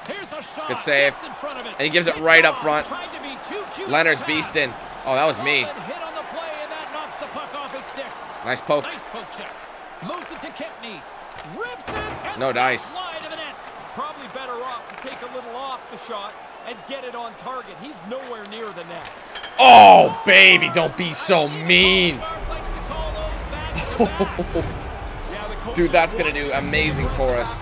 Here's a shot. Good save. In front of it. And he gives it right up front. Leonard's beastin'. Oh, that was me. Hit on the play, and that knocks the puck off his stick. Nice poke. Nice poke check. Moves it to Kempney. Rips it. No dice. Probably better off to take a little off the shot and get it on target. He's nowhere near the net. Oh, baby, don't be so mean. Dude, that's going to do amazing for us.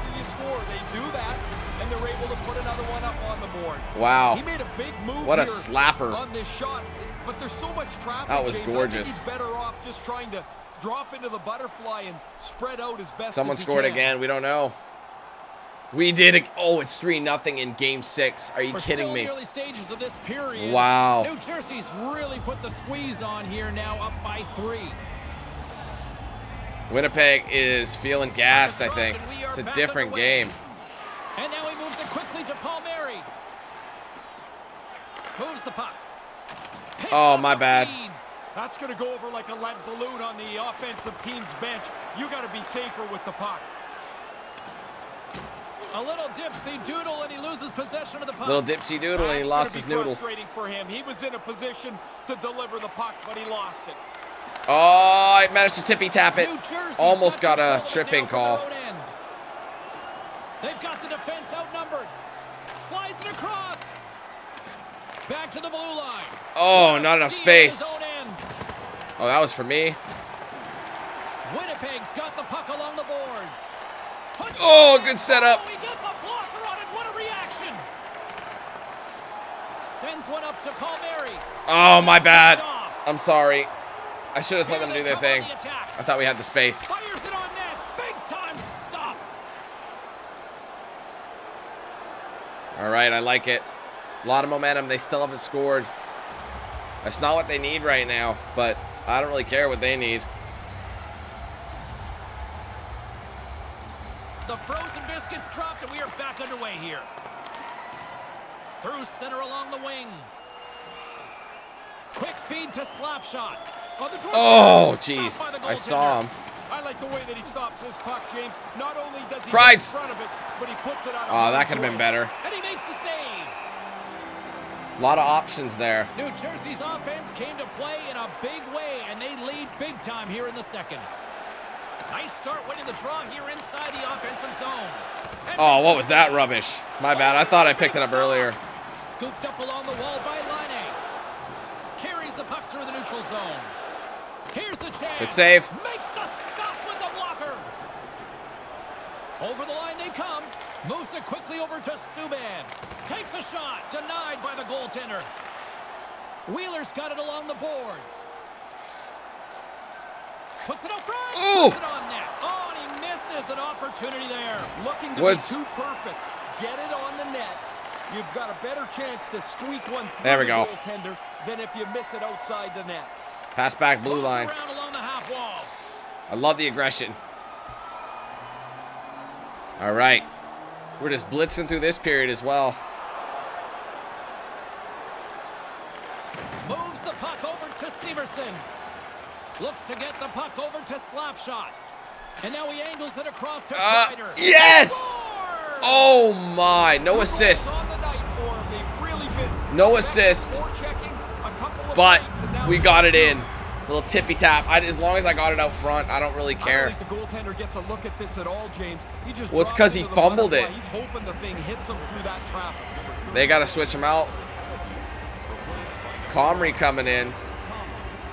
Wow. He made a big move. What a slapper. On this shot, but there's so much traffic. That was gorgeous. He's better off just trying to drop into the butterfly and spread out as best. Someone scored again. We don't know. We did it. Oh, it's 3-0 in game 6. Are you kidding me? Early stages of this period. Wow. New Jersey's really put the squeeze on here now, up by 3. Winnipeg is feeling gassed, I think. It's a different game. And now he moves it quickly to Palmieri. Moves the puck. Oh, my bad. That's going to go over like a lead balloon on the offensive team's bench. You got to be safer with the puck. A little dipsy doodle, and he loses possession of the puck. Little dipsy doodle, and he lost his noodle. Frustrating for him. He was in a position to deliver the puck, but he lost it. Oh, I managed to tippy tap it. Almost got a tripping call. They've got the defense outnumbered. Slides it across. Back to the blue line. Oh, not enough space. Oh, that was for me. Winnipeg's got the puck along the boards. Oh, good setup. He gets a blocker on it. What a reaction. Sends one up to Palmieri. Oh, my bad. I'm sorry. I should have let them do their thing. I thought we had the space. Fires it on net. Big time stop. All right, I like it. A lot of momentum. They still haven't scored. That's not what they need right now, but I don't really care what they need. The frozen biscuits dropped, and we are back underway here. Through center along the wing. Quick feed to slap shot. Oh, jeez. I saw him. I like the way that he stops his puck, James. Not only does he get in front of it, but he puts it on. Oh, that could have been better. And he makes the save. A lot of options there. New Jersey's offense came to play in a big way, and they lead big time here in the second. Nice start winning the draw here inside the offensive zone. And oh, what was that rubbish? My bad. I thought I picked it up earlier. Scooped up along the wall by Laine. Carries the puck through the neutral zone. Here's the chance. Good save. Makes the stop with the blocker. Over the line they come. Moves it quickly over to Subban. Takes a shot. Denied by the goaltender. Wheeler's got it along the boards. Puts it up front. Ooh. Puts it on net. Oh, and he misses an opportunity there. Looking to be too perfect. Get it on the net. You've got a better chance to squeak one through the goaltender than if you miss it outside the net. Pass back, blue line. Along the half wall. I love the aggression. All right. We're just blitzing through this period as well. Moves the puck over to Severson. Looks to get the puck over to Slapshot. And now he angles it across to Kreider. Yes! Oh my, no assist. No assist. But we got it in. A little tippy tap. As long as I got it out front, I don't really care. I don't think the goaltender gets a look at this at all, James. Well, it's because he fumbled it. He's hoping the thing hits him through that traffic. They got to switch him out. Comrie coming in.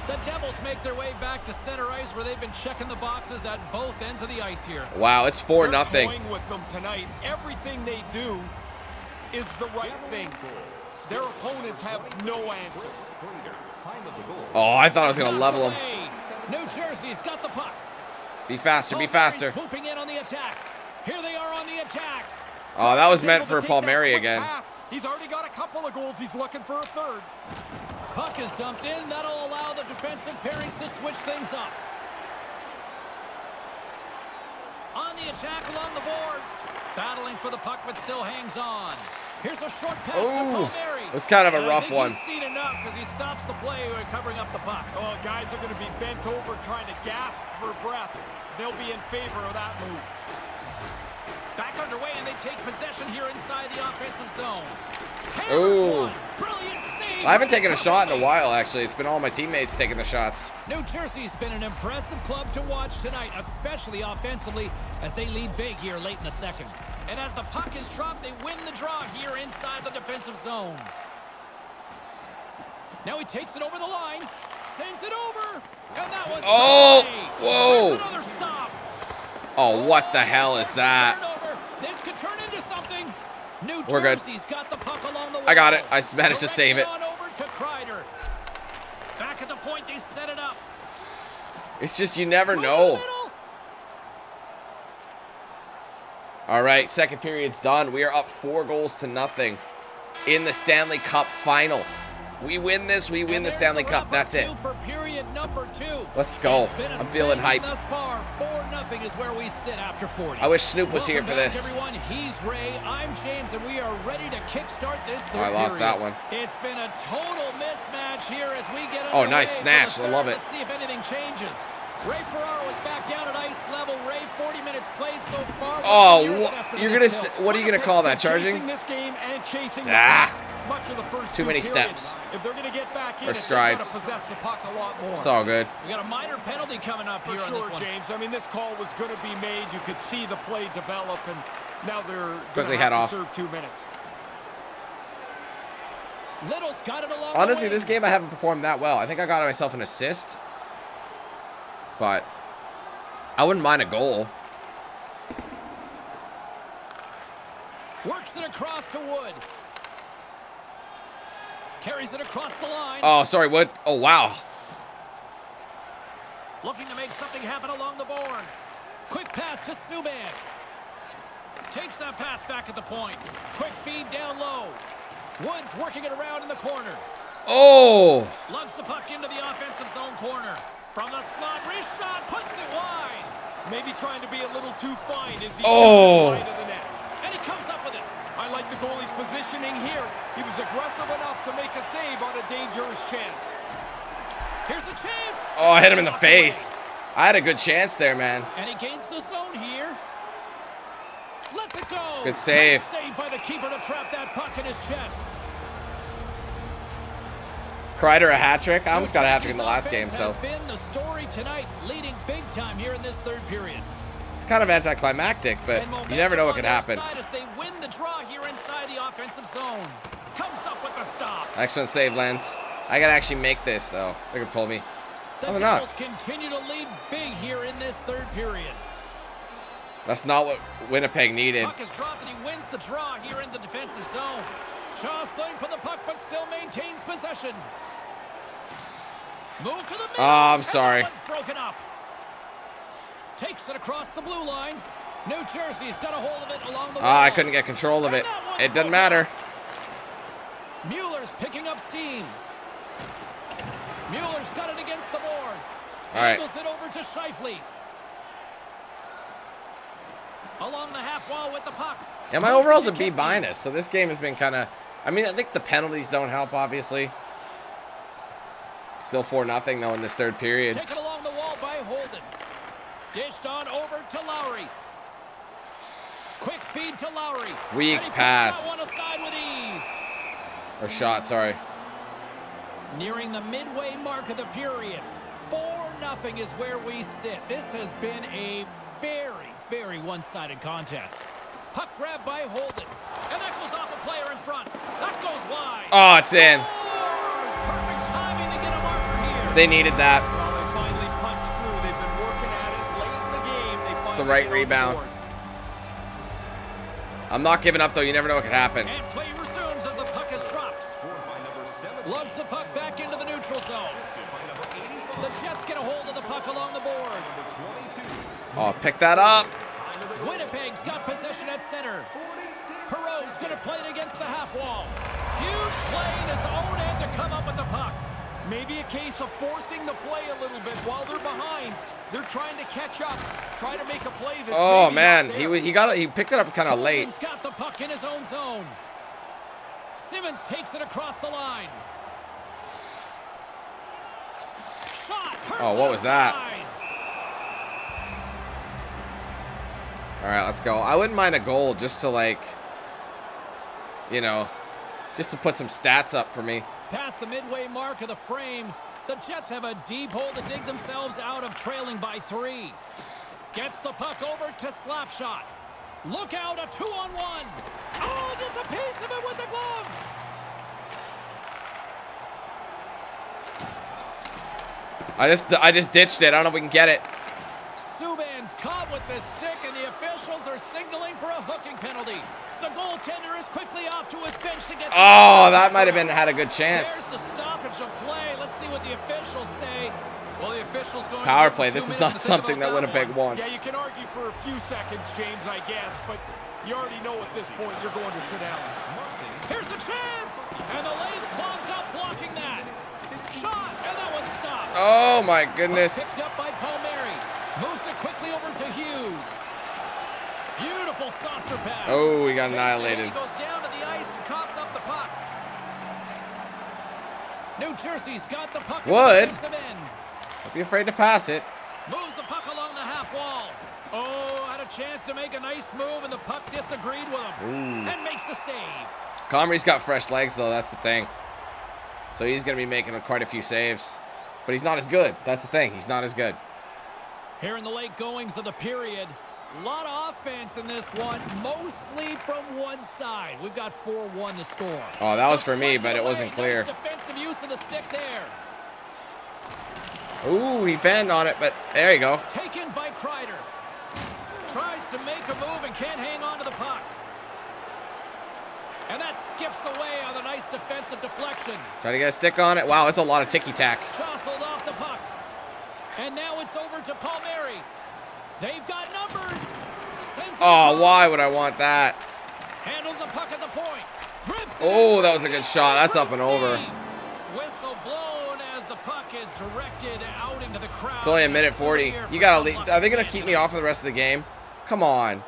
The Devils make their way back to center ice where they've been checking the boxes at both ends of the ice here. Wow, it's 4-0. They're toying with them tonight. Everything they do is the right thing. Their opponents have no answers. Oh, I thought I was going to level him. New Jersey's got the puck. Be faster, be faster. Swooping in on the attack. Here they are on the attack. Oh, that was meant for Palmieri again. He's already got a couple of goals. He's looking for a third. Puck is dumped in. That'll allow the defensive pairings to switch things up. On the attack along the boards. Battling for the puck, but still hangs on. Here's a short pass to Palmieri. It was kind of a rough one. He's seen enough because he stops the play by covering up the puck. Oh, guys are going to be bent over trying to gasp for breath. They'll be in favor of that move. Back underway, and they take possession here inside the offensive zone. Oh, brilliant save. I haven't taken a shot in a while, actually. It's been all my teammates taking the shots. New Jersey's been an impressive club to watch tonight, especially offensively, as they lead big here late in the second. And as the puck is dropped, they win the draw here inside the defensive zone. Now he takes it over the line, sends it over, and that one's whoa! Another stop. Oh, what the hell is that? This could turn into something. New Jersey's got the puck along the way. I got it. I managed to save it. Over to Kreider. Back at the point, they set it up. It's just you never know. All right, second period's done. We are up 4-0 in the Stanley Cup final. We win this, we win the Stanley Cup. That's it. For period number 2. Let's go. I'm feeling hype. Thus far, 4-0 is where we sit after 40. I wish Snoop was here for this. Everyone, he's Ray. I'm James, and we are ready to kickstart this third period. I lost that one. It's been a total mismatch here as we get underway. Oh, nice snatch. I love it. Let's see if anything changes. Ray Ferraro is back down at ice level. Ray, 40 minutes played so far. Oh, what are you gonna call that? Charging? This game and chasing much of the first too many steps. If they're gonna get back in, or strides. Possess the puck a lot more. It's all good. We got a minor penalty coming up here on this one. James. I mean, this call was gonna be made. You could see the play develop, and now they're quickly head off. Serve 2 minutes. Little's got it along. Honestly, this game I haven't performed that well. I think I got myself an assist. But I wouldn't mind a goal. Works it across to Wood. Carries it across the line. Oh, sorry, Wood. Oh, wow. Looking to make something happen along the boards. Quick pass to Subban. Takes that pass back at the point. Quick feed down low. Woods working it around in the corner. Oh! Lugs the puck into the offensive zone corner. From the slot, Richard puts it wide. Maybe trying to be a little too fine as he shoots the net. And he comes up with it. I like the goalie's positioning here. He was aggressive enough to make a save on a dangerous chance. Here's a chance. Oh, I hit him in the face. I had a good chance there, man. And he gains the zone here. Let's it go. Good save. Nice save by the keeper to trap that puck in his chest. Kreider a hat trick. I almost got a hat trick in the last game, so. Been the story tonight, leading big time here in this third period. It's kind of anticlimactic, but you never know what could happen. As they win the draw here inside the offensive zone. Comes up with the stop. Excellent save, Lens. I gotta actually make this though. They're gonna pull me. The Devils continue to lead big here in this third period. That's not what Winnipeg needed. Puck is dropped and he wins the draw here in the defensive zone. Jostling for the puck, but still maintains possession. Move to the middle. Oh, I'm sorry. Broken up. Takes it across the blue line. New Jersey's got a hold of it along the wall. I couldn't get control of it. It doesn't matter. Mueller's picking up steam. Mueller's got it against the boards. All right. Handles it over to Scheifele. Along the half wall with the puck. Yeah, my overall's a B-, so this game has been kind of... I mean, I think the penalties don't help, obviously. Still 4-0, though, in this third period. Taken along the wall by Holden. Dished on over to Lowry. Quick feed to Lowry. Weak pass. That one aside with ease. Or shot, sorry. Nearing the midway mark of the period. 4-0 is where we sit. This has been a very one-sided contest. Puck grab by Holden. And that goes off a player in front. That goes wide. Oh, it's in. Perfect timing to get a marker here. They needed that. Well, they finally punched through. They've been working at it late in the game. It's the right rebound. I'm not giving up, though. You never know what could happen. And play resumes as the puck is dropped. Lugs the puck back into the neutral zone. The Jets get a hold of the puck along the boards. Oh, pick that up. Winnipeg's got possession at center. Perot's going to play it against the half wall. Hughes playing his own end to come up with the puck. Maybe a case of forcing the play a little bit while they're behind. They're trying to catch up, try to make a play. That's oh man, he picked it up kind of late. He's got the puck in his own zone. Simmons takes it across the line. Shot. Oh, what was that? All right, let's go. I wouldn't mind a goal just to, like, you know, just to put some stats up for me. Past the midway mark of the frame, the Jets have a deep hole to dig themselves out of, trailing by 3. Gets the puck over to Slapshot. Look out, a 2-on-1. Oh, gets a piece of it with the glove. I just ditched it. I don't know if we can get it. Subban's caught with the stick, and the officials are signaling for a hooking penalty. The goaltender is quickly off to his bench to get... Oh, that might have been... had a good chance. There's the stoppage of play. Let's see what the officials say. Well, the officials going... Power play. This is not something that Winnipeg wants. Yeah, you can argue for a few seconds, James, I guess, but you already know at this point you're going to sit out. Here's a chance, and the lane's clogged up blocking that. Shot, and that one's stopped. Oh, my goodness. Picked up by Palmieri. Moves it quickly over to Hughes. Beautiful saucer pass. Oh, he got annihilated. He goes down to the ice and coughs up the puck. New Jersey's got the puck. Wood. Don't be afraid to pass it. Moves the puck along the half wall. Oh, had a chance to make a nice move, and the puck disagreed with him. Ooh. And makes the save. Comrie's got fresh legs, though. That's the thing. So he's going to be making quite a few saves. But he's not as good. That's the thing. He's not as good. Here in the late goings of the period, a lot of offense in this one, mostly from one side. We've got 4-1 to score. Oh, that was for me, but it wasn't clear. Nice defensive use of the stick there. Ooh, he fanned on it, but there you go. Taken by Kreider. Tries to make a move and can't hang on to the puck. And that skips away on a nice defensive deflection. Try to get a stick on it. Wow, it's a lot of ticky-tack. Jostled off the puck. And now it's over to Palmieri. They've got numbers. Oh, why would I want that? Handles the puck at the point. Drips Oh, that was a good shot. That's up and over. Whistle blown as the puck is directed out into the crowd. It's only a minute 40. You gotta leave. Are they gonna keep me off for the rest of the game? Come on.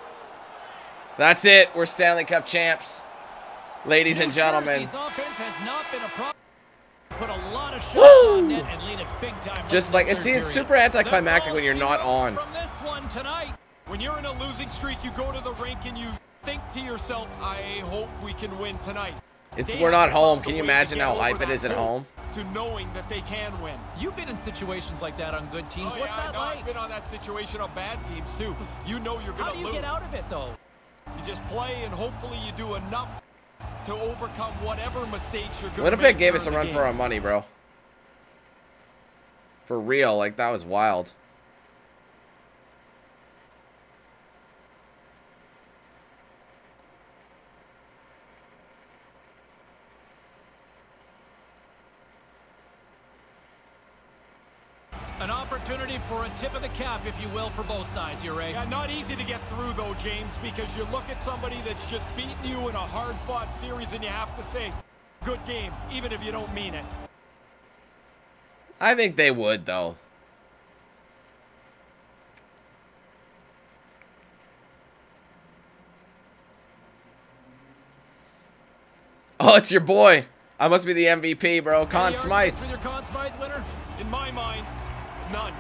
That's it. We're Stanley Cup champs, ladies and gentlemen. Put a lot of shots on net and lead it big time. Just like, see, it's super anticlimactic when you're not on. From this one tonight. When you're in a losing streak, you go to the rink and you think to yourself, I hope we can win tonight. It's, we're not home. Can you imagine how hype it is at home? To knowing that they can win. You've been in situations like that on good teams. What's that like? I've been on that situation on bad teams too. You know you're gonna lose. How do you get out of it though? You just play and hopefully you do enough to overcome whatever mistakes you're gonna make. Winnipeg gave us a run for our money, bro. For real, like that was wild. An opportunity for a tip of the cap, if you will, for both sides here, Ray. Yeah, not easy to get through, though, James, because you look at somebody that's just beaten you in a hard-fought series, and you have to say, good game, even if you don't mean it. I think they would, though. Oh, it's your boy. I must be the MVP, bro. Conn Smythe. With your Conn Smythe winner? In my mind, none.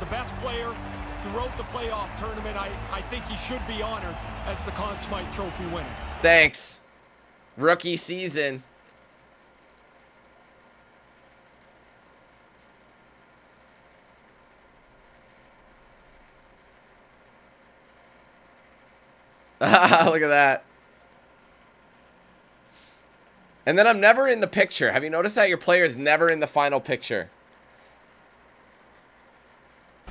The best player throughout the playoff tournament, I think he should be honored as the Conn Smythe Trophy winner. Thanks. Rookie season. Look at that. And then I'm never in the picture. Have you noticed that your player is never in the final picture?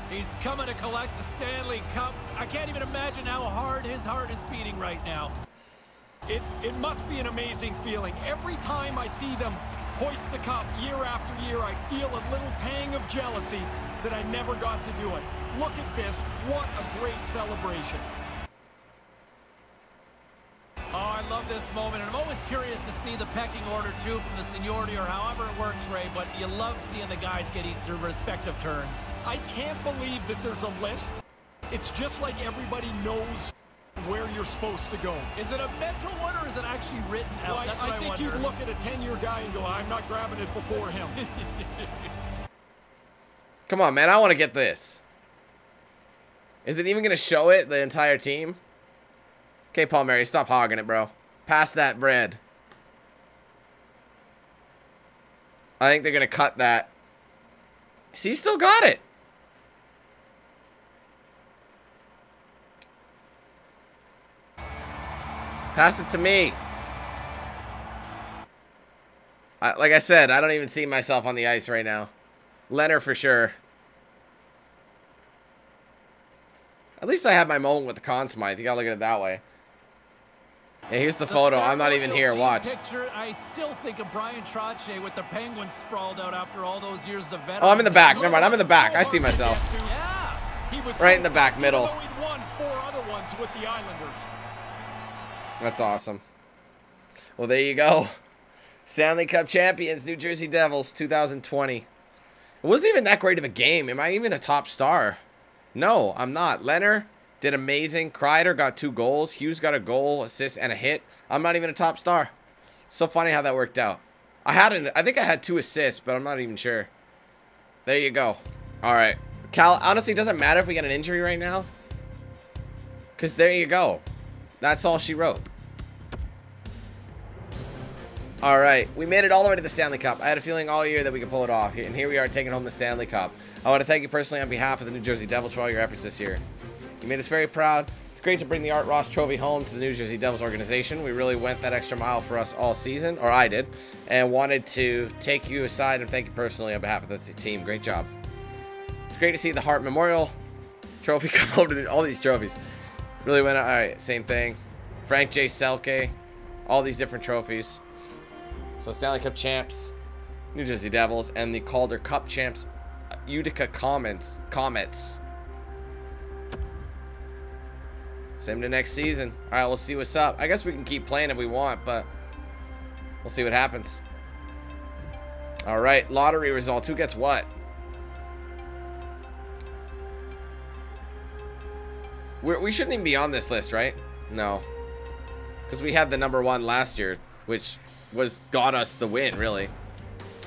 He's coming to collect the Stanley Cup. I can't even imagine how hard his heart is beating right now. It must be an amazing feeling. Every time I see them hoist the cup year after year, I feel a little pang of jealousy that I never got to do it. Look at this. What a great celebration. Oh, I love this moment. And I'm always curious to see the pecking order, too, from the seniority or however it works, Ray, but you love seeing the guys getting through respective turns. I can't believe that there's a list. It's just like everybody knows where you're supposed to go. Is it a mental one or is it actually written out? Well, that's what I think you'd look at a 10-year guy and go, I'm not grabbing it before him. Come on, man. I want to get this. Is it even going to show it, the entire team? Okay, Palmieri, stop hogging it, bro. Pass that bread. I think they're going to cut that. See, he still got it. Pass it to me. Like I said, I don't even see myself on the ice right now. Leonard for sure. At least I had my moment with the Conn Smythe. You got to look at it that way. Yeah, here's the photo. I'm not even here. Watch. Picture, I still think of Brian Troche with the Penguins sprawled out after all those years of veteran. Oh, I'm in the back. Never mind. I'm in the back. I see myself. Yeah. Right in the back middle. He'd won 4 other ones with the Islanders. That's awesome. Well, there you go. Stanley Cup champions, New Jersey Devils, 2020. It wasn't even that great of a game. Am I even a top star? No, I'm not. Leonard did amazing. Kreider got 2 goals. Hughes got a goal, assist, and a hit. I'm not even a top star. So funny how that worked out. I think I had 2 assists, but I'm not even sure. There you go. All right. Cal, honestly, it doesn't matter if we get an injury right now. Because there you go. That's all she wrote. All right. We made it all the way to the Stanley Cup. I had a feeling all year that we could pull it off. And here we are taking home the Stanley Cup. I want to thank you personally on behalf of the New Jersey Devils for all your efforts this year. You made us very proud. It's great to bring the Art Ross Trophy home to the New Jersey Devils organization. We really went that extra mile for us all season, or I did, and wanted to take you aside and thank you personally on behalf of the team. Great job. It's great to see the Hart Memorial Trophy come home to all these trophies. Really went out. All right, same thing. Frank J. Selke, all these different trophies. So Stanley Cup champs, New Jersey Devils, and the Calder Cup champs, Utica Comets. Same to next season. All right, we'll see what's up. I guess we can keep playing if we want, but We'll see what happens. All right, lottery results. Who gets what? We shouldn't even be on this list, right? No. Because we had the number one last year, which got us the win, really.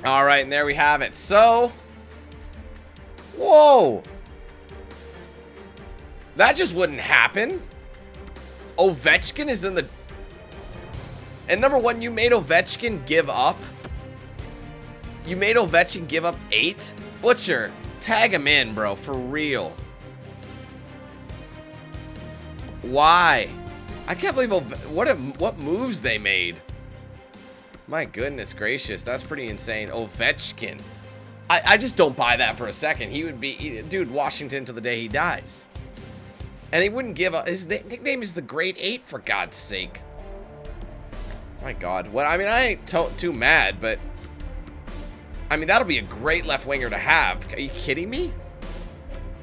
All right, and there we have it. So, whoa. That just wouldn't happen. Ovechkin is in the... And number one, you made Ovechkin give up. You made Ovechkin give up 8? Butcher, tag him in, bro, for real. Why? I can't believe what moves they made. My goodness gracious, that's pretty insane. Ovechkin. I just don't buy that for a second. He would be, dude, Washington to the day he dies. And he wouldn't give up. His nickname is the Great Eight, for God's sake. My God. What? I mean, I ain't too mad, but I mean, that'll be a great left winger to have. Are you kidding me?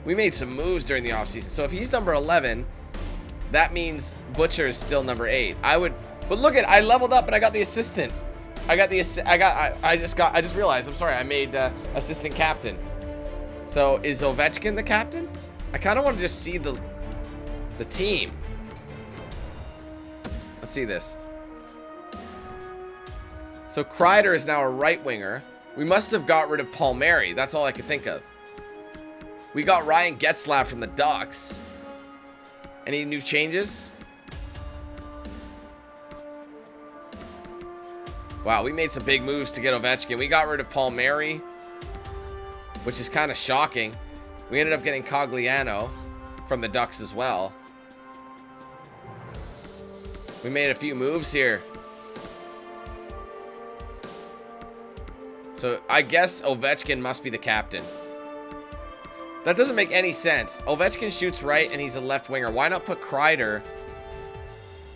We made some moves during the offseason. So if he's number 11, that means Butcher is still number 8. I would, but look at, I leveled up and I got the assistant. I just realized, I'm sorry, I made assistant captain. So is Ovechkin the captain? I kind of want to just see the team. Let's see this. So Kreider is now a right winger. We must have got rid of Palmieri. That's all I could think of. We got Ryan Getzlaf from the Ducks. Any new changes? Wow, we made some big moves to get Ovechkin. We got rid of Palmieri, which is kind of shocking. We ended up getting Cogliano from the Ducks as well. We made a few moves here. So I guess Ovechkin must be the captain. That doesn't make any sense. Ovechkin shoots right and he's a left winger. Why not put Kreider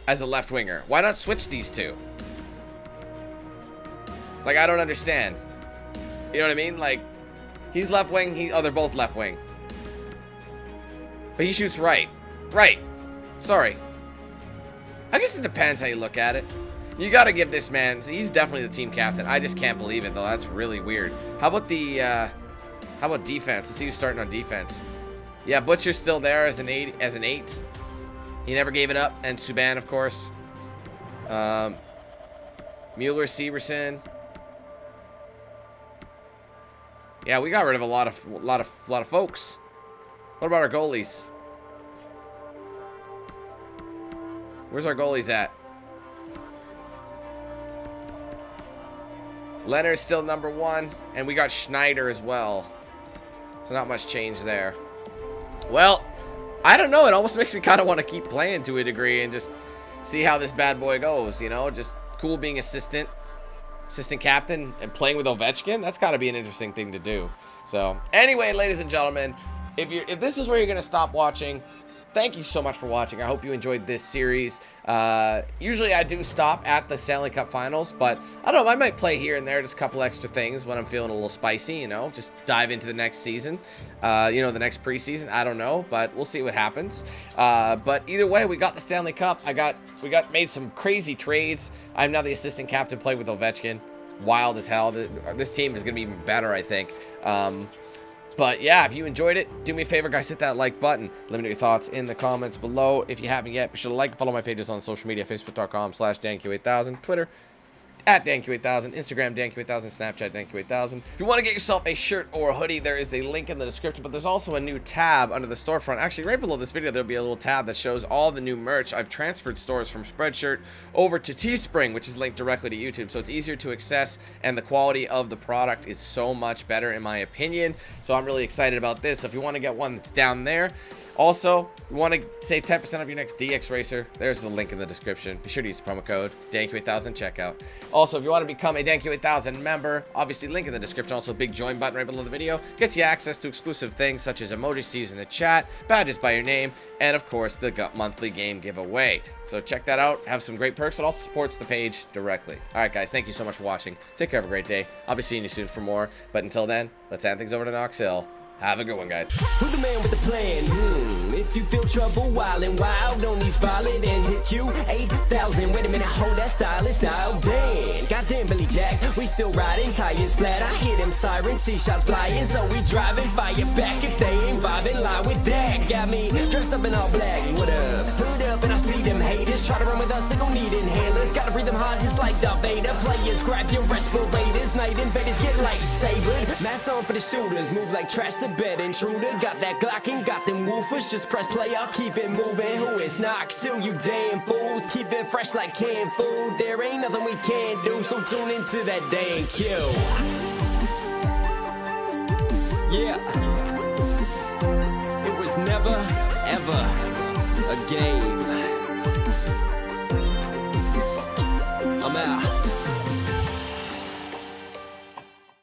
as a left winger? Why not switch these two? Like, I don't understand. You know what I mean? Like, he's left wing. Oh, they're both left wing. But he shoots right. Right. Sorry. I guess it depends how you look at it. You got to give this man, he's definitely the team captain. I just can't believe it, though. That's really weird. How about the, how about defense? Let's see who's starting on defense. Yeah, Butcher's still there as an 8. He never gave it up. And Subban, of course. Mueller, Severson. Yeah, we got rid of a lot of folks. What about our goalies? Where's our goalies at? Leonard's still number 1, and we got Schneider as well. So not much change there. Well, I don't know. It almost makes me kind of want to keep playing to a degree and just see how this bad boy goes, you know? Just cool being assistant captain and playing with Ovechkin. That's got to be an interesting thing to do. So anyway, ladies and gentlemen, if this is where you're going to stop watching, thank you so much for watching. I hope you enjoyed this series. Usually I do stop at the Stanley Cup Finals, but I don't know, I might play here and there, just a couple extra things when I'm feeling a little spicy, you know, just dive into the next season, you know, the next preseason. I don't know, but we'll see what happens. But either way, we got the Stanley Cup. We made some crazy trades. I'm now the assistant captain, playing with Ovechkin. Wild as hell. This team is going to be even better, I think. But yeah, if you enjoyed it, do me a favor, guys, hit that like button. Let me know your thoughts in the comments below. If you haven't yet, be sure to like and follow my pages on social media, facebook.com/danq8000, Twitter @danq8000, Instagram danq8000, Snapchat danq8000. If you want to get yourself a shirt or a hoodie, there is a link in the description, but there's also a new tab under the storefront. Actually, right below this video, there'll be a little tab that shows all the new merch. I've transferred stores from Spreadshirt over to Teespring, which is linked directly to YouTube, so it's easier to access, and the quality of the product is so much better, in my opinion. So I'm really excited about this. So if you want to get one, that's down there. Also, you want to save 10% of your next DX Racer, there's the link in the description. Be sure to use the promo code DanQ8000 checkout. Also, if you want to become a DanQ8000 member, obviously link in the description. Also, a big join button right below the video gets you access to exclusive things such as emojis to use in the chat, badges by your name, and of course, the monthly game giveaway. So check that out. Have some great perks. It also supports the page directly. All right, guys, thank you so much for watching. Take care. Have a great day. I'll be seeing you soon for more. But until then, let's hand things over to Knox Hill. Have a good one, guys. Who's the man with the plan? If you feel trouble wildin' wild, don't need violent and hit you 8000. Wait a minute, hold that style, it's dialed in. goddamn Billy Jack. We still riding, tires flat. I hear them sirens, see shots flying. So we driving, fire back. If they ain't vibing, lie with that. Got me dressed up in all black. What up? Hood up, and I see them haters. Try to run with us, they gon' need inhalers. Gotta breathe them hard just like Darth Vader. Players, grab your respirators. Night invaders, get lightsabered. Mask on for the shooters. Move like trash to bed intruder. Got that Glock and got them woofers. Just press play, I'll keep it moving. Who is not? Still you damn fools. Keep it fresh like canned food. There ain't nothing we can't do, so tune into that damn Q. Yeah. It was never, ever a game.